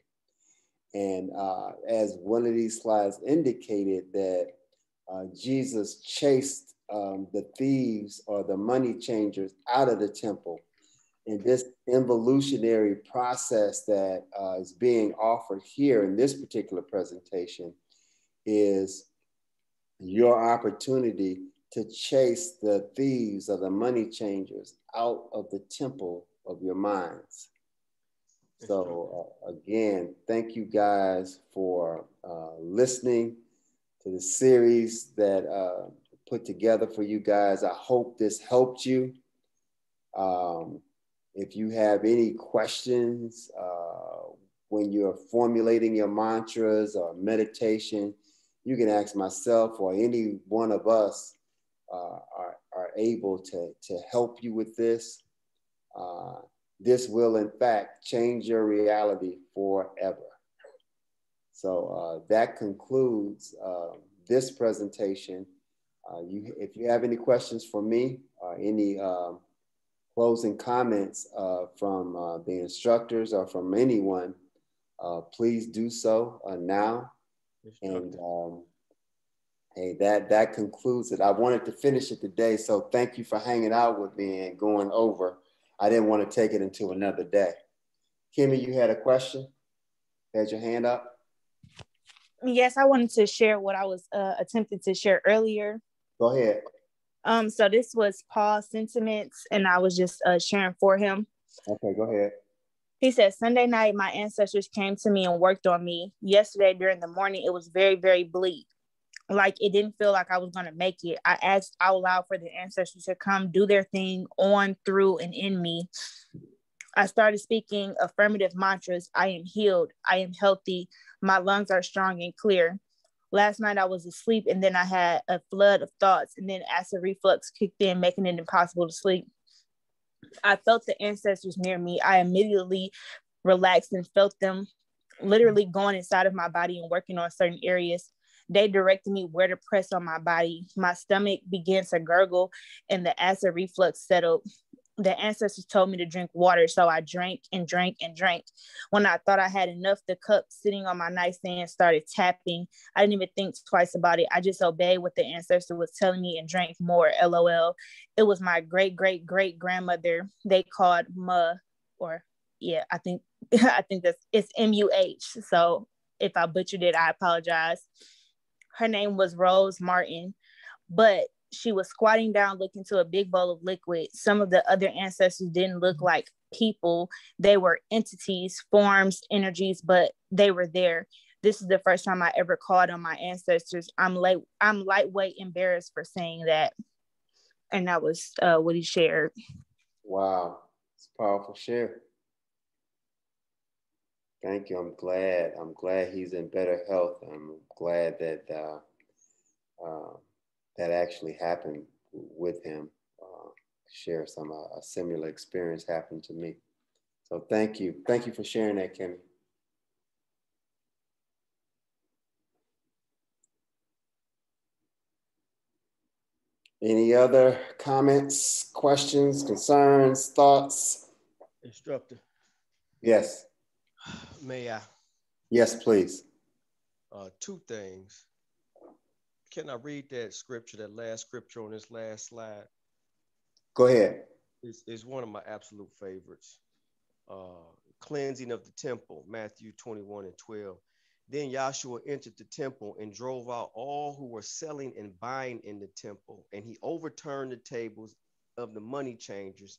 And uh, as one of these slides indicated, that uh, Jesus chased um, the thieves or the money changers out of the temple. And this evolutionary process that uh, is being offered here in this particular presentation is your opportunity to chase the thieves or the money changers out of the temple of your minds. So uh, again, thank you guys for uh, listening to the series that uh, put together for you guys. I hope this helped you. Um, if you have any questions uh, when you're formulating your mantras or meditation, you can ask myself or any one of us. Uh, are, are able to, to help you with this. Uh, this will, in fact, change your reality forever. So uh, that concludes uh, this presentation. Uh, you, if you have any questions for me or any uh, closing comments uh, from uh, the instructors or from anyone, uh, please do so uh, now. And, um, Hey, that, that concludes it. I wanted to finish it today, so thank you for hanging out with me and going over. I didn't want to take it into another day. Kimmy, you had a question? Had your hand up? Yes, I wanted to share what I was uh, attempting to share earlier. Go ahead. Um, so this was Paul's sentiments, and I was just uh, sharing for him. Okay, go ahead. He said, Sunday night, my ancestors came to me and worked on me. Yesterday during the morning, it was very, very bleak. Like, it didn't feel like I was going to make it. I asked out loud for the ancestors to come do their thing on through and in me. I started speaking affirmative mantras. I am healed. I am healthy. My lungs are strong and clear. Last night I was asleep and then I had a flood of thoughts and then acid reflux kicked in, making it impossible to sleep. I felt the ancestors near me. I immediately relaxed and felt them literally going inside of my body and working on certain areas. They directed me where to press on my body. My stomach began to gurgle and the acid reflux settled. The ancestors told me to drink water, so I drank and drank and drank. When I thought I had enough, the cup sitting on my nightstand started tapping. I didn't even think twice about it. I just obeyed what the ancestor was telling me and drank more, L O L. It was my great, great, great grandmother. They called Ma, or yeah, I think, I think that's, it's M U H. So if I butchered it, I apologize. Her name was Rose Martin, but she was squatting down looking to a big bowl of liquid. Some of the other ancestors didn't look like people. They were entities, forms, energies, but they were there. This is the first time I ever called on my ancestors. I'm late. I'm lightweight embarrassed for saying that. And that was uh, what he shared. Wow. It's a powerful share. Thank you. I'm glad. I'm glad he's in better health. I'm glad that uh, uh, that actually happened with him. Uh, share some uh, a similar experience happened to me. So thank you. Thank you for sharing that, Kimmy. Any other comments, questions, concerns, thoughts? Instructor. Yes. May I? Yes, please. Uh, two things. Can I read that scripture, that last scripture on this last slide? Go ahead. It's, it's one of my absolute favorites. Uh, cleansing of the temple, Matthew twenty-one and twelve. Then Yahshua entered the temple and drove out all who were selling and buying in the temple. And he overturned the tables of the money changers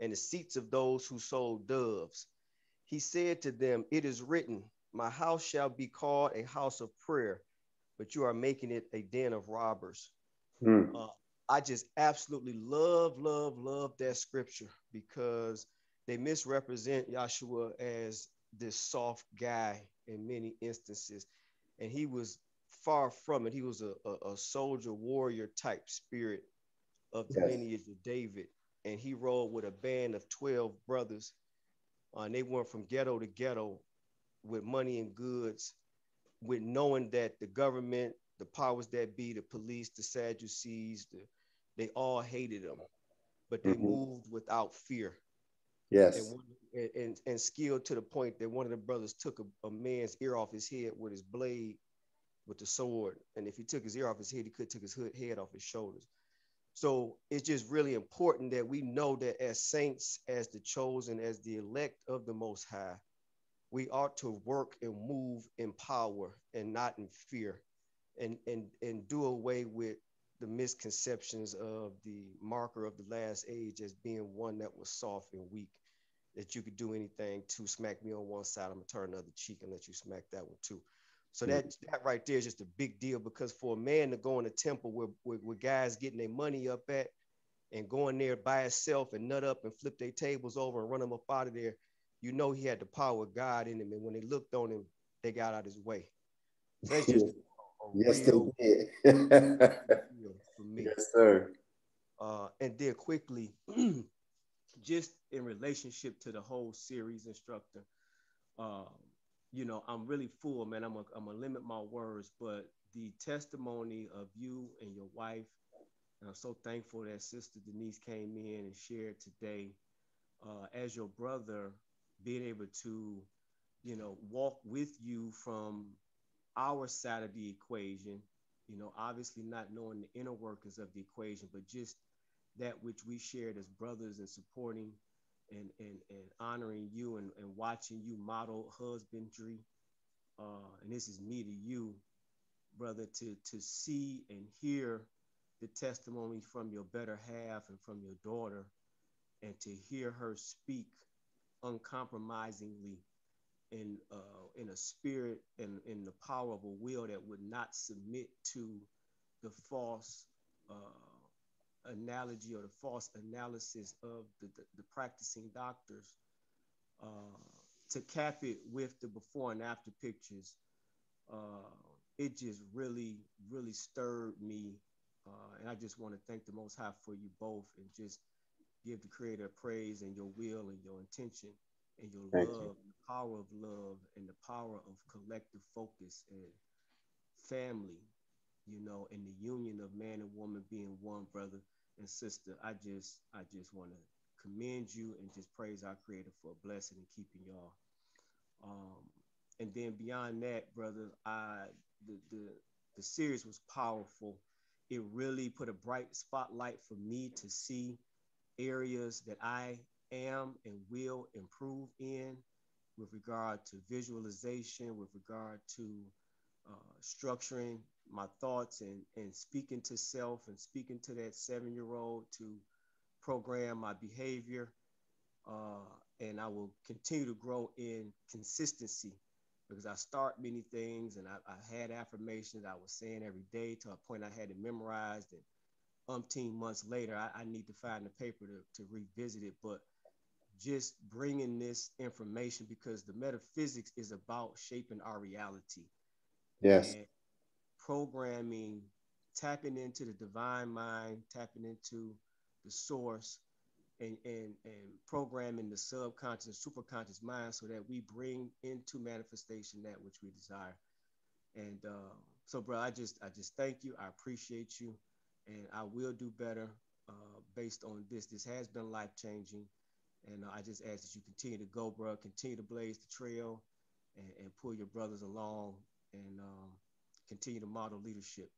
and the seats of those who sold doves. He said to them, it is written, my house shall be called a house of prayer, but you are making it a den of robbers. Hmm. Uh, I just absolutely love, love, love that scripture, because they misrepresent Yahshua as this soft guy in many instances. And he was far from it. He was a, a, a soldier, warrior type spirit of the yes. lineage of David. And he rode with a band of twelve brothers. Uh, and they went from ghetto to ghetto with money and goods, with knowing that the government, the powers that be, the police, the Sadducees, the, they all hated him, but they mm-hmm. moved without fear. Yes. And, and, and, and skilled to the point that one of the brothers took a, a man's ear off his head with his blade, with the sword. And if he took his ear off his head, he could take his hood, head off his shoulders. So it's just really important that we know that as saints, as the chosen, as the elect of the Most High, we ought to work and move in power and not in fear, and, and, and do away with the misconceptions of the marker of the last age as being one that was soft and weak, that you could do anything to smack me on one side, I'm gonna turn the other cheek and let you smack that one too. So that, that right there is just a big deal, because for a man to go in a temple where, where, where guys getting their money up at and going there by itself and nut up and flip their tables over and run them up out of there, you know he had the power of God in him. And when they looked on him, they got out of his way. So that's just yes, they did. For me. Yes, sir. Uh, and then quickly, just in relationship to the whole series, instructor, uh, you know, I'm really full, man. I'm gonna I'm gonna limit my words, but the testimony of you and your wife, and I'm so thankful that Sister Denise came in and shared today, uh, as your brother, being able to, you know, walk with you from our side of the equation, you know, obviously not knowing the inner workings of the equation, but just that which we shared as brothers and supporting and and, and honoring you and, and watching you model husbandry. Uh, and this is me to you, brother, to, to see and hear the testimony from your better half and from your daughter, and to hear her speak uncompromisingly in uh, in a spirit and in the power of a will that would not submit to the false uh, analogy or the false analysis of the, the, the practicing doctors. Uh, to cap it with the before and after pictures, uh, it just really, really stirred me. Uh, and I just want to thank the Most High for you both and just give the Creator praise and your will and your intention and your Thank love, you. The power of love and the power of collective focus and family, you know, and the union of man and woman being one, brother and sister. I just, I just want to commend you and just praise our Creator for a blessing and keeping y'all. Um, and then beyond that, brother, I, the, the, the series was powerful. It really put a bright spotlight for me to see areas that I am and will improve in with regard to visualization, with regard to uh, structuring my thoughts and, and speaking to self and speaking to that seven-year-old to program my behavior. Uh, and I will continue to grow in consistency, because I start many things and I, I had affirmations I was saying every day to a point I had it memorized, and umpteen months later, I, I need to find the paper to, to revisit it. But just bringing this information, because the metaphysics is about shaping our reality. Yes. And programming, tapping into the divine mind, tapping into the source, and, and, and programming the subconscious, superconscious mind so that we bring into manifestation that which we desire. And uh, so, bro, I just, I just thank you. I appreciate you. And I will do better uh, based on this. This has been life-changing. And uh, I just ask that you continue to go, bro. Continue to blaze the trail and, and pull your brothers along, and um, continue to model leadership.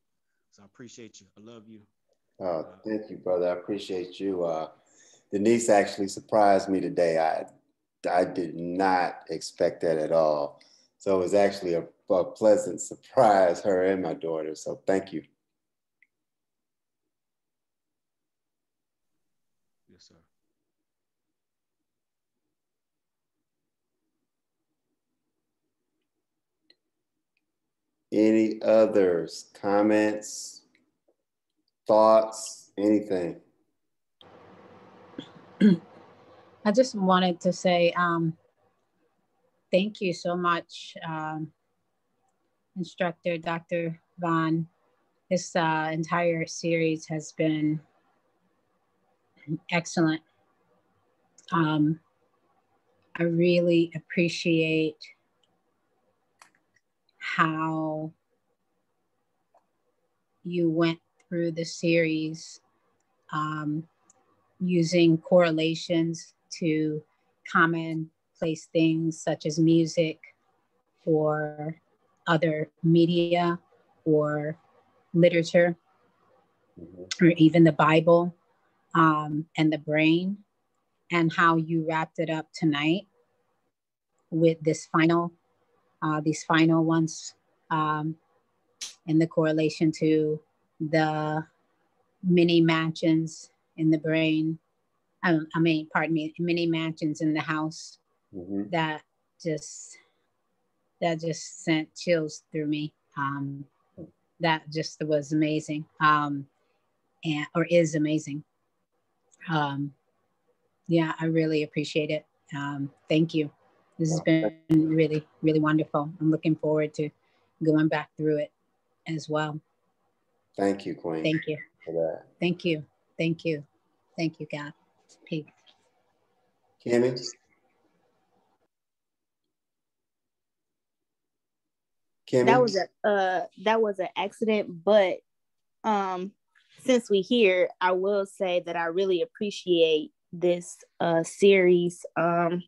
So I appreciate you. I love you. Oh, thank you, brother. I appreciate you. Uh, Denise actually surprised me today. I, I did not expect that at all. So it was actually a, a pleasant surprise, her and my daughter. So thank you. Any others, comments, thoughts? Anything. I just wanted to say um, thank you so much, um, Instructor Doctor Vaughn. This uh, entire series has been excellent. Um, I really appreciate how you went through the series um, using correlations to commonplace things such as music or other media or literature, mm-hmm. or even the Bible um, and the brain, and how you wrapped it up tonight with this final, uh, these final ones um, in the correlation to the mini mansions in the brain. I, I mean, pardon me, mini mansions in the house, mm-hmm. that just, that just sent chills through me. Um, that just was amazing, um, and, or is amazing. Um, yeah, I really appreciate it. Um, thank you. This has been really, really wonderful. I'm looking forward to going back through it as well. Thank you, Queen. Thank you. For that. Thank you. Thank you. Thank you, God. Peace. Kimmy? Kimmy? That was a uh, that was an accident, but um, since we're here, I will say that I really appreciate this uh, series. Um,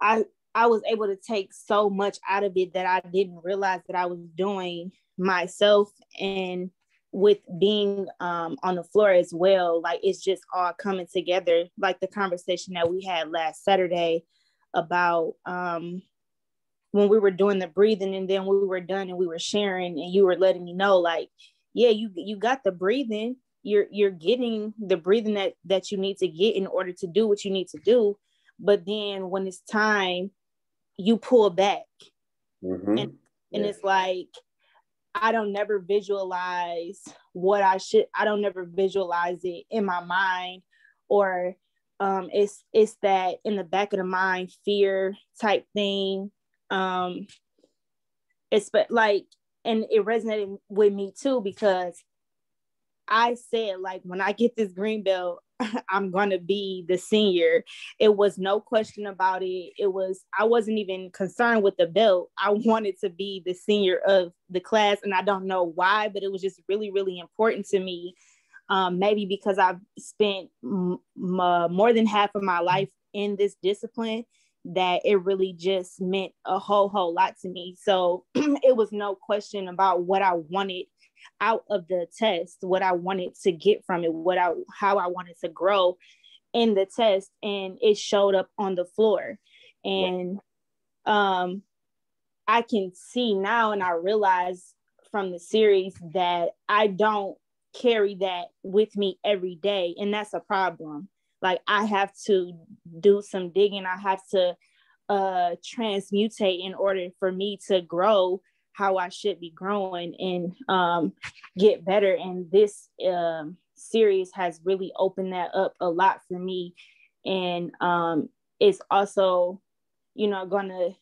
I I was able to take so much out of it that I didn't realize that I was doing myself, and with being um, on the floor as well, like it's just all coming together. Like the conversation that we had last Saturday about um, when we were doing the breathing, and then we were done and we were sharing, and you were letting me know, like, yeah, you you got the breathing. You're you're getting the breathing that that you need to get in order to do what you need to do. But then when it's time, you pull back. Mm-hmm. and, and yeah. It's like, I don't never visualize what I should, I don't never visualize it in my mind, or um, it's, it's that in the back of the mind, fear type thing. Um, it's but like, and it resonated with me too, because I said, like, when I get this green belt, I'm going to be the senior. It was no question about it. It was, I wasn't even concerned with the belt. I wanted to be the senior of the class. And I don't know why, but it was just really, really important to me. Um, maybe because I've spent m- m- more than half of my life in this discipline, that it really just meant a whole, whole lot to me. So it was no question about what I wanted out of the test, what I wanted to get from it, what I, how I wanted to grow in the test, and it showed up on the floor. And um, I can see now, and I realize from the series, that I don't carry that with me every day, and that's a problem. Like, I have to do some digging. I have to uh, transmute in order for me to grow how I should be growing and um, get better. And this um, series has really opened that up a lot for me. And um, it's also, you know, going to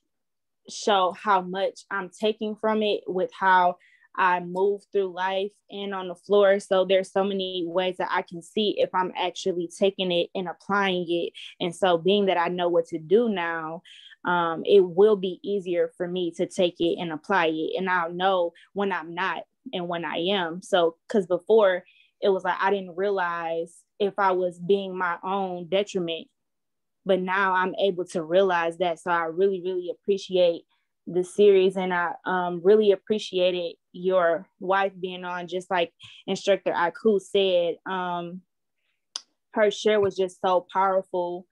show how much I'm taking from it with how I move through life and on the floor. So there's so many ways that I can see if I'm actually taking it and applying it. And so being that I know what to do now, Um, it will be easier for me to take it and apply it. And I'll know when I'm not and when I am. So, because before it was like, I didn't realize if I was being my own detriment, but now I'm able to realize that. So I really, really appreciate the series. And I um, really appreciated your wife being on, just like Instructor Aku said, um, her share was just so powerful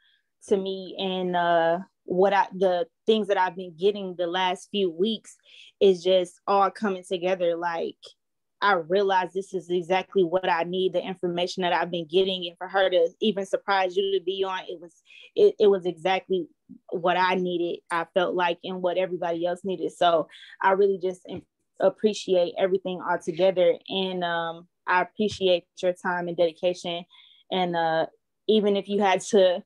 to me. And, uh, what I, the things that I've been getting the last few weeks is just all coming together. Like, I realize this is exactly what I need, the information that I've been getting. And for her to even surprise you to be on, it was, it, it was exactly what I needed, I felt like, and what everybody else needed. So I really just appreciate everything all together. And um, I appreciate your time and dedication. And uh, even if you had to,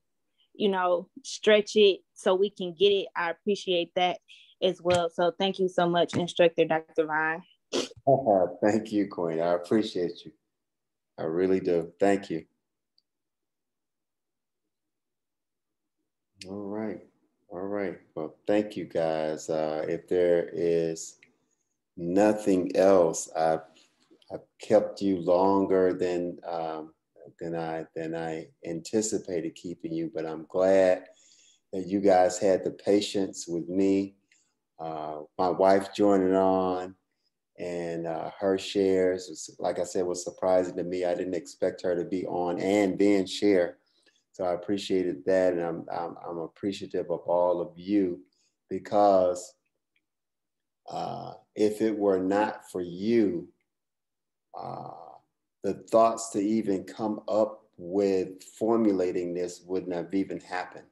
you know, stretch it so we can get it, I appreciate that as well. So thank you so much, Instructor Doctor Vine. Oh, thank you, Queen. I appreciate you. I really do. Thank you. All right. All right. Well, thank you guys. Uh, if there is nothing else, I've, I've kept you longer than um, than I than I anticipated keeping you, but I'm glad that you guys had the patience with me. Uh, my wife joining on, and uh, her shares, was, like I said, was surprising to me. I didn't expect her to be on and then share. So I appreciated that, and I'm, I'm, I'm appreciative of all of you, because uh, if it were not for you, uh, the thoughts to even come up with formulating this wouldn't have even happened.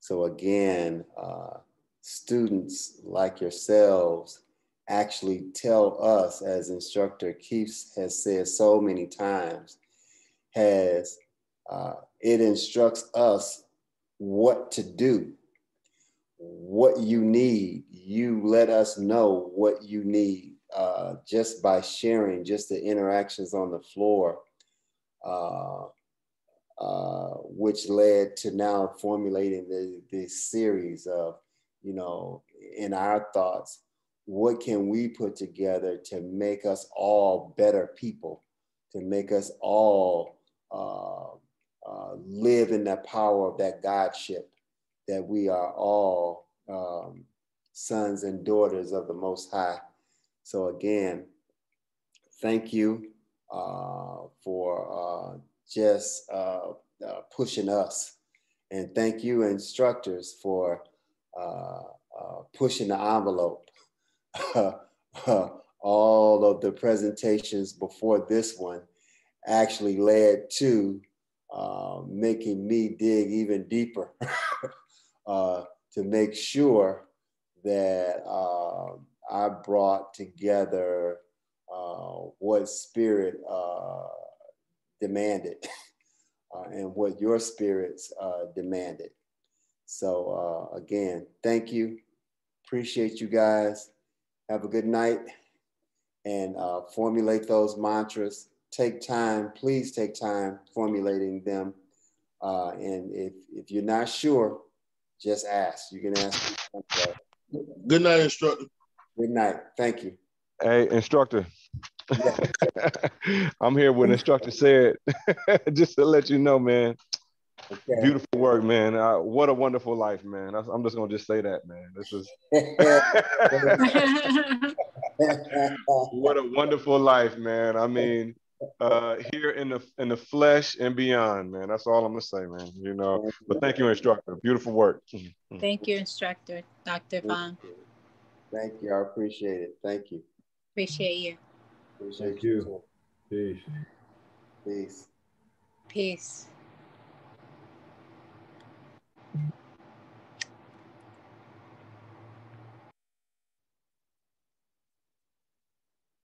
So again, uh, students like yourselves actually tell us, as Instructor Keith has said so many times, has uh, it instructs us what to do, what you need. You let us know what you need uh, just by sharing, just the interactions on the floor, uh, uh, which led to now formulating the, this series of, you know, in our thoughts, what can we put together to make us all better people, to make us all uh, uh, live in the power of that Godship, that we are all um, sons and daughters of the Most High. So again, thank you uh, for uh, just uh, uh, pushing us. And thank you, instructors, for uh, uh, pushing the envelope. Uh, uh, all of the presentations before this one actually led to uh, making me dig even deeper uh, to make sure that uh, I brought together uh, what spirit uh, demanded uh, and what your spirits uh, demanded. So uh, again, thank you. Appreciate you guys. Have a good night, and uh, formulate those mantras. Take time, please take time formulating them. Uh, and if, if you're not sure, just ask. You can ask. Good night, Instructor. Good night. Thank you. Hey, Instructor. Yeah. I'm here with Instructor said, just to let you know, man. Okay. Beautiful work, man. Uh, what a wonderful life, man. I, I'm just going to just say that, man. This is what a wonderful life, man. I mean, uh, here in the in the flesh and beyond, man. That's all I'm going to say, man. You know, but thank you, Instructor. Beautiful work. Thank you, Instructor Doctor Vaughn. Thank you. I appreciate it. Thank you. Appreciate you. Appreciate thank you. you. Peace. Peace. Peace.